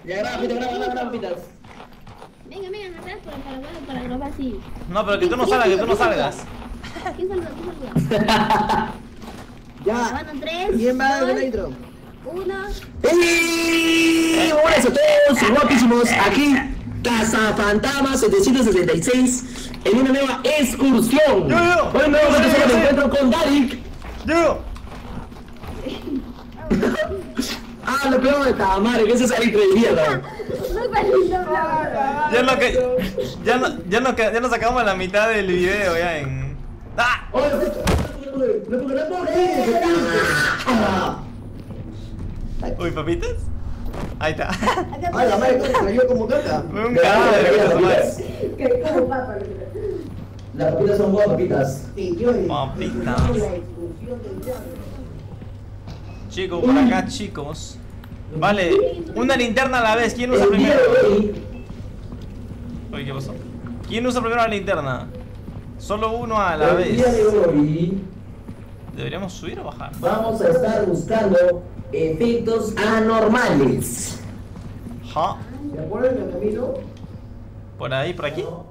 Ya, graba, papitas. Venga, atrás para grabar así. No, pero que tú no salgas. ¿Quién salga? Ya. ¿Quién va a ver la intro? Uno. ¡Ey! Buenas a todos, guapísimos, aquí. Cazafantasma 766 en una nueva excursión. Bueno, me encuentro con Dari. Ah, lo peor de esta madre, que ese es ahí tremenda. Ya nos sacamos la mitad del video ya en. ¡Ah! Uy, papitas. Ahí está. Ay, la madre se cayó como caca. Un cadáver. Las papitas son guapas, papitas. Papitas. Chicos, por acá, chicos. Vale, una linterna a la vez. ¿Quién usa primero? Oye, ¿qué pasó? ¿Quién usa primero la linterna? Solo uno a la vez. ¿Deberíamos subir o bajar? Vamos a estar buscando efectos anormales. ¿Te acuerdas del camino? ¿Por ahí? ¿Por aquí? No.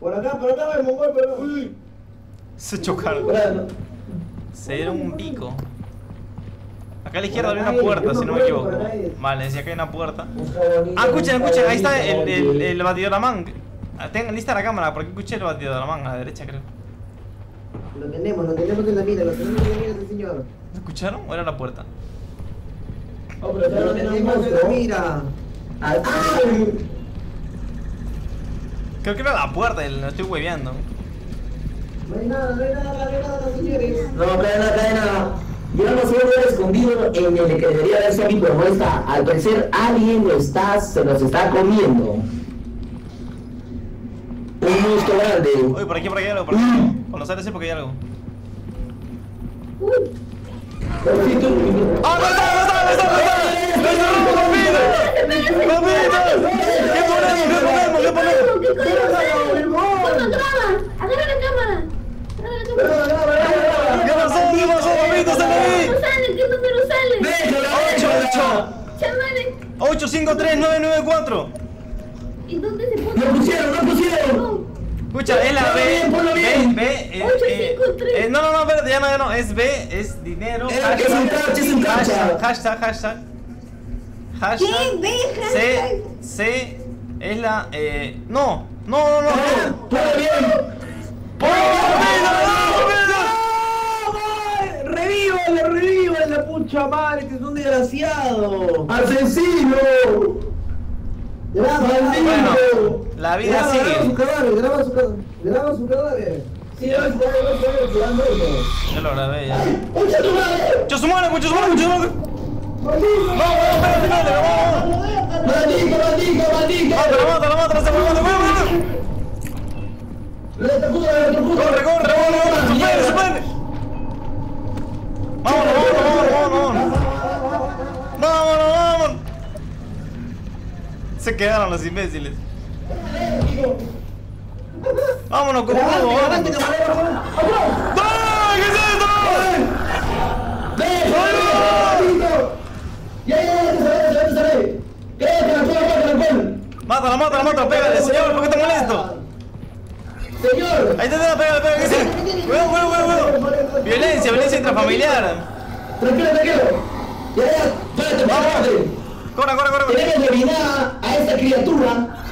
Por acá, el mongol, pero... Uy. Se chocaron. Se dieron un pico. Acá a la izquierda había una puerta, si no me equivoco. Vale, si acá hay una puerta. Ah, escuchen, ahí está el batidora. Tengan lista la cámara, porque escuché el batidora a la derecha, creo. Lo tenemos en la mina, ese señor. ¿Lo escucharon? ¿O era la puerta? Oh, pero lo tenemos en la mira. ¡Ay! Creo que era la puerta, lo estoy hueveando. No hay nada, señores. No hay nada. Llevamos un lugar escondido en el que debería haber salido, pero no está. Al parecer alguien se nos está comiendo. Un monstruo grande. Uy, por aquí hay algo, por aquí. Conocer ese porque hay algo. ¡Ah, no! ¿Y dónde se pone? ¡No pusieron! Escucha, es la B. No, espérate, ya no, es B, es dinero. Hashtag. ¿Qué? B, hashtag. C, es la. No. ¡Todo bien! ¡No! ¡Revívale, la pucha madre! ¡Que es un desgraciado! ¡Asesino! Bueno, la vida sigue. Graba su cadáver. Sí, yo lo grabé ya. ¡Mucho su madre! ¡Vámonos! Se quedaron los imbéciles. ¡Vámonos, cómo! ¡Vámonos! ¡Qué ¡Ya! ¡Mátala! ¡Pégale, señor! ¿Por qué te molesto? ¡Señor! Ahí está, pégale, ¡Huevo! Violencia intrafamiliar. Tranquilo. Ya, espérate. Corre. Tenemos que eliminar a esta criatura.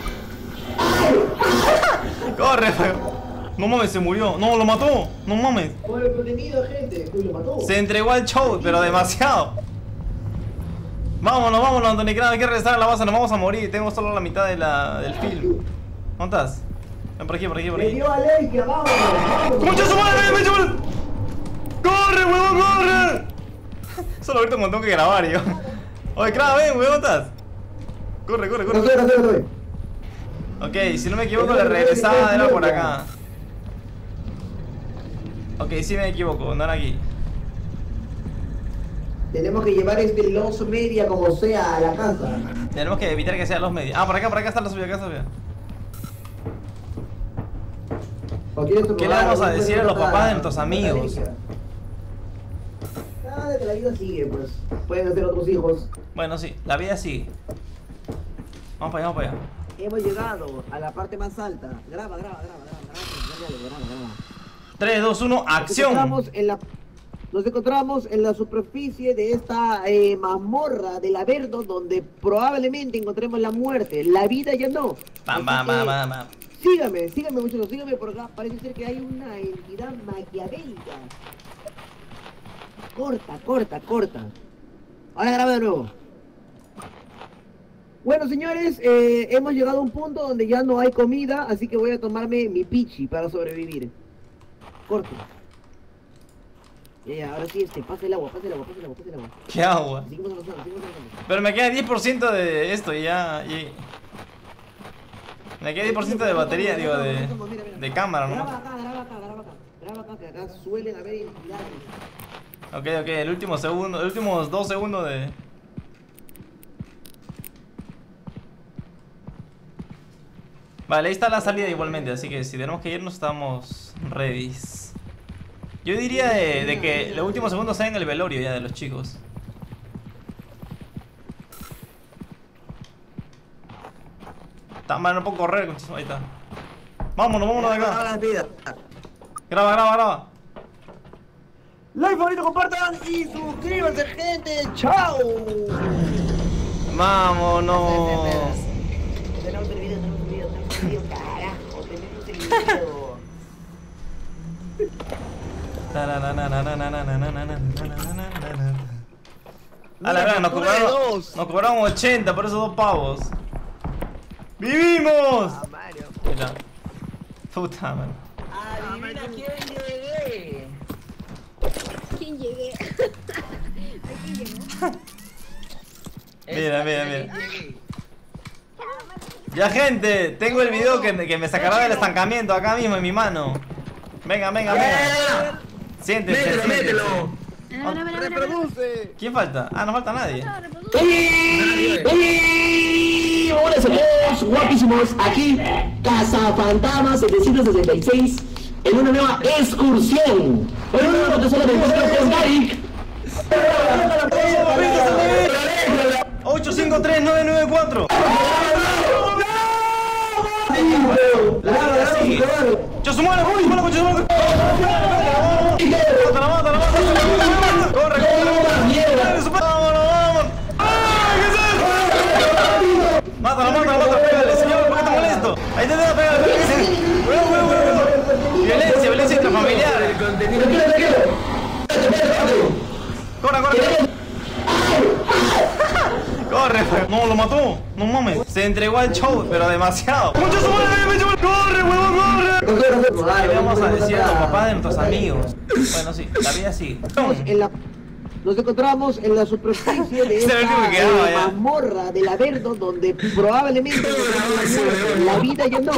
¡Ay! Corre, feo. No mames, se murió. No, lo mató. No mames. Por el contenido, gente. Lo mató. Se entregó al show, pero demasiado. Vámonos, Anthony Kraft, hay que regresar a la base, nos vamos a morir, tengo solo la mitad de del film. ¿Dónde estás? Ven por aquí. ¡Dio a Leica, vámonos! ¡Muchacho, madre! ¡Corre, huevón, corre! Solo ahorita un montón que grabar yo. Oye, Kraft, ven, huevón, ¿dónde estás? Corre. Ok, si no me equivoco, la regresada era por acá. Ok, si me equivoco, no era aquí. Tenemos que llevar este los media como sea a la casa. Tenemos que evitar que sea los media. Ah, por acá está la subida. ¿Qué le vamos a decir a los papás de nuestros amigos? Nada, que la vida sigue, pues. Pueden hacer otros hijos. Bueno, sí, la vida sigue. Vamos para allá. Hemos llegado a la parte más alta. Graba. 3, 2, 1, acción. Nos encontramos en la superficie de esta mazmorra del Averno, donde probablemente encontremos la muerte. La vida ya no. Sígame, muchachos, sígame por acá. Parece ser que hay una entidad maquiavélica. Corta. Ahora graba de nuevo. Bueno, señores, hemos llegado a un punto donde ya no hay comida, así que voy a tomarme mi pichi para sobrevivir. Corta. Ahora sí, pasa el agua. ¿Qué agua? Seguimos avanzando. Pero me queda 10% de esto y ya... Me queda 10% de batería, digo, de cámara, ¿no? Graba acá, que acá suelen haber entidades. Ok, el último segundo, los últimos 2 segundos de... Vale, ahí está la salida igualmente, así que si tenemos que irnos estamos ready. Yo diría de que los últimos segundos sean el velorio ya de los chicos. Tan mal, no puedo correr. Ahí está. Vámonos de acá. Graba. Like, favorito, compartan y suscríbanse, gente. Chao. Vámonos. Tenemos el video, carajo. A la verdad, nos cobraron 80 por esos 2 pavos. ¡Vivimos! Mira. Puta, man. Adivina ¿Quién llegué? ¿Quién llegó? Mira. Ya, gente, tengo el video que me sacará del estancamiento acá mismo en mi mano. Venga. Siéntese. Reproduce. ¿Quién falta? Ah, no falta nadie. ¡Uy! Hola, somos guapísimos aquí, Cazafantasma 766, en una nueva excursión. En una nueva persona de con Dari. 853-994. ¡Mátala! ¡Pégale, señor! ¿Por qué te molesto? Ahí te da, pégale. Violencia intrafamiliar. El contenido. ¡Corre! Corre, no, lo mató. No mames. Se entregó al show, pero demasiado. Muchas horas, corre, huevón, corre. ¿Qué le vamos a decir a los papás de nuestros amigos? Bueno, sí, la vida sí. Nos encontramos en la superficie de esta mazmorra del Averno, donde probablemente la vida ya no.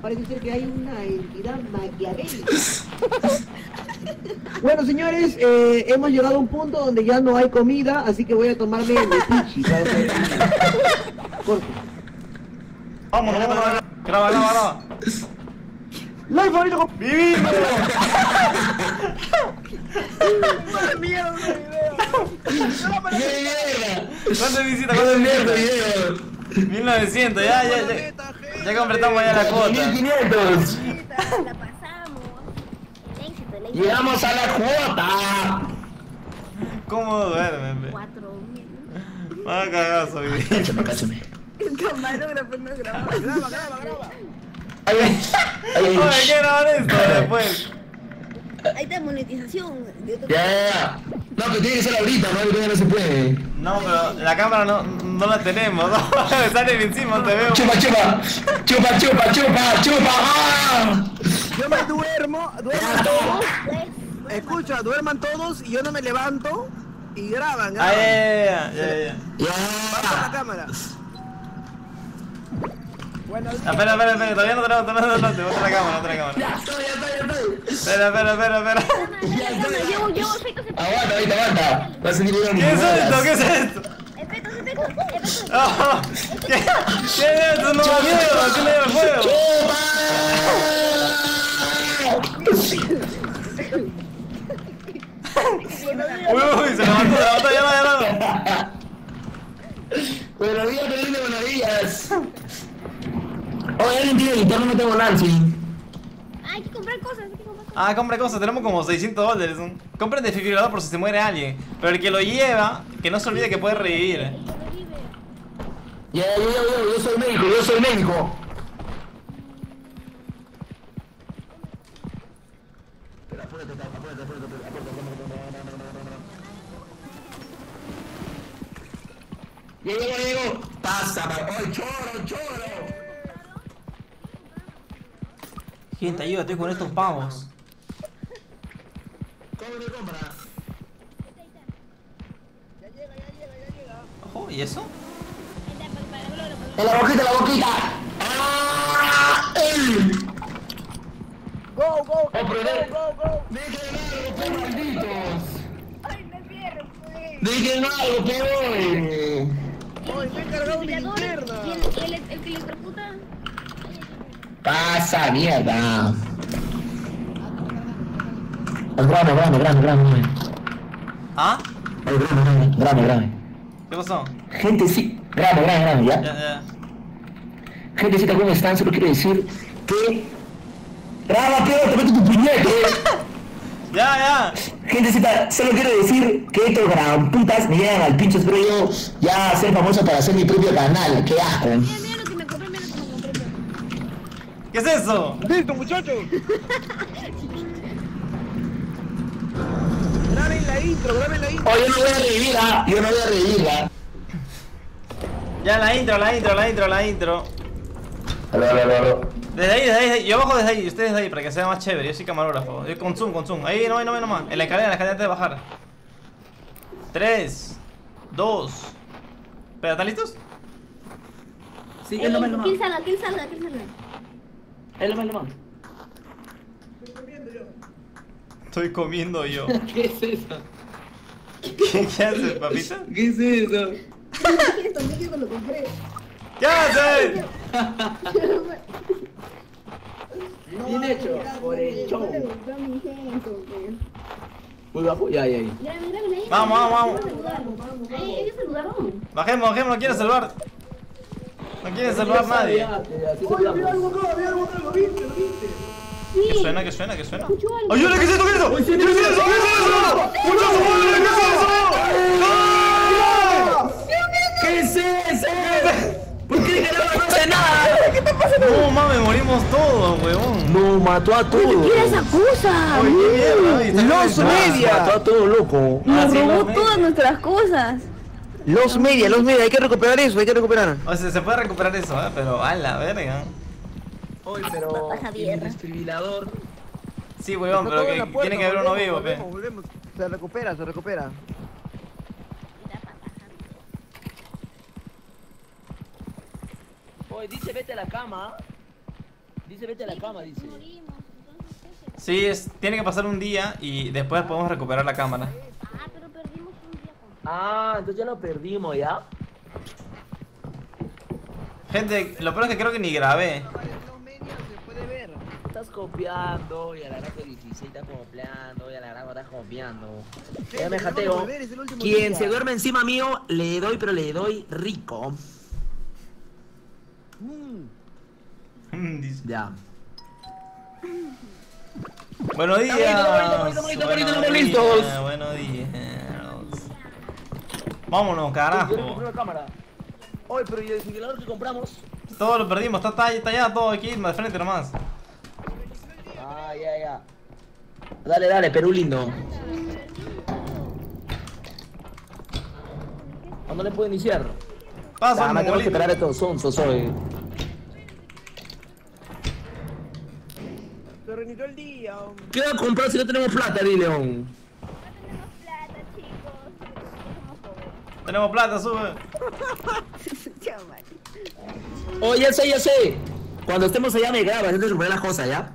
Parece ser que hay una entidad maquiavélica. Bueno, señores, hemos llegado a un punto donde ya no hay comida, así que voy a tomarme el pichi. Vámonos, vámonos. Graba, graba, graba. ¡Live favorito con... ¡Vivimos! ¡Madre mía, no me video! ¿Cuántas visitas? ¿Cuántas visitas? 1900, ya. Ya completamos ya la cuota. 1500. La pasamos. El éxito, el éxito. ¡Llegamos a la cuota! ¿Cómo duerme? 4000. Ah, cagazo, vivimos. Cállame. El camarógrafo no graba. Graba, graba, graba. Ay, ¿qué grabar esto después? Ahí está monetización. Ya. No, pero tiene que ser ahorita, ¿no? Todavía no se puede. No, pero la cámara no la tenemos. Me sale encima, te veo. Chupa, chupa. Chupa, chupa, chupa, chupa. ¡Ah! Yo me duermo, duerman todos. Escucha, duerman todos y yo no me levanto y graban. Ya. Baja la cámara. Bueno, espera, todavía no te otra cámara. Ya estoy. Espera. Llevo efectos. Aguanta. ¿Qué es esto? Efectos. Oh, ¿Qué es esto? No me miedo, ¿qué le da fuego? Uy, se levantó, ya va. Buenos días, Felipe, buenos días. Oye, alguien tiene guitarra, no tengo nada, sí. Hay que comprar cosas. Ah, compra cosas, tenemos como $600. Compren desfibrilador por si se muere alguien. Pero el que lo lleva, que no se olvide que puede revivir. Yo soy médico, Espera, apúrate. Llego. Pasa, ay, choro. Gente, ayuda, estoy con estos pavos. ¿Cómo te compras? Ya llega. Ojo, ¿y eso? ¡En la boquita! ¡Ah! ¡Ey! ¡Go! ¡Dejen algo, malditos! ¡Ay, me pierdo, pues! ¡Dejen algo, que voy! ¡Ay, me he cargado mi linterna! ¿El que le preocupa? ¡Pasa, mierda! El grame. ¿Ah? El grame. ¿Qué pasó? Gente, sí. Grame, ya. Gente, sí, también están, solo quiero decir que... ¡Graba, tío! ¡Te meto tu puñete! Ya. Gentecita, solo quiero decir que estos gran putas me llegan al pinche estrello ya a ser famoso para hacer mi propio canal. ¡Qué asco! ¿Qué es eso? ¡Listo, muchachos! Graben la intro. Oh, yo no voy a revivirla. Ya, la intro. Aló. Desde ahí. Yo bajo desde ahí, ustedes desde ahí, para que sea más chévere. Yo soy camarógrafo. Yo con zoom. Ahí, no hay nomás. En la escalera antes de bajar. 3, 2. Espera, ¿están listos? Sí, es lo más. ¿Quién salga? Es lo más. Estoy comiendo yo. ¿Qué es eso? ¿Qué haces, papita? ¿Qué es eso? Yo me lo compré. ¿Qué haces? Bien hecho. Por el show. Uy, bajo. Ya. Vamos. Hay que saludarlo. Bajemos, no quiero salvar. No quiere salvar a nadie. Oye, vi algo, ¿lo viste? Sí. ¿Qué suena? ¡Ayuda! ¿Qué es eso? ¡Muchas! ¿Qué es eso? ¿Por qué no hace nada? ¿Qué te casa también. No, mames, morimos todos, huevón. No, mató a todos. ¿Por qué las acusa? Los Media. Mató a todos, loco. Nos robó todas nuestras cosas. Los media, hay que recuperar eso, O sea, se puede recuperar eso, pero a la verga. Hoy, pero el desfibrilador. Sí, huevón, pero que tiene que haber uno vivo, pe. Se recupera, Oye, dice vete a la cama. Dice. Sí, tiene que pasar un día y después podemos recuperar la cámara. Ah, pero perdimos un día. Ah, entonces ya lo perdimos, ¿ya? Gente, lo peor es que creo que ni grabé. Estás copiando, y a la gran felicita está copiando, y a la gran estás copiando. Ya me jateo. Quien se duerme encima mío, le doy, pero le doy rico. Ya. Buenos días. Buenos días. Vámonos, carajo. Oye, pero ¿y el desfibrilador que compramos? Todo lo perdimos, está ya todo aquí, de frente nomás. Ah, ya. Dale, Perú lindo. ¿Cuándo le puedo iniciar? Pasa, me tengo que esperar a estos sonsos hoy. Se reinició el día. ¿Qué va a comprar si no tenemos plata, León? No tenemos plata, chicos. Tenemos plata, sube. Oye, ya sé. Cuando estemos allá me grabas, yo te superé las cosas, ¿ya?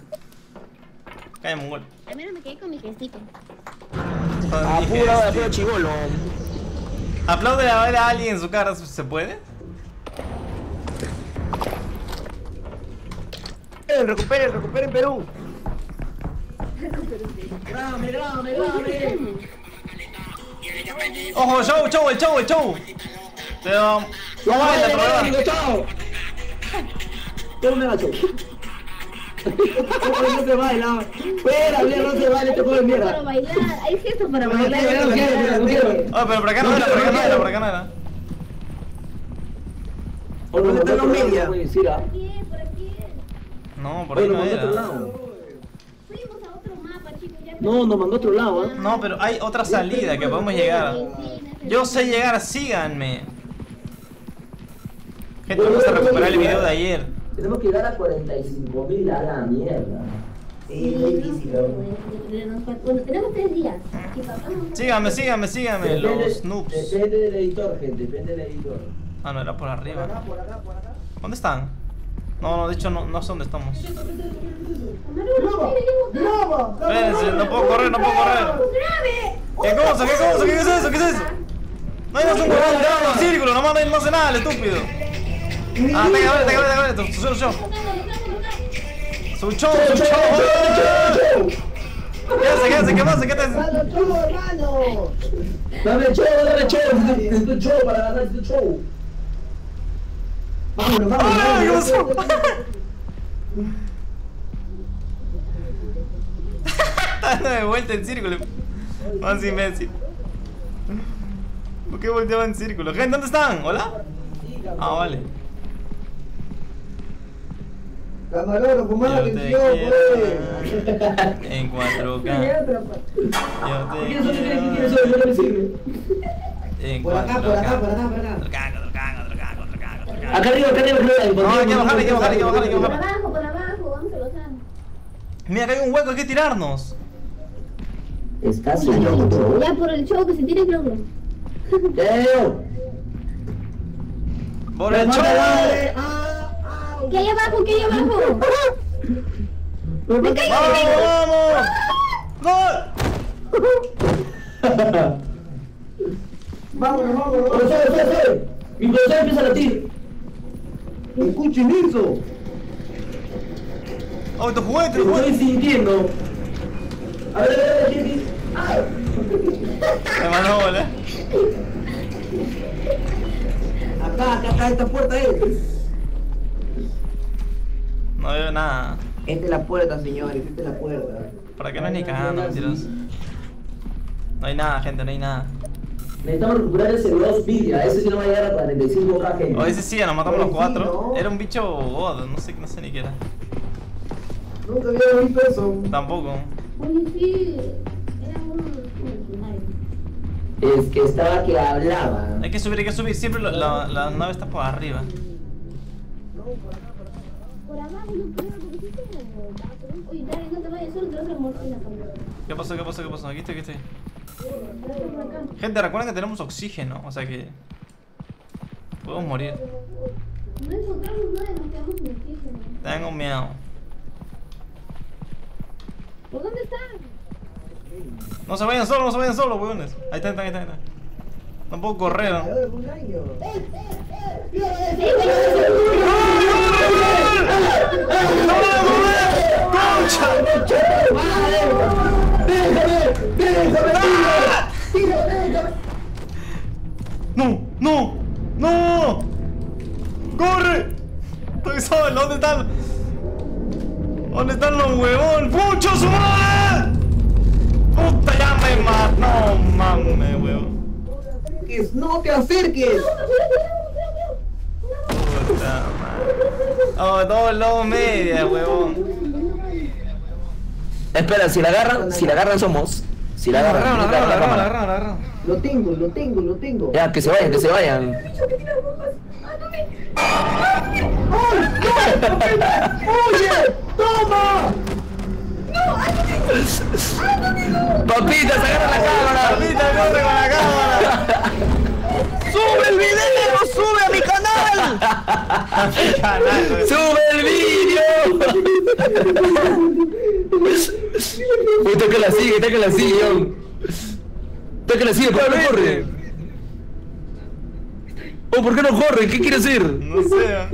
Cae, mongol. Al menos me quedé con mi gestito. Apuro chivolo. Aplaude a ver a alguien en su cara, ¿se puede? Recuperen Perú. Grabame. Ojo, show. Pero... ¿Cómo va el programa? ¡Chao! Yo me mato. No se baila. Fuera, no se baila, te puedo mierda. Para bailar, hay gestos para bailar. Oh, pero por acá no era, por acá no era. Por donde están los media. Por aquí. No, por ahí no era. Fuimos a otro mapa, chicos. No, nos mandó a otro lado, ¿eh? No, pero hay otra salida que podemos llegar. Yo sé llegar, síganme. Gente, vamos a recuperar el video de ayer. Tenemos que llegar a 45.000 a la mierda. Sí, es difícil. Bueno, tenemos 3 días. Síganme, los noobs. Depende del editor, gente, Ah, no, era por arriba. Por acá. ¿Dónde están? No, de hecho no sé dónde estamos. Espérense, no puedo correr. ¿Qué cosa? ¿Qué es eso? No hay más un huevón tirado en círculo, no hace nada, el estúpido. Ah, te cabré, su show. ¿Qué hace? ¿Qué pasa? Dame show para ganar este show. Vámonos. Está dando de vuelta en círculo. Vamos imbécil. ¿Por qué volteaba en círculo? Gente, ¿dónde están? ¿Hola? Ah, vale. Camarón, fumada que tío, pues. En 4K. Por acá. Acá arriba. No, hay que bajar. Por abajo, vamos a los años. Mira, acá hay un hueco, hay que tirarnos. Estás loco. Ya por el show que se tire el loco. Por el show. ¿Qué hay abajo? ¡Me caigo! ¡Vamos! ¡Vámonos! ¡Pero sale! ¡Mi corazón empieza a latir! ¡Escuchen eso! ¡Oh, estos juguetes! ¡Lo estoy sintiendo! ¡A ver, Jimmy! ¡Me mandó bola! Acá, esta puerta es. No veo nada. Esta es la puerta, señores, ¿Para qué no hay ni cagando, mentiroso? No hay nada, gente, Necesitamos recuperar ese de 2 Villa, ese sí no va a llegar a 45k gente. O ese sí, ya nos matamos los 4. Sí, ¿no? Era un bicho god, no sé ni qué era. Nunca había visto eso. Tampoco. Sí, era un... Es que estaba que hablaba. Hay que subir. Siempre la nave está por arriba. No, por abajo no puedo, porque sí tengo... Uy, Dari, no te vayas, solo te vas a morfina. ¿Qué pasó? Aquí estoy. Gente, recuerden que tenemos oxígeno, o sea que podemos morir. No encontramos nada, nos quedamos sin oxígeno. Tengo miedo. ¿Por dónde están? No se vayan solos, huevones. Ahí están. No puedo correr, ¿no? ¡No! ¡Corre! Estoy solo, ¿Dónde están los huevón? ¡Pucho su madre! ¡Puta, ya me mató! ¡No mames, huevón! ¡No te acerques! ¡Puta madre! ¡Oh, 2 media, huevón! Espera, si la agarran somos. Si la agarran. Lo tengo. Ya, que se vayan. ¡Oye! ¡Toma! ¡No! ¡Anthony! ¡Papitas, agarra la cámara! ¡Papitas, corre con la cámara! ¡Sube el video! ¡Sube a mi canal! ¡Sube el video! ¡Toca la silla! ¿Por qué no corre? ¿Qué quiere decir? No sé.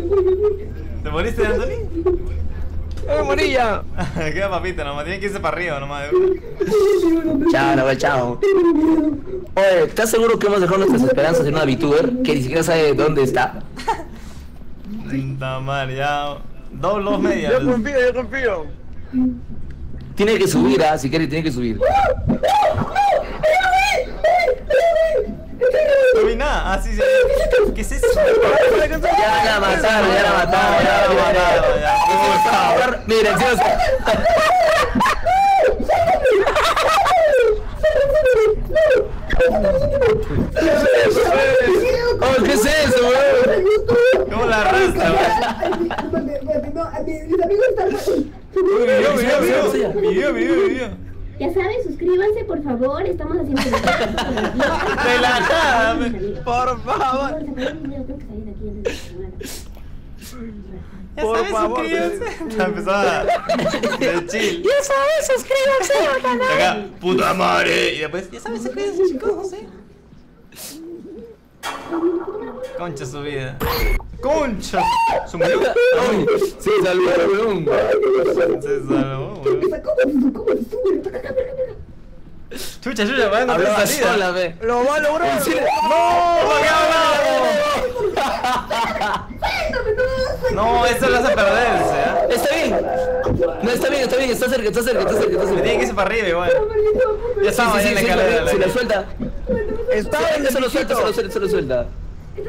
¿Te moriste, Anthony? ¡Me morí ya! Queda papita nomás, tienen que irse para arriba nomás. Chao. Oye, ¿estás seguro que hemos dejado nuestras esperanzas en una VTuber que ni siquiera sabe dónde está? Está mal, ya. 2 medias. Yo confío. Tiene que subir, si quiere, tiene que subir. No vi nada, sí. ¿Qué es eso? Ya la mataron. Miren, si no. ¿Qué es eso, weón? ¿Cómo la arrastra, weón? Video. Ya saben, suscríbanse, por favor, estamos haciendo... ¡Relajada! ¡Por favor! Ya saben, suscríbanse. Empezaba de chill. Ya saben, suscríbanse al canal. Acá, puta madre. Y después, ya saben, suscríbanse, chicos, no sé. Concha su vida. ¡Concha! ¡Se murió! ¡Se salvó, weón! Chucha, va a encontrar salida. ¡Lo va a lograr! ¡No! No, esto lo hace perderse, Está bien, está cerca. Tiene que irse para arriba igual. Ya estaba ahí en la escalera. Se lo suelta. Se lo suelta.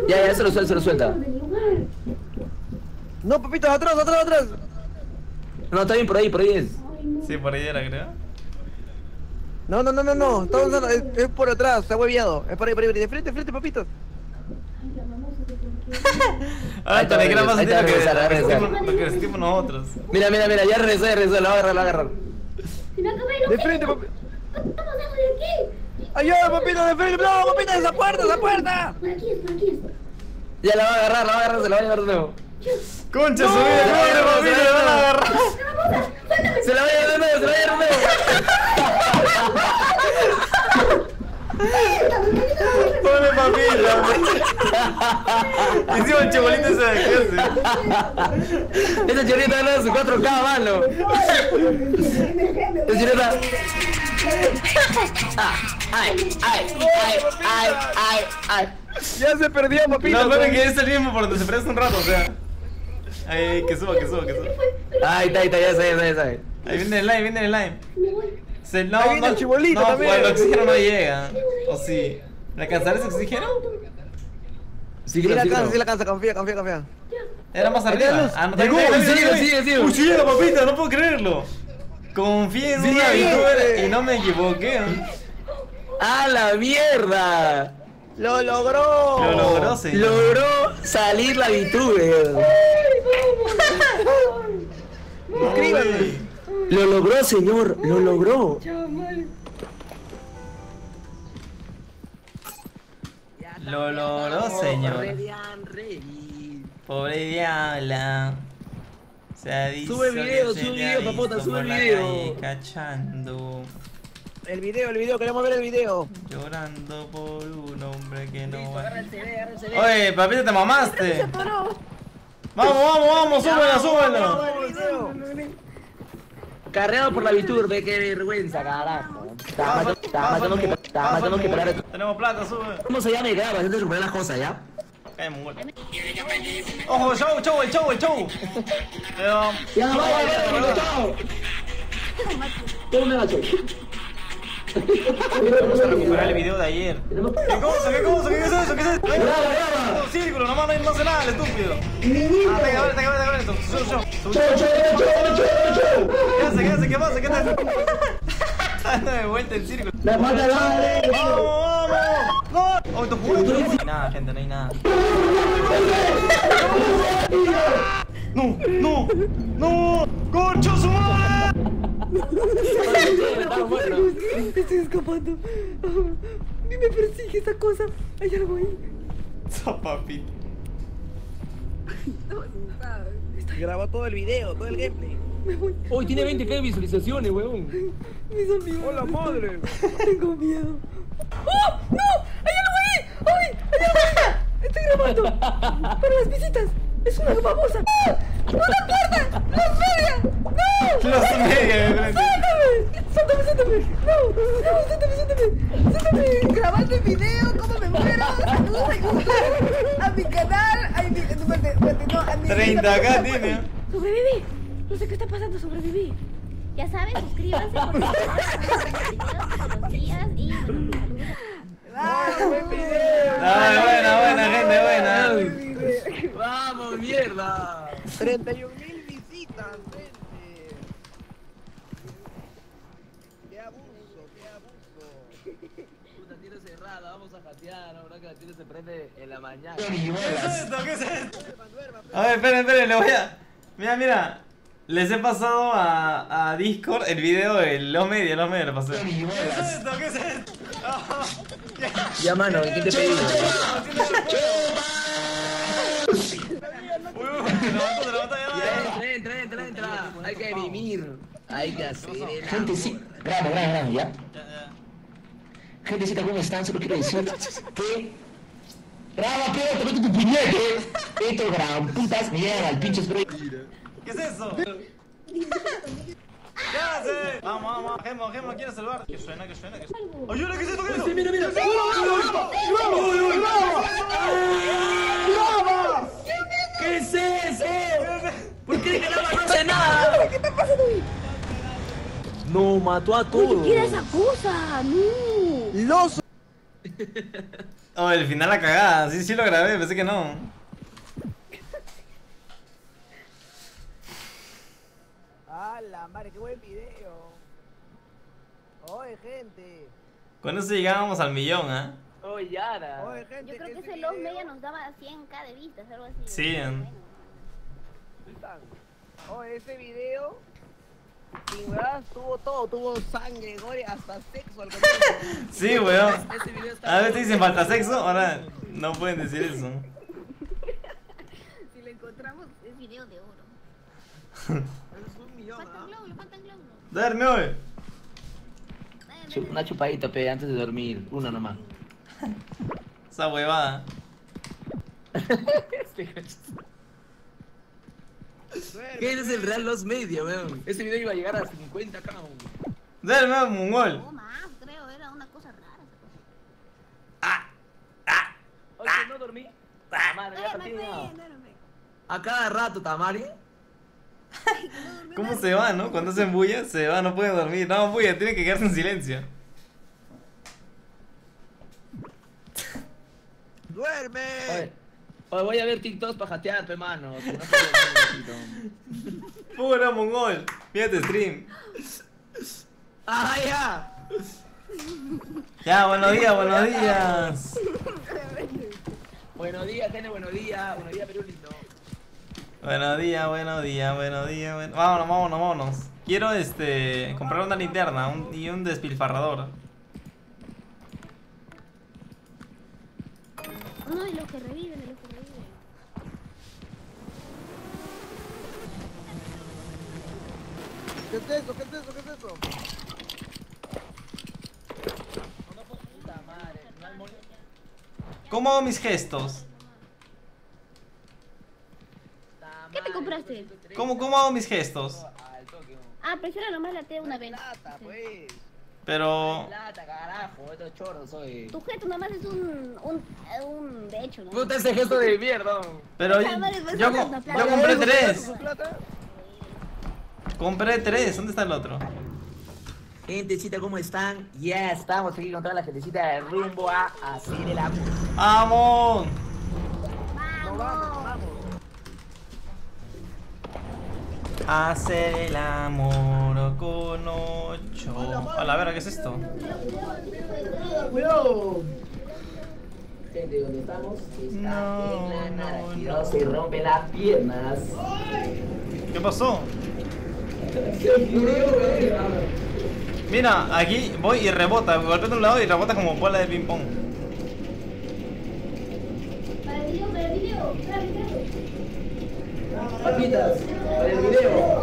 Ya se lo suelta. No, papito, atrás. No, está bien, por ahí es. Sí, por ahí era, creo. No. Es por atrás, se ha hueviado. Es por ahí. De frente, papitos. Ahora te alegra más de lo que sentimos nosotros. Mira, ya regresé, lo agarra. De frente, papito. ¡Ayuda, papito, de frente! ¡No, papito, esa puerta! Por aquí. Ya la va a agarrar, se la va a llevar de nuevo. ¡Concha, su vida! ¡Corre, papito, la van a agarrar! ¡Se la va a llevar de nuevo! ¡Ponle papito! Hicimos el chibolito ese de clase. Esa chorrita no es su 4K, mano. Esa chorrita... Ay. Ya se perdió, papito. No, pero que es el mismo por donde se presta un rato, o sea. Ay, que suba. Ay, está, ya sabe. Ahí viene el slime. No, el chibolito también. El oxígeno no llega. O sí. ¿La alcanzarás oxígeno? Síguelo, sí, sí la alcanza, confía. Era más arriba. Ah, no, llegó, sigue. Uy, sí, papita, no puedo creerlo. Confié en una youtuber y no me equivoqué. ¡A la mierda! ¡Lo logró! Lo logró, sí. Logró salir la VTuber. Suscríbete. Lo logró, señor. Lo logró. Lo logró, señor. Pobre diabla. Sube el video, papota, sube el video. Cachando. El video, queremos ver el video. Llorando por un hombre que no va. Oye, papito, te mamaste. Vamos, súbelo. Carreado por la VTuber, ve que vergüenza, carajo. Tenemos que parar esto. Tenemos plata, sube. ¿Cómo se llama? Y queda bastante superar las cosas, ¿ya? Ojo, show. Ya, vaya, chao. Vamos a recuperar el video de ayer. ¿Qué cosa? ¿Qué es eso? ¡Graba! Un círculo, nomás no hace nada, el estúpido. ¡Ah, te acabé esto! ¡Show! ¿Qué pasa? ¿Qué tal? Anda de vuelta el círculo. ¡La mata, dale! ¡Vamos! ¡Oh, tu juguete! No hay nada, gente, no hay nada. ¡No! ¡Concho su madre! Me estoy escapando. Me persigue esta cosa. Hay algo ahí. Zapapito. Graba todo el video, todo el gameplay. Me voy. Hoy tiene 20k de visualizaciones, weón. Mis amigos. ¡Hola, madre! Tengo miedo. ¡Oh! ¡No! ¡Hay algo ahí! ¡Ay! ¡Hay algo ahí! ¡Estoy grabando! ¡Para las visitas! ¡Es una babosa! ¡No! ¡Una puerta! ¡Los media! ¡Sántame! ¡No! ¡Sántame! Grabando el video, cómo me muero. A mi canal, a mi... No, a mi... 30k tiene. Sobreviví. No sé qué está pasando, sobreviví. Ya saben, suscríbanse porque todos los días y... ¡Buen video! ¡Buena, gente! ¡Vamos, mierda! 31.000 visitas, gente. ¡Qué abuso! Puta, tiene cerrada, vamos a jatear, ahora que la tiene se prende en la mañana. ¿Qué es esto? A ver, esperen, le voy a... Mira. Les he pasado a Discord el video de los medios le pasé. ¿Qué es esto? Ya, mano, ¿qué te pedí? Entra. Hay que vivir. Hay que hacer. Gente, sí. Grabo, ¿ya? Gentecita, ¿cómo están? Solo quiero decir que... Graba, pero te meto tu puñete. Esto, gran putas, mierda, el pinche spray. ¿Qué es eso? ¿Qué hace? Vamos, Gemma, ¿quieres salvar? Que suena. ¡Ayuda, qué es esto! ¡Mira! ¡Vamos! ¿Qué es eso? ¿Por qué que no hace nada? ¿Qué está pasando ahí? No, mató a todos. ¿Qué era esa cosa? ¡No! ¡Los! Oh, el final la cagada. Sí, lo grabé, pensé que no. ¡Hala, madre! ¡Qué buen video! ¡Oye, gente! Con eso llegábamos al millón, ¿eh? ¡Oye, Yara! ¡Oye, gente! Yo creo que ese Los Media nos daba 100k de vistas, algo así. 100. Oye, ese video... Sin verdad, tuvo todo. Tuvo sangre, gore, hasta sexo. Sí, weón. A veces te dicen falta sexo, ahora no pueden decir eso. Si lo encontramos, es video de oro. Falta Gloglo. Darme hoy. Una chupadita, pe, antes de dormir. Una nomás. Esa huevada. ¿Qué eres el real Los Media, weón? Este video iba a llegar a 50k, weón. Darme, mongol. No más, creo, era una cosa rara. Oye, no dormí. Tamari, ya partí. A cada rato, Tamari. ¿Cómo se va, no? Cuando hacen bulla, se va, no pueden dormir. No, bulla, tienen que quedarse en silencio. ¡Duerme! Oye, voy a ver TikTok para jatear, pe mano. Puro mongol. Mira tu stream. ¡Ah, ya! Ya, buenos días, buenos días. Buenos días, Tene, buenos días, Perú lindo. Buenos días, buenos días, buenos días. Vámonos, vámonos, vámonos. Quiero comprar una linterna y un despilfarrador. No, y los que reviven, los que reviven. ¿Qué es eso? ¿Qué es eso? ¿Qué es eso? ¿Cómo hago mis gestos? ¿Qué te compraste? ¿Cómo hago mis gestos? Ah, prefiero nomás la T de una vez. Pues. Pero... plata, carajo, estos choros soy. Tu gesto nomás es un de hecho, ¿no? Puta ese gesto de mierda. Pero yo compré tres. Compré tres, ¿dónde está el otro? Gentecita, ¿cómo están? Ya estamos aquí con toda la gentecita de rumbo a hacer el amor. ¡Vamos! ¡Vamos! ¡Vamos! Hacer el amor con 8. A la verga, ¿qué es esto? ¡Cuidado! Gente, ¿dónde estamos? Está en la nada. Cuidado, se rompen las piernas. ¿Qué pasó? Mira, aquí voy y rebota. Golpeo de un lado y rebota como bola de ping-pong. Papitas, para el video.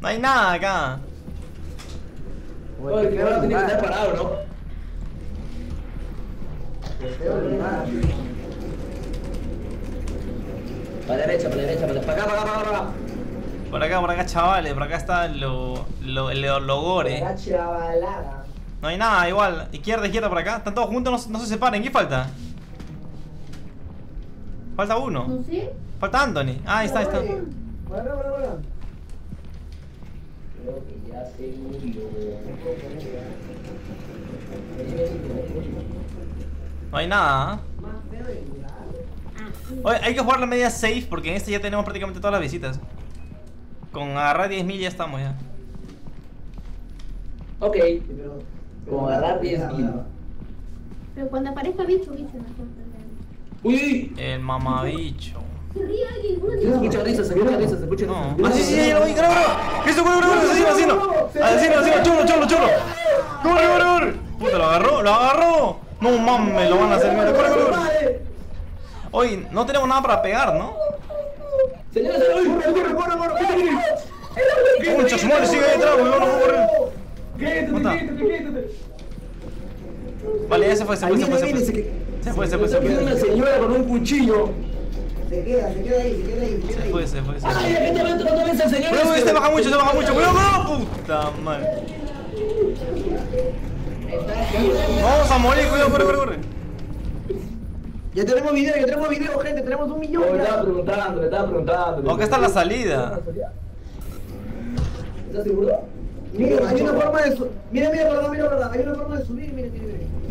No hay nada acá. Oye, que ahora tiene que estar parado, ¿no? Para la derecha, para la derecha, para acá. Por acá, chavales, por acá está lo gore. Por acá, chavalada. No hay nada, igual. Izquierda, por acá. Están todos juntos, no se separen. ¿Qué falta? Falta uno. ¿No sé? Falta Anthony. Ah, ahí está, ahí está. Bueno. Creo que ya se murió. No hay nada. Oye, hay que jugar la media safe porque en este ya tenemos prácticamente todas las visitas. Con agarrar 10.000 ya estamos ya. Ok. Con agarrar 10.000. Pero cuando aparezca bicho no se. ¡Uy! El mamabicho. Se ríe alguien. Se escucha risas. No. Ah, sí, lo vi, graba. ¿Qué es eso? Así no. Cholo. ¡Corre! Puta, lo agarró. No mames, lo van a hacer. ¡Corre! Oye, no tenemos nada para pegar, ¿no? Señores, corre. Muchas mueres, sigue detrás, weón, no corre. Vale, ya se fue. Una señora con un cuchillo. Se queda ahí. Ay, aquí te meto otra vez el señor. Pero se baja mucho. Cuidado, puta madre. Vamos a morir, cuidado, corre. Ya tenemos video, gente, tenemos 1.000.000. Le estaba preguntando. Acá está la salida. ¿Estás seguro? Mira, hay una forma de subir. Mira, hay una forma de subir, mire.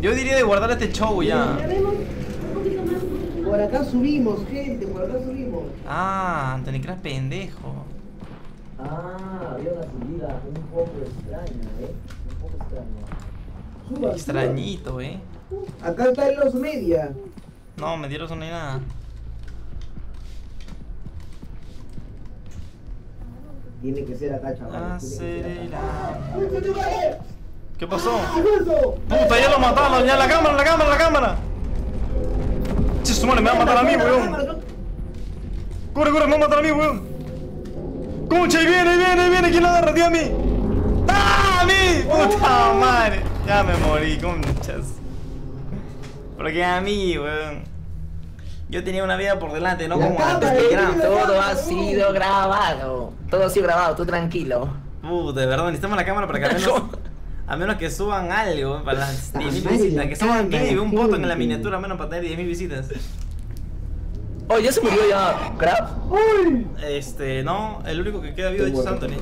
Yo diría de guardar este show ya. Por acá subimos, gente, Ah, Anthony Kraft pendejo. Ah, había una salida un poco extraña, Extrañito, Acá está en los media. No, me dieron ni nada. Tiene que ser acá, chaval. ¿Qué pasó? Puta, ya lo mataron, ya la cámara. Che, su madre, me va a matar a mí, weón. Corre, me va a matar a mí, weón. Concha, ahí viene, ¿quién la agarra? Tío, a mí. ¡Ah, a mí! Puta madre. Ya me morí, conchas. Porque a mí, weón, yo tenía una vida por delante, no como antes que grababa. Todo ha sido grabado. Tú tranquilo. Puta, de verdad, necesitamos la cámara para que a menos que suban algo para las 10.000 visitas. Que suban un voto en la miniatura, menos para tener 10.000 visitas. Oh, ¿ya se murió ya Kraft? Uy. No, el único que queda vivo de hecho es Anthony.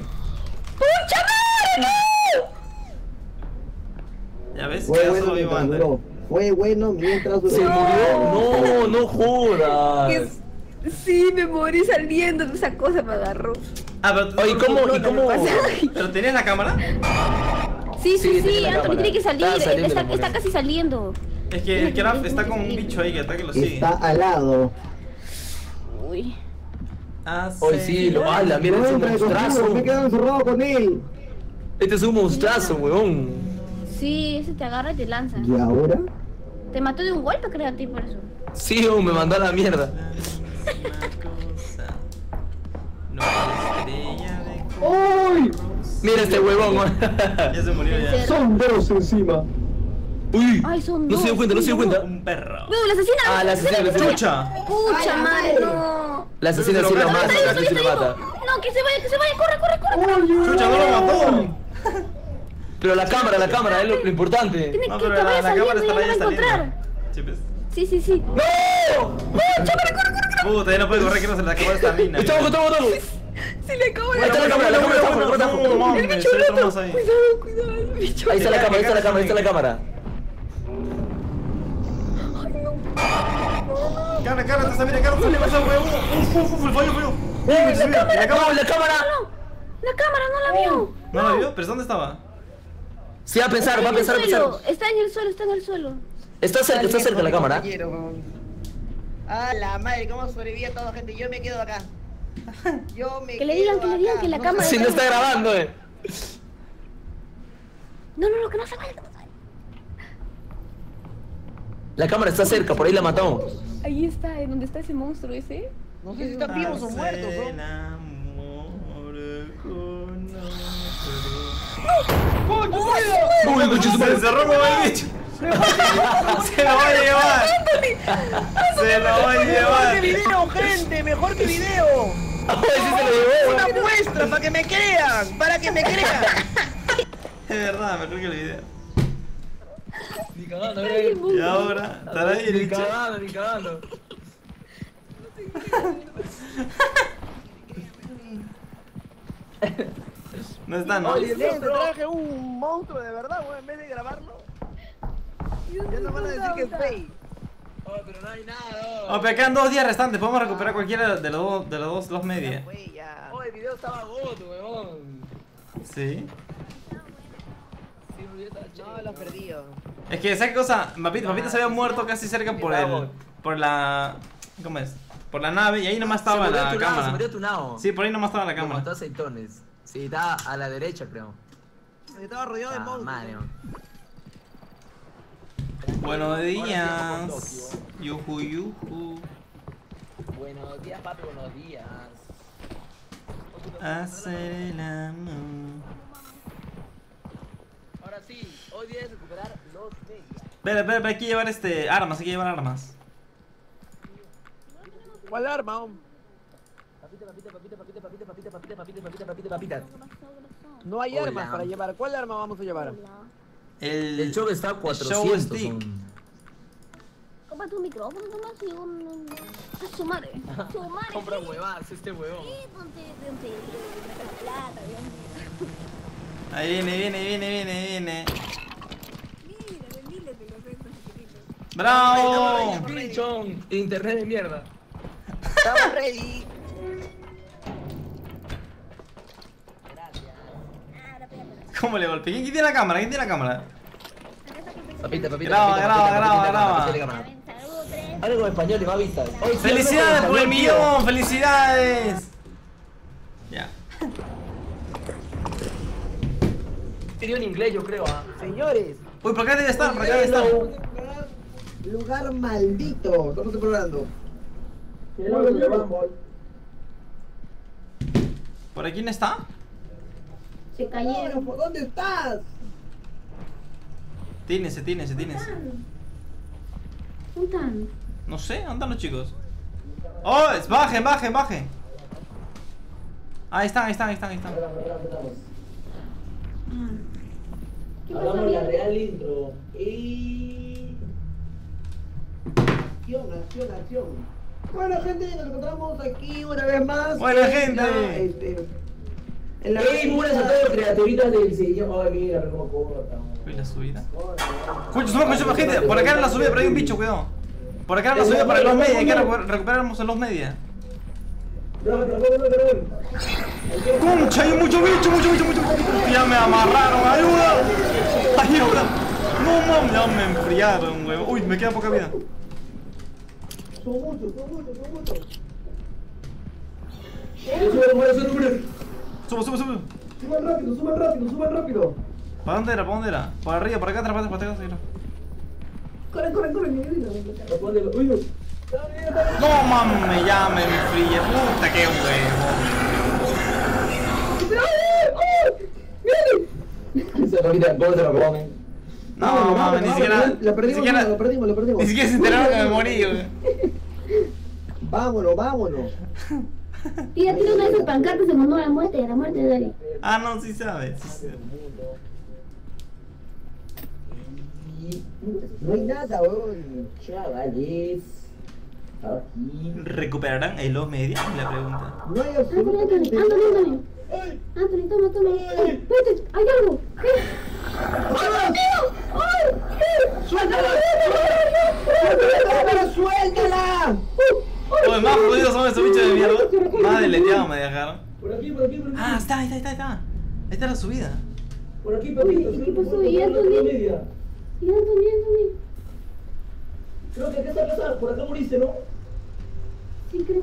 ¡Pucha madre, no! Ya ves, fue bueno mientras duró. Fue bueno mientras duró. Se murió. No, no jodas. Sí, me morí saliendo, esa cosa me agarró. Ah, pero ¿y cómo? ¿Pero tenías la cámara? Sí, sí, sí, Anthony tiene que salir, está casi saliendo. Es que Kraft está con un bicho ahí que ataque lo sigue. Está al lado. Uy. Hoy sí, lo ala, mira, es un monstruazo. Me he quedado encerrado con él. Este es un monstruazo, weón. Sí, ese te agarra y te lanza. ¿Y ahora? Te mató de un golpe, creo, a ti por eso. Sí, me mandó a la mierda. ¡Uy! Mira este huevón. Ya se murió ya. Son dos encima. Uy. Ay, son dos. No se dio cuenta, no se dio cuenta. Un perro. No, la asesina. Ah, la asesina. Pucha. Pucha madre, no. La asesina sí lo mata. No, que se vaya, corre. Chucha, no lo mató. Pero la cámara es lo importante. No, pero la cámara está ahí saliendo. Sí, sí, sí. ¡No! ¡Corre! Puta, ya no puede correr, que no se le acabó esta mina. ¡Estamos! Se le acabó la cámara. El bicho roto. Cuidado, cuidado. Ahí está la cámara, ahí está la cámara. Ay, no. Cara, te sabía, cara, le pasó, huevón. Fallo. La cámara. La cámara no la vio. ¿No la vio? ¿Pero dónde estaba? Sí, va a pensar. Está en el suelo. Está cerca la cámara. A la madre, cómo sobrevivió toda gente. Yo me quedo acá. Que le digan que la cámara. Si no está grabando, No, que no se vaya. La cámara está cerca, por ahí la matamos. Ahí está, en donde está ese monstruo ese. No sé si están vivos o muertos, bro. ¡Uy, el coche se encerró como el bicho! ¡Se lo va a llevar! ¡Se lo va a llevar! ¡Mejor que video, gente! ¡Mejor que video! ¡Una muestra para que me crean! ¡Para que me crean! Es verdad, mejor que el video. Ni cagando, ¿verdad? Y ahora, estará ahí el bicho. Ni cagando. No está, ¿no? Oye, te traje un monstruo de verdad, güey, en vez de grabarlo. Ya nos van a decir que es fake. Oh, pero no hay nada. Oh, pero quedan 2 días restantes, podemos recuperar cualquiera de los dos medias. Oh, el video estaba goto, weón. ¿Sí? No, lo perdí. Es que, ¿sabes qué cosa? Papita se había muerto casi cerca por la... ¿Cómo es? Por la nave, y ahí nomás estaba la cámara. Se murió tu nabo. Sí, por ahí nomás estaba la cámara. Mató aceitones. Sí, estaba a la derecha, creo. Estaba rodeado de monstruos. Buenos días. Yuju. Buenos días, papi, buenos días. Hacer el amor. Ahora sí, hoy día es recuperar los medios. Espera, hay que llevar armas, ¿Cuál arma, hombre? Papita. No hay armas para llevar. ¿Cuál arma vamos a llevar? El show está a 400. Compra tu micrófono, Tomás, y un... ¡A su madre! Compra huevas, este huevón. Sí, ponte la plata, Dios mío. Ahí viene. Mira, te lo sé, chiquitito. ¡Bravo! ¡Pinchón! Internet de mierda. Estamos ready. ¿Cómo le golpeé? ¿Quién tiene la cámara? Papita. Graba. Algo en español le va a avisar. ¡Felicidades por el millón! ¡Felicidades! Ya. Sería en inglés, yo creo. Señores. Uy, por acá debe estar, Lugar maldito. ¿Cómo estoy probando? ¿Por aquí no está? Se cayeron. ¿Por dónde estás? Tínese. ¿Dónde están? No sé, ¿dónde están los chicos? ¡Oh! ¡Bajen! Ahí están. Hagamos la real intro. Y... Acción. Bueno, gente, nos encontramos aquí una vez más. Buena gente. ¡Ey, muras a todos, criaturitas del sello! ¡Ay, mira, cómo corta! ¿Veis la subida? ¡Cucho, gente! Por acá era la subida, pero hay un bicho, cuidado. Por acá era la subida para los medias, hay que recuperarnos en los medias. ¡Concha! ¡Hay mucho bicho! ¡Ya me amarraron! ¡Ayuda! ¡Ayuda! ¡No mames! ¡Ya me enfriaron, huevón! ¡Uy! Me queda poca vida. ¡Son muchos! ¡Subo! ¡Suban rápido! ¿Para dónde era? Para arriba, para acá atrás, para acá. ¡Corre! ¡Uy! No mames, ya me enfríe, puta que huevo. Se repite, ¿cómo se lo comen? No mames, ni siquiera lo perdimos. Ni siquiera se enteraron que me morí, güey. Vámonos. Tía, tiene una de esas pancartas en honor a la muerte de Dari. Ah, no, sí sabes. No hay nada, weón. Chavales. ¿Recuperarán el los medios? La pregunta. No hay Anthony. Anthony, toma. Vete, hay algo. ¡Suéltala! Oye, más jodidos son esos bichos de mierda. Más deleteados me dejaron. Por aquí. Ah, está. Ahí está la subida. Por aquí, papito. ¿Qué pasó? ¿Y Anthony? Creo que acá está pasada, por acá moriste, ¿no? Sí, creo.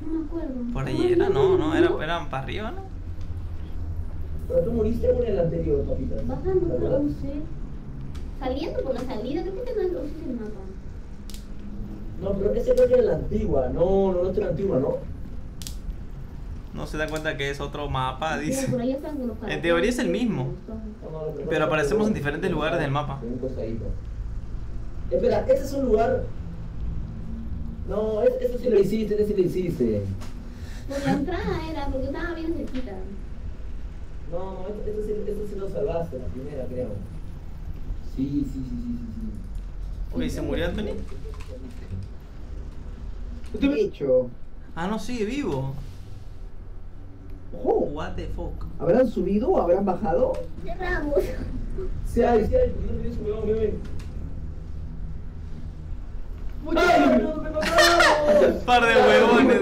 No me acuerdo. Por ahí era, no, eran para arriba, ¿no? Pero tú moriste en el anterior, papita. Bajando por 11. Saliendo por la salida, creo que no es el 11 el mapa. No, pero ese creo que es la antigua, no es la antigua, ¿no? No se da cuenta que es otro mapa, dice. En teoría es el mismo. Pero aparecemos en diferentes lugares del mapa. Espera, ese es un lugar. No, eso sí lo hiciste, Por la entrada era, porque estaba bien cerquita. No, eso sí lo salvaste, la primera, creo. Sí. Oye, ¿se murió Anthony? ¿Qué he hecho? Ah, no, sigue vivo. Oh, what the fuck. ¿Habrán subido o habrán bajado? Cerramos. Sí hay, no tienes un huevo, bebé. Par de huevones.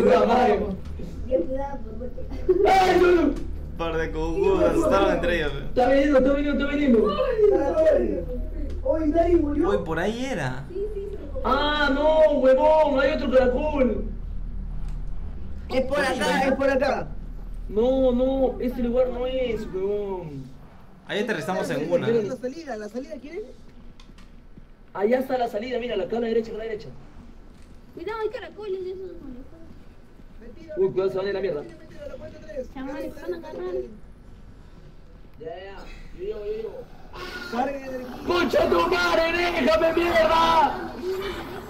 Par de cojudas estaban entre ellos. Está viniendo. Hoy Dari murió. Hoy por ahí era. Sí. Ah, no, huevón, hay otro caracol. Es por acá. No, este lugar no es, huevón. Ahí aterrizamos en una. ¿La salida quieren? Allá está la salida, mira, acá a la derecha. Cuidado, hay caracoles, eso es malo. Uy, cuidado, se van a ir a la mierda. Chavales, van a agarrar. Ya, yo. ¡Concha tu madre, déjame mierda!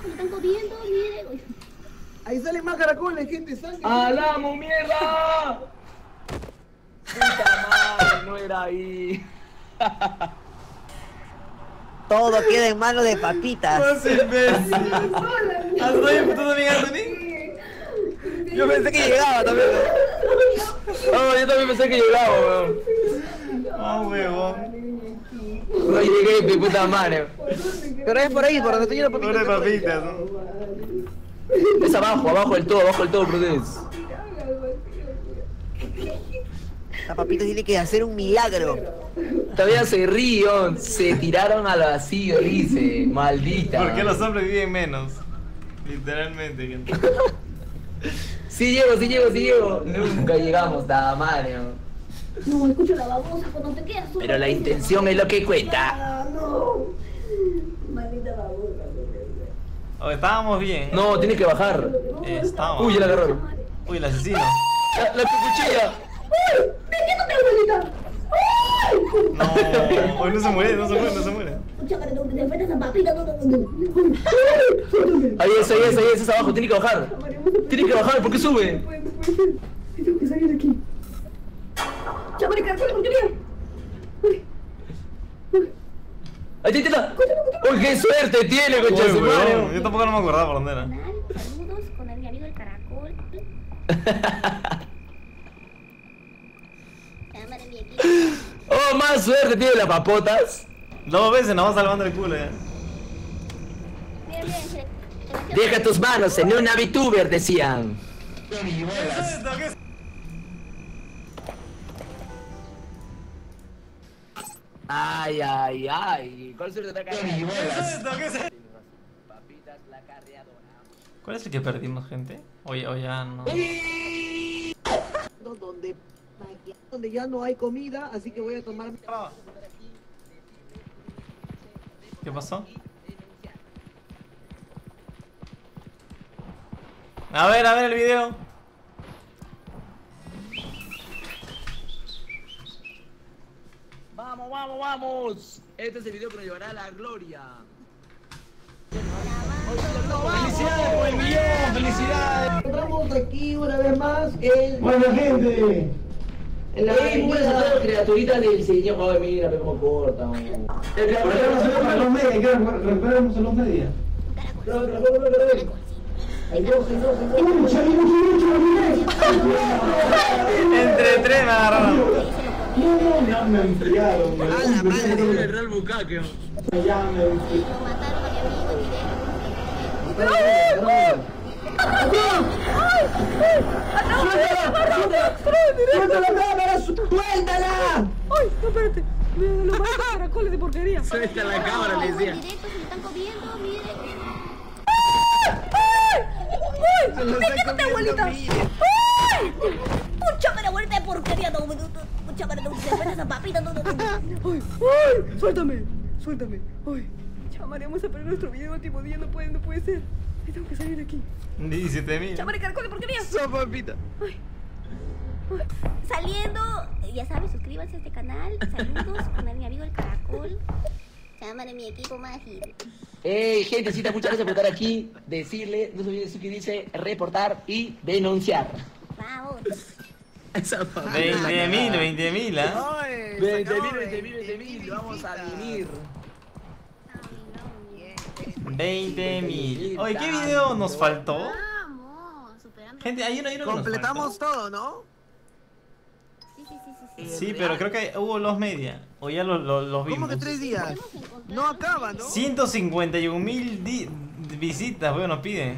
Me están comiendo, mire. Ahí salen más caracoles, gente, salen. ¡Alamo, mierda! Puta madre, no era ahí. Todo queda en manos de Papitas. No sé, imbécil. ¿Tú también, Anthony? Yo pensé que llegaba también. No, yo también pensé que llegaba, weón. Ah, weón. No llegué, mi puta madre. Pero es por ahí, por donde estoy yo, Papitas. Pobre Papitas, ¿no? Es abajo del todo, Prudence. La Papita tiene que hacer un milagro. Todavía se ríen, se tiraron al vacío, dice. Maldita. Porque los hombres viven menos. Literalmente, gente. Sí llego. Nunca llegamos, nada madre. No, escucho la babosa cuando te quedas solo. Pero la intención es lo que cuenta. No. Maldita babosa. Oh, estábamos bien. No, tienes que bajar. Estábamos. Uy, el agarrador. Uy, el asesino. La cuchilla. ¡Uy! ¡Déjate, abuelita! ¡Uy! No, hoy no se muere. Ahí es abajo, tiene que bajar, ¿por qué sube? Tengo que salir de aquí. ¡Chavales, caracoles, porquería! ¡Ahí está! ¡Uy, qué suerte tiene, concha de su madre! Yo tampoco no me acordaba por dónde era. Saludos con el amigo del caracol. Oh, más suerte tiene las papotas. Dos veces nos va salvando el culo ya. Deja tus manos en una VTuber, decían. Ay, ay, ay. ¿Cuál suerte está cayendo? Papitas la carreadora. ¿Cuál es el que perdimos, gente? Oye, o ya no. Donde ya no hay comida, así que voy a tomar. ¿Qué pasó? A ver el video. Vamos, vamos, vamos. Este es el video que nos llevará a la gloria. ¡Felicidades por el millón! ¡Felicidades! Entramos aquí una vez más en... ¡Buena gente! En la buenas a todas las criaturitas del señor. ¡Joder, mira, pero cómo corta! ¡Recuperamos el hombre de día! Entre tres me agarraron. Ya me enfriaron. ¡A la madre! ¡Tiene el real bucaque! ¡Ya me enfriaron! ¡Suelta la cámara! ¡Suéltala! ¡Ay! No, espérate. Lo maté a caracoles de porquería. Suelta la cámara, le decía. ¡Ay! ¡Ay! Abuelita! ¡Ay! ¡Pucha para abuelita de porquería! ¡No! ¡Pucha para esa papita! ¡No! ¡Ay! ¡Ay! ¡Suéltame! ¡Suéltame! ¡Ay! Chamare, vamos a poner nuestro video el último día, no puede ser. Ahí tengo que salir de aquí. 17.000. Chamare, caracol de porquería. Sopapita. Ay. Ay. Saliendo, ya saben, suscríbanse a este canal. Saludos con mi amigo el caracol. Chamare, mi equipo mágico. Hey, gentecita, muchas gracias por estar aquí. Decirle, no se olviden de suscribirse, reportar y denunciar. Vamos. 20.000, ¿ah? 20.000, vamos a vivir. 20.000. Oye, ¿qué video nos faltó? Vamos, superamos. Gente, hay uno que completamos todo, ¿no? Sí, pero creo que hubo los media. O ya los vimos. ¿Cómo que 3 días? No acaba, ¿no? 151.000 visitas, weón, nos piden.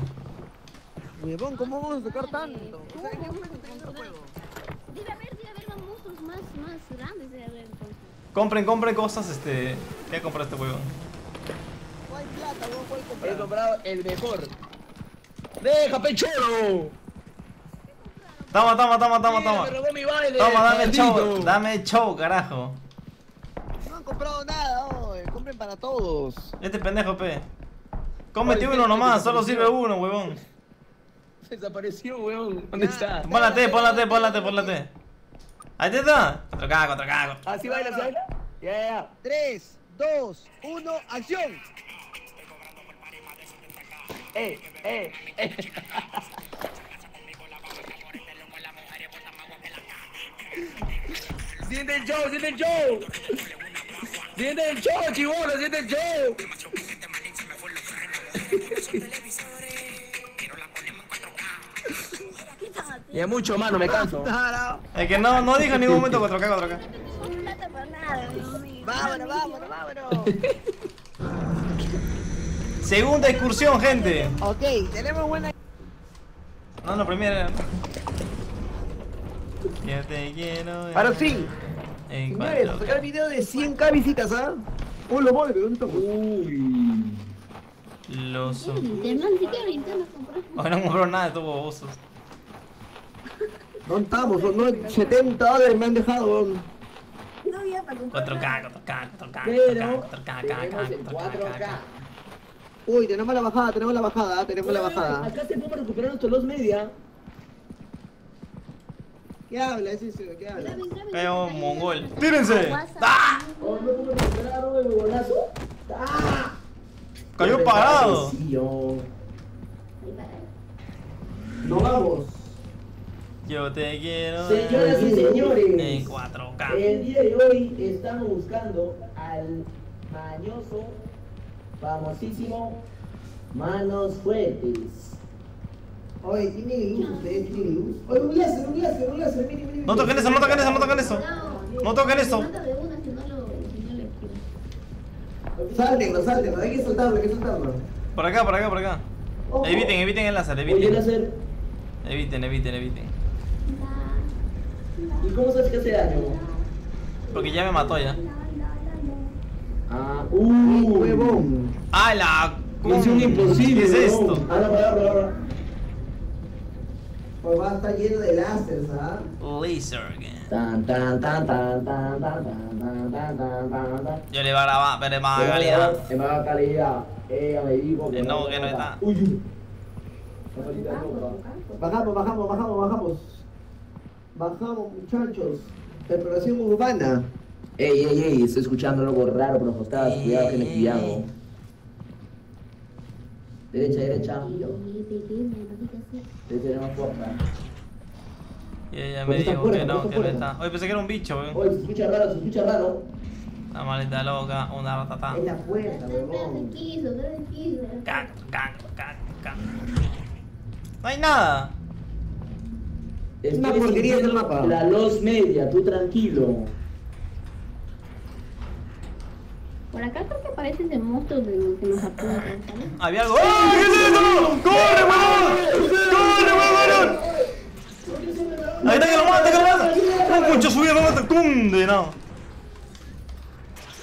Huevón, ¿cómo vamos a sacar tanto? Debe haber, monstruos más grandes de haber. Compren cosas, ya compré este huevón. He comprado el mejor. ¡Deja, pechero! Toma. Dame show, carajo. No han comprado nada, hoy. Compren para todos. Este pendejo, pe. Cómete uno nomás, solo sirve uno, huevón. Desapareció, huevón. ¿Dónde está? Ponla T. Ahí está. Contra cago. Así baila, Ya. 3, 2, 1, acción. Siente el show, chibolo, siente el show. Y es mucho, mano, me canso. Es que no dijo en ningún momento 4K. Vámonos. Segunda excursión, gente. Ok, tenemos buena. No, la primera. Ya te quiero. Ahora sí. Señores, sacar el video de 100.000 visitas, ¿ah? Oh, lo voy, pero no. Uy. Los ojos. No compró nada de estos bobosos. ¿Dónde estamos? No, $70 me han dejado. 4K. Uy, tenemos la bajada. Acá se puede recuperar nuestros los media. ¿Qué habla? ¿Qué habla? Pero mongol. ¡Tírense! ¡Ah! ¿No puedo recuperar el golazo? ¡Ah! ¡Cayó parado! ¡No vamos! Yo te quiero. Señoras y señores, en 4K. El día de hoy estamos buscando al mañoso, famosísimo Manos Fuertes. Oye, tiene luz, ustedes tienen luz. Oye, un láser, miren. No toquen eso. No toquen eso. Sáltenlo, sáltenlo, hay que soltarlo, hay que soltarlo. Por acá, por acá, por acá. Eviten, eviten el láser, eviten. Eviten, eviten, eviten. ¿Y cómo sabes que hace daño? Porque ya me mató ya. Ah, huevón. ¡Ah, la! Misión imposible. ¿Qué es esto? Ahora, ahora. Pues va a estar lleno de láseres, ¿ah? Laser again. Tan, tan, tan, tan, tan, tan, tan, tan, tan. Yo le iba a grabar, pero es más calidad. Es más calidad. Me dijo que no, que no está. Uy. Bajamos, bajamos, bajamos, bajamos. Bajamos, muchachos. Exploración urbana. Ey, ey, ey, estoy escuchando algo raro por los costados. Cuidado que les pillamos. Derecha, derecha. Derecha, más puerta. Ya me dijo que no, que no está. Oye, pensé que era un bicho, weón. Oye, se escucha raro, se escucha raro. La maleta loca, una ratatá. Es la puerta, weón. Cacto, cacto, cacto, cacto. No hay nada. Es una porquería del mapa. La luz media, tú tranquilo. Por acá creo que aparecen de monstruos que nos apuntan, ¿sabes? Había algo. ¡Ah! ¡Oh, qué es eso! ¡Corre, huevón! ¡Corre, huevón! Ahí está, que lo mata, que lo mata. ¡No, concha, subí, lo mata! ¡Condenado!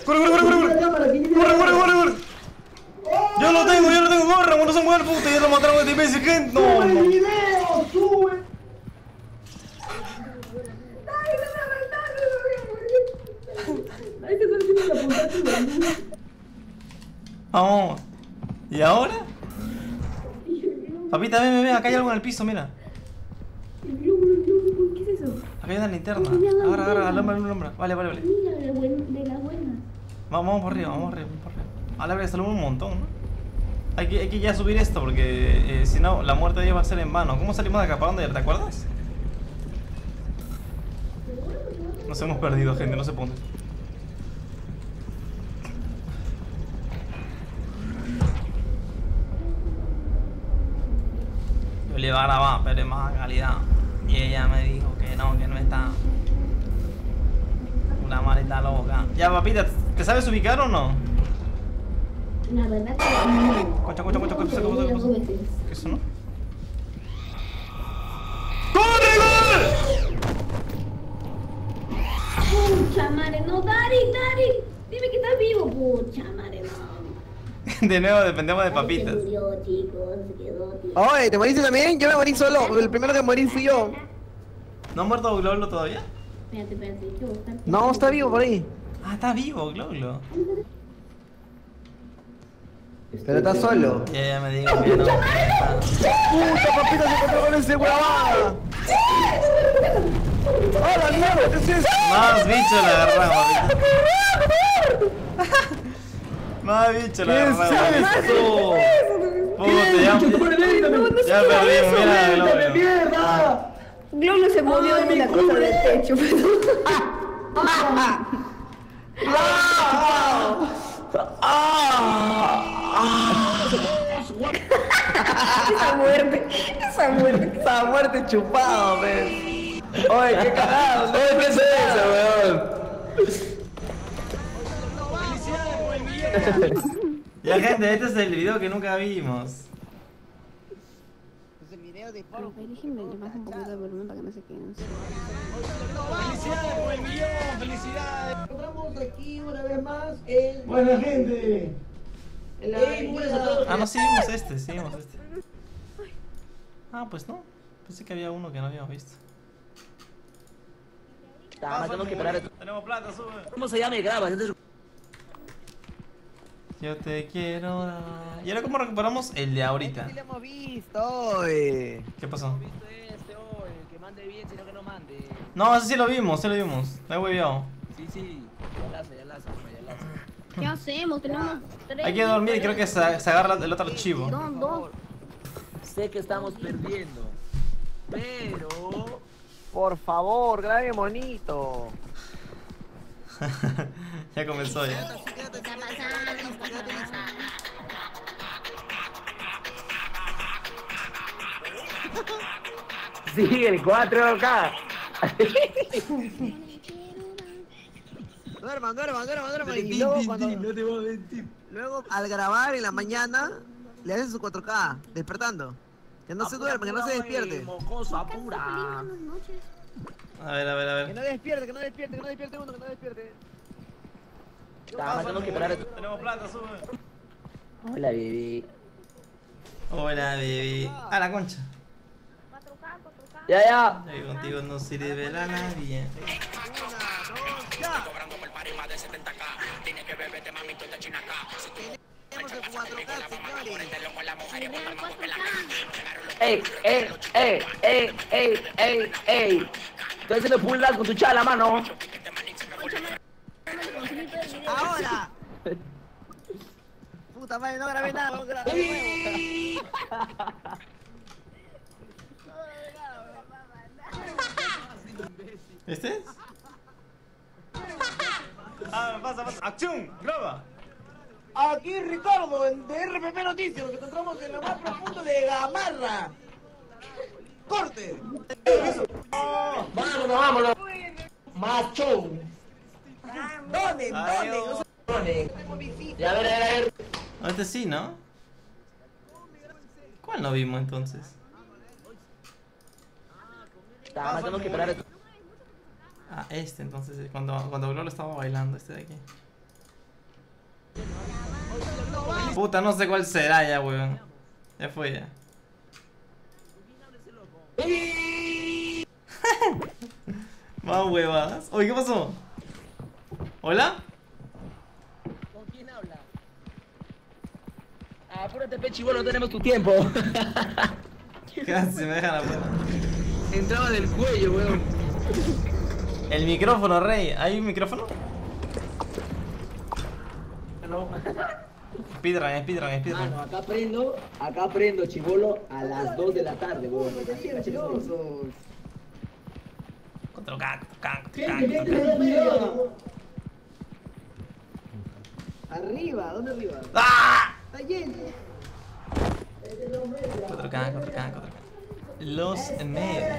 ¡Corre, corre, corre, corre! ¡Corre, corre, corre, corre! Yo lo tengo! ¡Corre, huevón! ¡No son huevos, puta! ¡Ya lo mataron a este imbécil, gente! ¡No, no! ¡Sube! Vamos. ¿Y ahora? Papita, ven, ven, ven. Acá hay algo en el piso, mira. ¿Qué es eso? Acá hay una linterna. Agarra, agarra, alumbra, alumbra. Vale, vale, vale. Mira, de la buena. Vamos por arriba, vamos por arriba. A la verdad, salimos un montón, ¿no? Hay que ya subir esto porque si no, la muerte de ellos va a ser en vano. ¿Cómo salimos de acá? ¿Para dónde? ¿Te acuerdas? Nos hemos perdido, gente, no se pongan. Le va a grabar, pero es más calidad. Y ella me dijo que no está. Una maleta loca. Ya, papita, ¿te sabes ubicar o no? La verdad que no. Concha, concha, concha, concha, concha, concha. ¿Qué eso no? ¡Corre, gol! Pucha madre, no, Dari, Dari. Dime que estás vivo, pucha madre, no. De nuevo dependemos de papitas. Ay, se murió, chicos, se quedó, tío. Oye, ¿te moriste también? Yo me morí solo, el primero que morí fui yo. ¿No ha muerto Gloglo todavía? Espérate, espérate, hay que buscar. No, está vivo por ahí. Ah, está vivo, Gloglo. Pero está solo. Ya, ya me digo que no. ¡Puta, papita se encontró con ese huevada! ¡Hola, mierda! ¿Qué es eso? Más bichos la agarramos, papita. Más bicho, la verdad. ¿Qué es eso? ¿Qué ya perdimos, mira de mierda! Gloglo se movió de la cosa del techo. Esa muerte, esa muerte. Esa muerte chupada, ves. Oye, qué cagado. Oye, ¿qué es eso, weón? Ya, gente, este es el video que nunca vimos. Pues el video de Pablo. Déjenme le bajo un poquito de volumen para que no se queden. ¡Felicidades por el millón! ¡Felicidades! Encontramos aquí una vez más el... ¡Buena gente! Ah, no, seguimos este, seguimos este. Ah, pues no. Pensé que había uno que no habíamos visto. Tenemos plata, sube. ¿Cómo se llama y grabas? Yo te quiero dar. ¿Y ahora cómo recuperamos el de ahorita? Sí, lo hemos visto hoy. ¿Qué pasó? Hemos visto este hoy. Que mande bien, sino que no mande. No, ese sí lo vimos, sí lo vimos. Está hueviado. Sí, sí. Ya lazo, ya lazo, ya lazo. ¿Qué hacemos? Tenemos tres. Hay que dormir, creo que se agarra el otro archivo. Sí, don, don. Sé que estamos perdiendo. Pero. Por favor, grabe bonito. Ya comenzó ya. Sí, el 4K. Duerman. Y luego cuando... No te voy a mentir. Luego al grabar en la mañana, le haces su 4K, despertando. Que no apura, se duerma, que no se despierte. Mocoso, apura. A ver. Que no despierte. Tenemos plata, sube. Hola, baby. A la concha. Ya. Yo contigo no sirve la nadie. Cobrando por parima de 70K. Tiene que beberte mami, tú te chinas acá. Si tú tenemos el 4K, señores. Ey. Estoy haciendo pull down con tu chala, mano. Ahora. Puta madre, no grabé nada, vamos a grabar. ¿Este? Ah, pasa. ¡Acción! ¡Graba! Aquí Ricardo, de RPP Noticias, nos encontramos en lo más profundo de Gamarra. ¡Corte! Oh, ¡vámonos! ¡Macho! ¡Donen! A ver. Este sí, ¿no? ¿Cuál no vimos entonces? Tenemos que parar esto. Ah, este entonces, cuando Gloglo estaba bailando, este de aquí. Puta, no sé cuál será ya, weón. Ya fue ya. Más huevadas. Oye, ¿qué pasó? ¿Hola? ¿Con quién habla? Apúrate, pechibolo, no tenemos tu tiempo. Casi me dejan la puerta. Entraba del cuello, weón. El micrófono, rey. ¿Hay un micrófono? No. Speedrun. Mano, acá prendo, chibolo, a las 2 de la tarde, weón. Contra canto. Arriba, ¿dónde arriba? ¡Ah! Está lleno. Contra canto. Los en medio.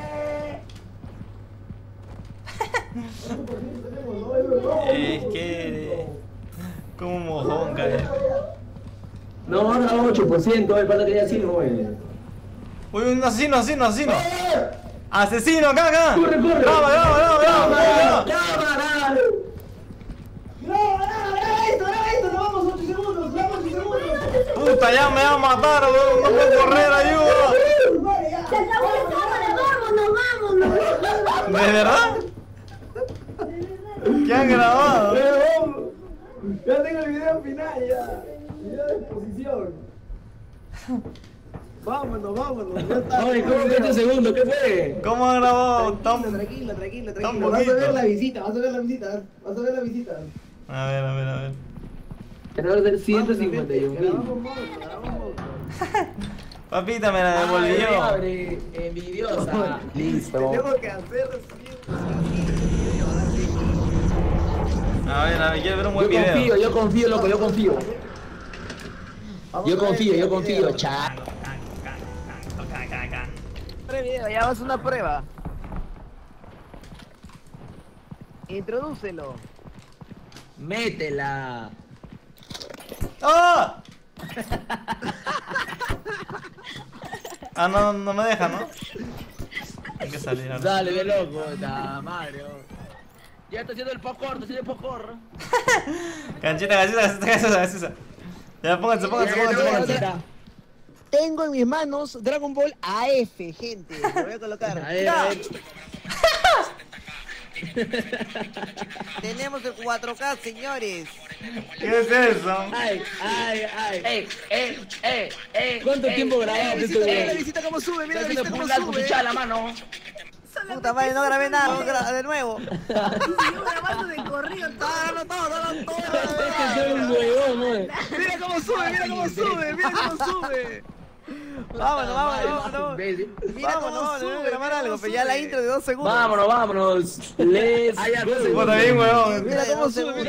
Es que... Como mojón, cabrón. No, 8%, el pata tenía asesino, güey. Uy, un asesino. ¡Asesino, acá! ¡Corre! ¡Brava! ¡Graba esto! ¡Vamos 8 segundos! ¡Puta, ya me va a matar, güey! ¡No puedo correr, ayuda! ¡Vámonos! ¿De verdad? ¿Qué han grabado? Ya tengo el video final, ya. Video de exposición. Vámonos, ya está. Oye, ¿cómo fue este segundo? ¿Qué fue? ¿Cómo han grabado? Tranquilo. Vas a ver la visita. A ver. Error del 151. Papita me la devolvió. Abre, envidiosa. Listo. Tengo que hacer 150. A ver, quiero ver un buen video. Yo confío, loco. Yo confío, chat. Ya vas a una prueba. Introdúcelo. Métela. ¡Ah! Ah, no me deja, ¿no? Hay que salir ahora. Dale, ve loco, está Mario. Ya está haciendo el popcorn, Canchita. Ya, pónganse. Tengo en mis manos Dragon Ball AF, gente. Lo voy a colocar. A ver. Tenemos el 4K, señores. ¿Qué es eso? Ay. ¿Cuánto tiempo grabaste? Mira la visita cómo sube, mira la visita cómo sube. Puta madre, no grabé nada, de nuevo. Sigo grabando de corrido, todo. Mira cómo sube. Vámonos. Mira cómo sube, grabar algo, pero ya la intro de 2 segundos. Vámonos. Les. Mira cómo sube,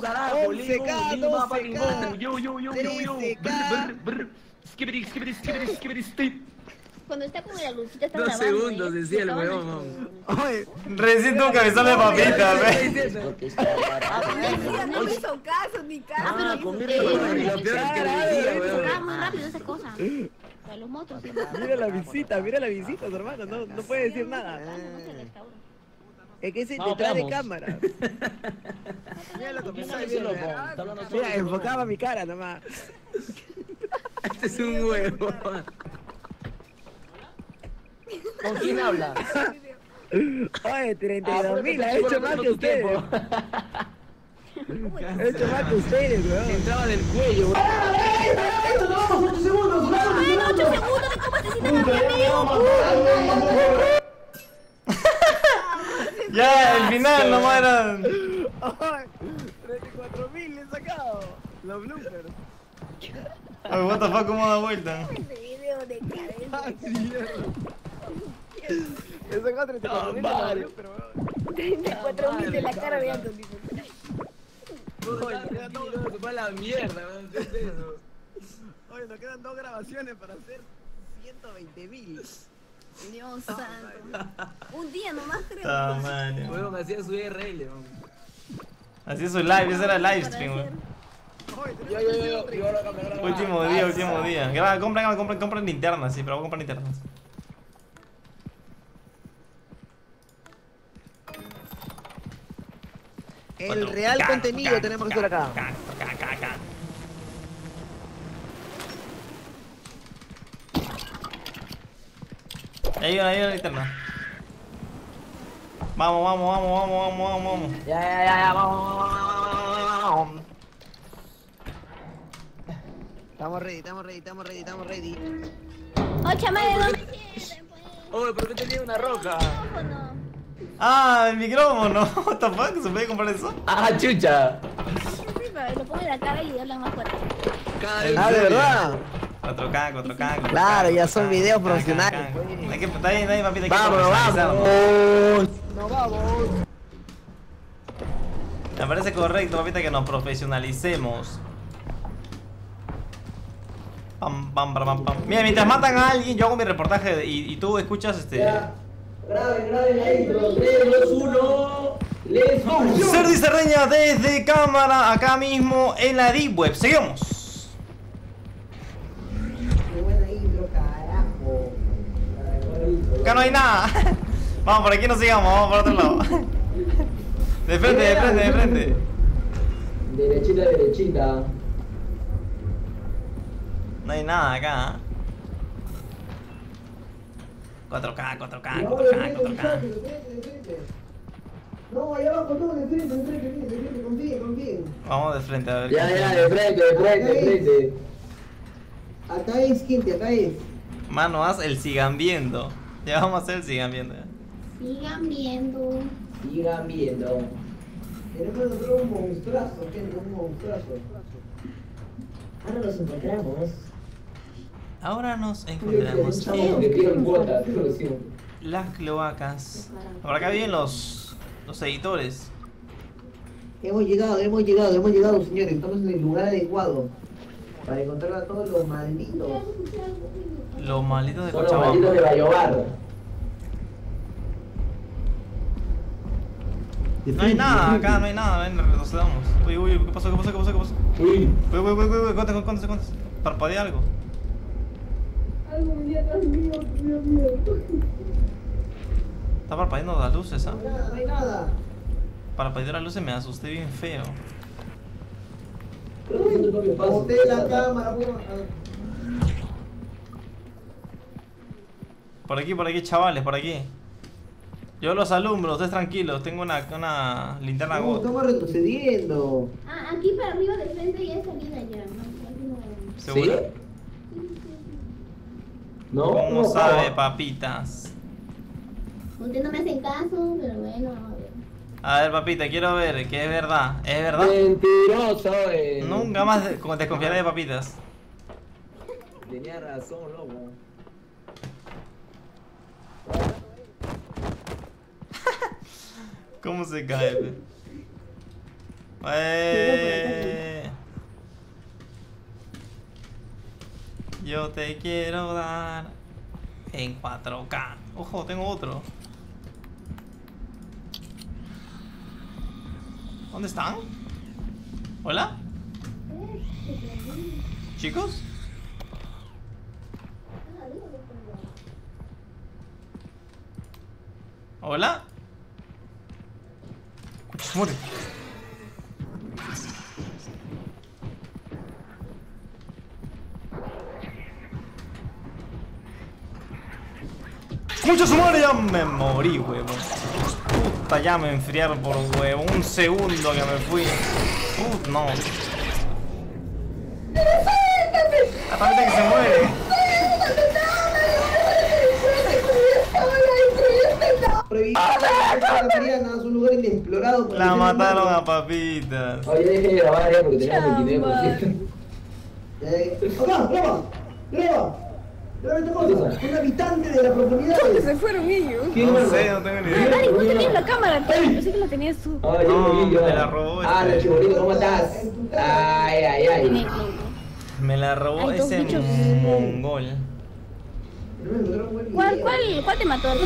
carajo. 11K, 12K. Cuando está con la lucita está grabando. 2 segundos, decía el huevón. Oye, recito un cabezón de papitas. No me hizo caso, ni caso. Ah, pero lo peor es que le tocaba muy rápido esa cosa. A los motos. Mira la visita, hermano. No puede decir nada. Es que ese detrás de cámara. Mira lo que me está diciendo. Mira, enfocaba mi cara nomás. Este es un huevo. ¿Con quién hablas? Oye, 32.000, ha hecho más que ustedes. Ha hecho más que ustedes, weón. Entraba del cuello, weón. ¡Ay, 8 segundos! ¡Ay, 8 segundos! ¿Cómo te sientas? Ya, el final nomás eran... 34.000 le he sacado. Los bloopers. Ay, what the fuck, ¿cómo da vuelta? Este video de le sacó 34.000 de la cara de Anthony. Se fue a la mierda. Oye, nos quedan 2 grabaciones para hacer 120.000. Dios santo. Un día nomás creo. Ah, man. Luego me hacía su IRL. Hacía su live, ese era live stream. Yo. Último día. Graba, compren linternas, sí, pero voy a comprar linternas. El real contenido tenemos que hacer acá. Ahí hay una linterna. Vamos. Ya, vamos. Estamos ready. ¡Oh, chamale, no me cierren, pues! ¡Oh, por qué tenía una roca! ¡Ah, el micrófono! ¿What the fuck? ¿Se puede comprar eso? ¡Ah, chucha! Lo pongo en la cara y hablan más fuerte. ¡Ah, de verdad! 4K. Claro, ya son videos profesionales. Está bien, papita. ¡Vamos! ¡No vamos! Me parece correcto, papita, que nos profesionalicemos. Pam. Mira, mientras matan a alguien, yo hago mi reportaje y tú escuchas este. Ya. Graben la intro. 3, 2, 1. ¡Let's go! Serdi Cerreña desde cámara, acá mismo en la Deep Web. Seguimos. Qué buena intro, carajo. Acá no hay nada. Vamos, por aquí no sigamos, vamos por otro lado. De frente. Derechita. No hay nada acá. 4K. No, allá abajo, no, de frente, confíen. Vamos de frente, a ver. Ya, de frente. Acá es, gente, acá es. Mano, haz el sigan viendo. Ya vamos a hacer el sigan viendo. Sigan viendo. Tenemos nosotros un monstruazo. Ahora nos encontramos. En las cloacas. Por acá vienen los editores. Hemos llegado, señores. Estamos en el lugar adecuado para encontrar a todos los malditos. Los malditos de Cochabamba. Los malditos de Bayobar. No hay nada, acá no hay nada. Ven, retrocedamos. Uy, ¿qué pasó? Uy, ¿cuántas? Parpadea algo. Algún día atrás mío, Dios mío. Está parpadeando las luces, ¿ah? No hay nada. Parpadear las luces me asusté bien feo. Boté la cámara, Por aquí, chavales, por aquí. Yo los alumbro, ustedes tranquilos, tengo una linterna gota. Estamos retrocediendo. Ah, aquí para arriba de frente ya es salida ya. ¿Seguro? ¿Sí? No, ¿cómo sabe, papitas? Ustedes no me hacen caso, pero bueno, vamos a ver. A ver, papita, quiero ver, que es verdad. ¿Es verdad? Mentiroso, Nunca más desconfiaré de papitas. Tenía razón, loco. ¿Cómo se cae? Yo te quiero dar en 4K. Ojo, tengo otro. ¿Dónde están? ¿Hola? ¿Chicos? ¿Hola? ¡Muere! ¡Mucho su madre! ¡Ya me morí, huevón! Puta, ya me enfriaron por huevo. Un segundo que me fui. Puta, no. La papita que se muere. La mataron a Papitas. Oye, dejé de grabar ya porque tenías 29%. Acá, graba. Un habitante de la propiedad. ¿Dónde se fueron ellos? No sé, no tengo ni idea. Dari, no tenías la cámara, pensé que la tenías tú. No, me la robó. Ah, no, chibolito, ¿cómo estás? Ay, ay, ay. Me la robó ese mongol. ¿Cuál te mató? Me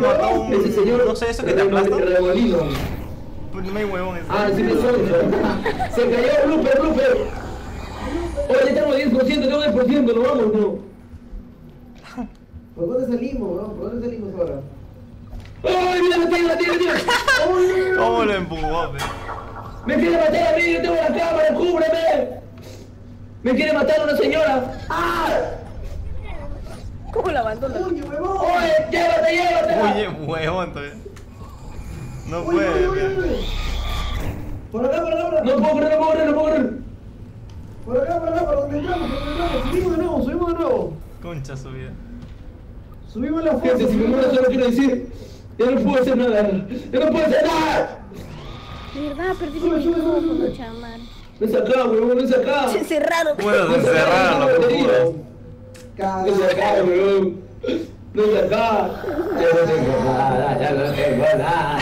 mató un... Ese señor, no sé, eso que te aplasta. No hay huevón ese. Ah, sí, me suelta. Se cayó, blooper. Oye, tengo 10%, tengo 10%, ¿no vamos, no? ¿Por dónde salimos, bro? ¿Por dónde salimos ahora? ¡Ay, mira, la tira! ¿Cómo lo empujó, pe? ¡Me quiere matar a mí! ¡Yo tengo la cámara! ¡Cúbreme! ¡Me quiere matar a una señora! ¡Ah! ¿Cómo la abandonó? ¡Oye, huevón! ¡Oye, llévate! Oye, huevón, todavía. No puede, oye. Por acá. No puedo correr. Por acá, para donde entramos, subimos de nuevo. Concha subida. Subimos la fuerza. Si me muero solo quiero decir, ya no puedo hacer nada. De verdad, perdí mi micrófono, chamán. No es acá, weón. Se encerraron. Bueno, se encerraron las locuras. No es acá, weón. Ya no tengo nada.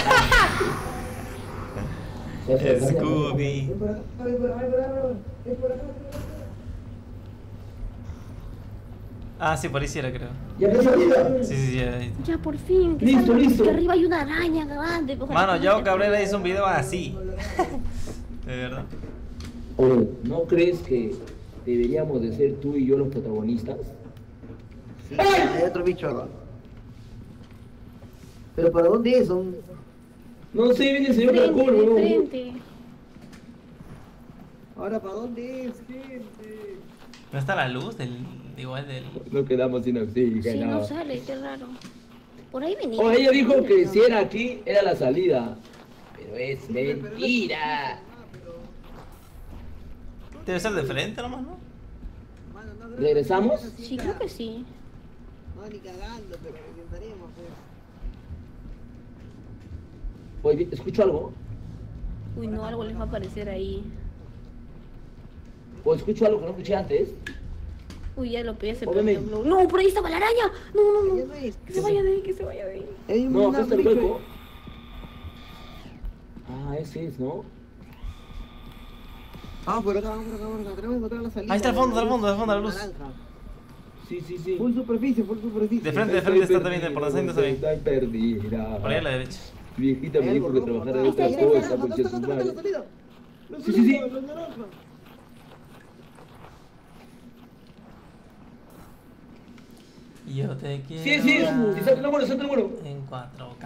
Scooby. Por acá. Ah, sí, por ahí sí era, creo. ¿Ya te salida? Sí, ahí. Ya por fin. Listo. Que arriba hay una araña grande. Mano, Yao Cabrera hizo un video así. De verdad. Oye, ¿no crees que deberíamos de ser tú y yo los protagonistas? Sí, hay otro bicho acá. ¿Pero para dónde es? No sé, viene el señor Caracol, ¿no? Ahora, ¿para dónde es, gente? ¿No está la luz del...? No quedamos sin oxígeno. Sí, no sale, qué raro. Por ahí venía. Oh, ella dijo que si era aquí, era la salida. Pero es mentira. Debe ser de frente nomás, ¿no? ¿Regresamos? Sí, creo que sí. No, ni cagando, pero intentaremos, pues. Oye, ¿escucho algo? Uy, no, algo les va a aparecer ahí. O escucho algo que no escuché antes. Uy, ya lo pillé. No, por ahí estaba la araña. No. Que se vaya de ahí. No, acá está el hueco. Ah, ese es, ¿no? Ah, por acá. Tenemos que encontrar la salida. Ahí está al fondo, la luz. Sí. Full superficie. De frente está también, por la senda se ve. Está perdida. Por ahí a la derecha. Viejita me dijo que trabajara de otra cosa, porque es un mal. Sí. Yo te quiero. Sí, salta el muro. En 4K.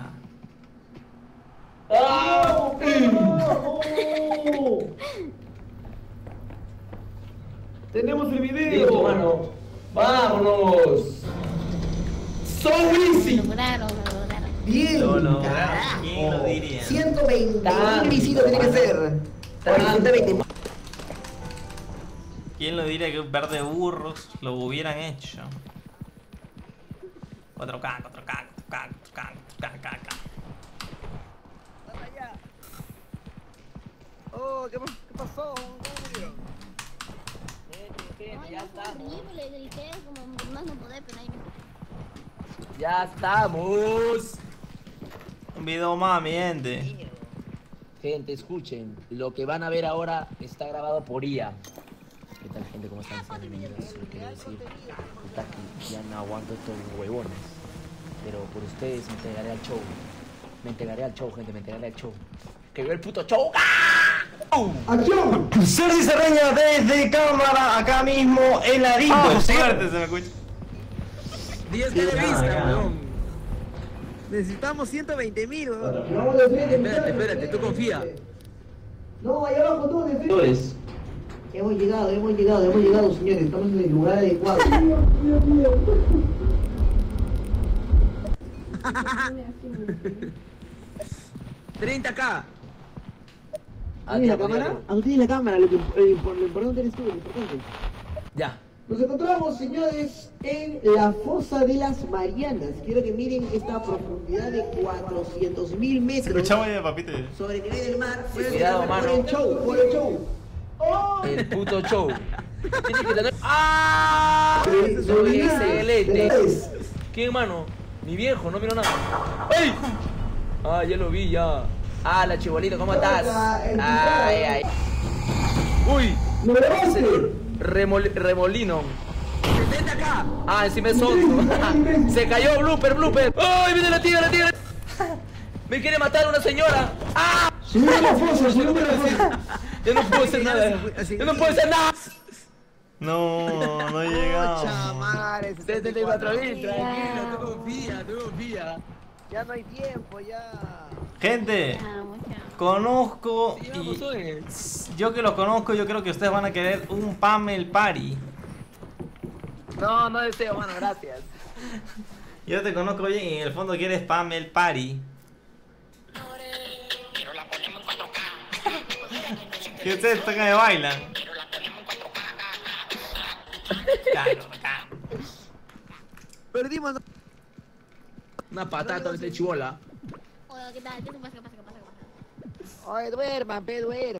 ¡Ah! ¡Oh! ¡Tenemos el video! Dios, mano. ¡Vámonos! ¡So easy! Lo lograron. ¡Bien! ¿Quién lo diría? 120 visitas tiene que ser. 120. ¿Quién lo diría que un par de burros lo hubieran hecho? 4K. Oh, ¿qué pasó? Ya estamos. Un video más, mi gente. Gente, escuchen. Lo que van a ver ahora está grabado por IA. ¿Qué tal, gente? ¿Cómo están? Sean bienvenidos. Solo quiero decir, puta, que ya no aguanto estos huevones. Pero por ustedes me entregaré al show. Me entregaré al show, gente, me entregaré al show. ¡Que veo el puto show! ¡Acción! Sergi Cerreña desde cámara, acá mismo en la disco. ¡Ah, suerte! Se me escucha. 10 de vista, weón. Necesitamos 120.000, weón. Espérate, tú confía. No, allá abajo todos defensores. Hemos llegado, señores. Estamos en el lugar adecuado. Dios mío. ¡30k! ¿Tienes la cámara? Tienes la cámara, lo importante eres tú, lo importante. Ya. Nos encontramos, señores, en la Fosa de las Marianas. Quiero que miren esta profundidad de 400.000 metros. Escuchamos ya, papito. Sobre el nivel del mar. Cuidado, mano. Por el show. ¡Oh! El puto show. Tienes que tener... ¡Ah! Soy excelente. ¿Qué, mano? Mi viejo, no miro nada. ¡Ay! Ah, ya lo vi, ya. Ah, la chibolita, ¿cómo estás? Ay. Uy. No remolino. 70k. Ah, encima es otro. Se cayó, blooper. ¡Ay, viene la tía! Me quiere matar una señora. ¡Ah! Subimos la fosa. Yo no puedo hacer nada. No llegamos. Chamares, 74.000, tranquilo, tú confía. Ya no hay tiempo, ya. Gente, conozco y yo que los conozco, yo creo que ustedes van a querer un Pamel Party. No deseo, mano, gracias. Yo te conozco bien y en el fondo quieres Pamel Party. Pero la ponemos en 4K. ¿Qué ustedes tocan de bailan? Pero la ponemos en 4K. Claro. Perdimos una patata de chibola. ¿Qué tal? ¿Qué pasa? Oye, duerman, pe, duerman.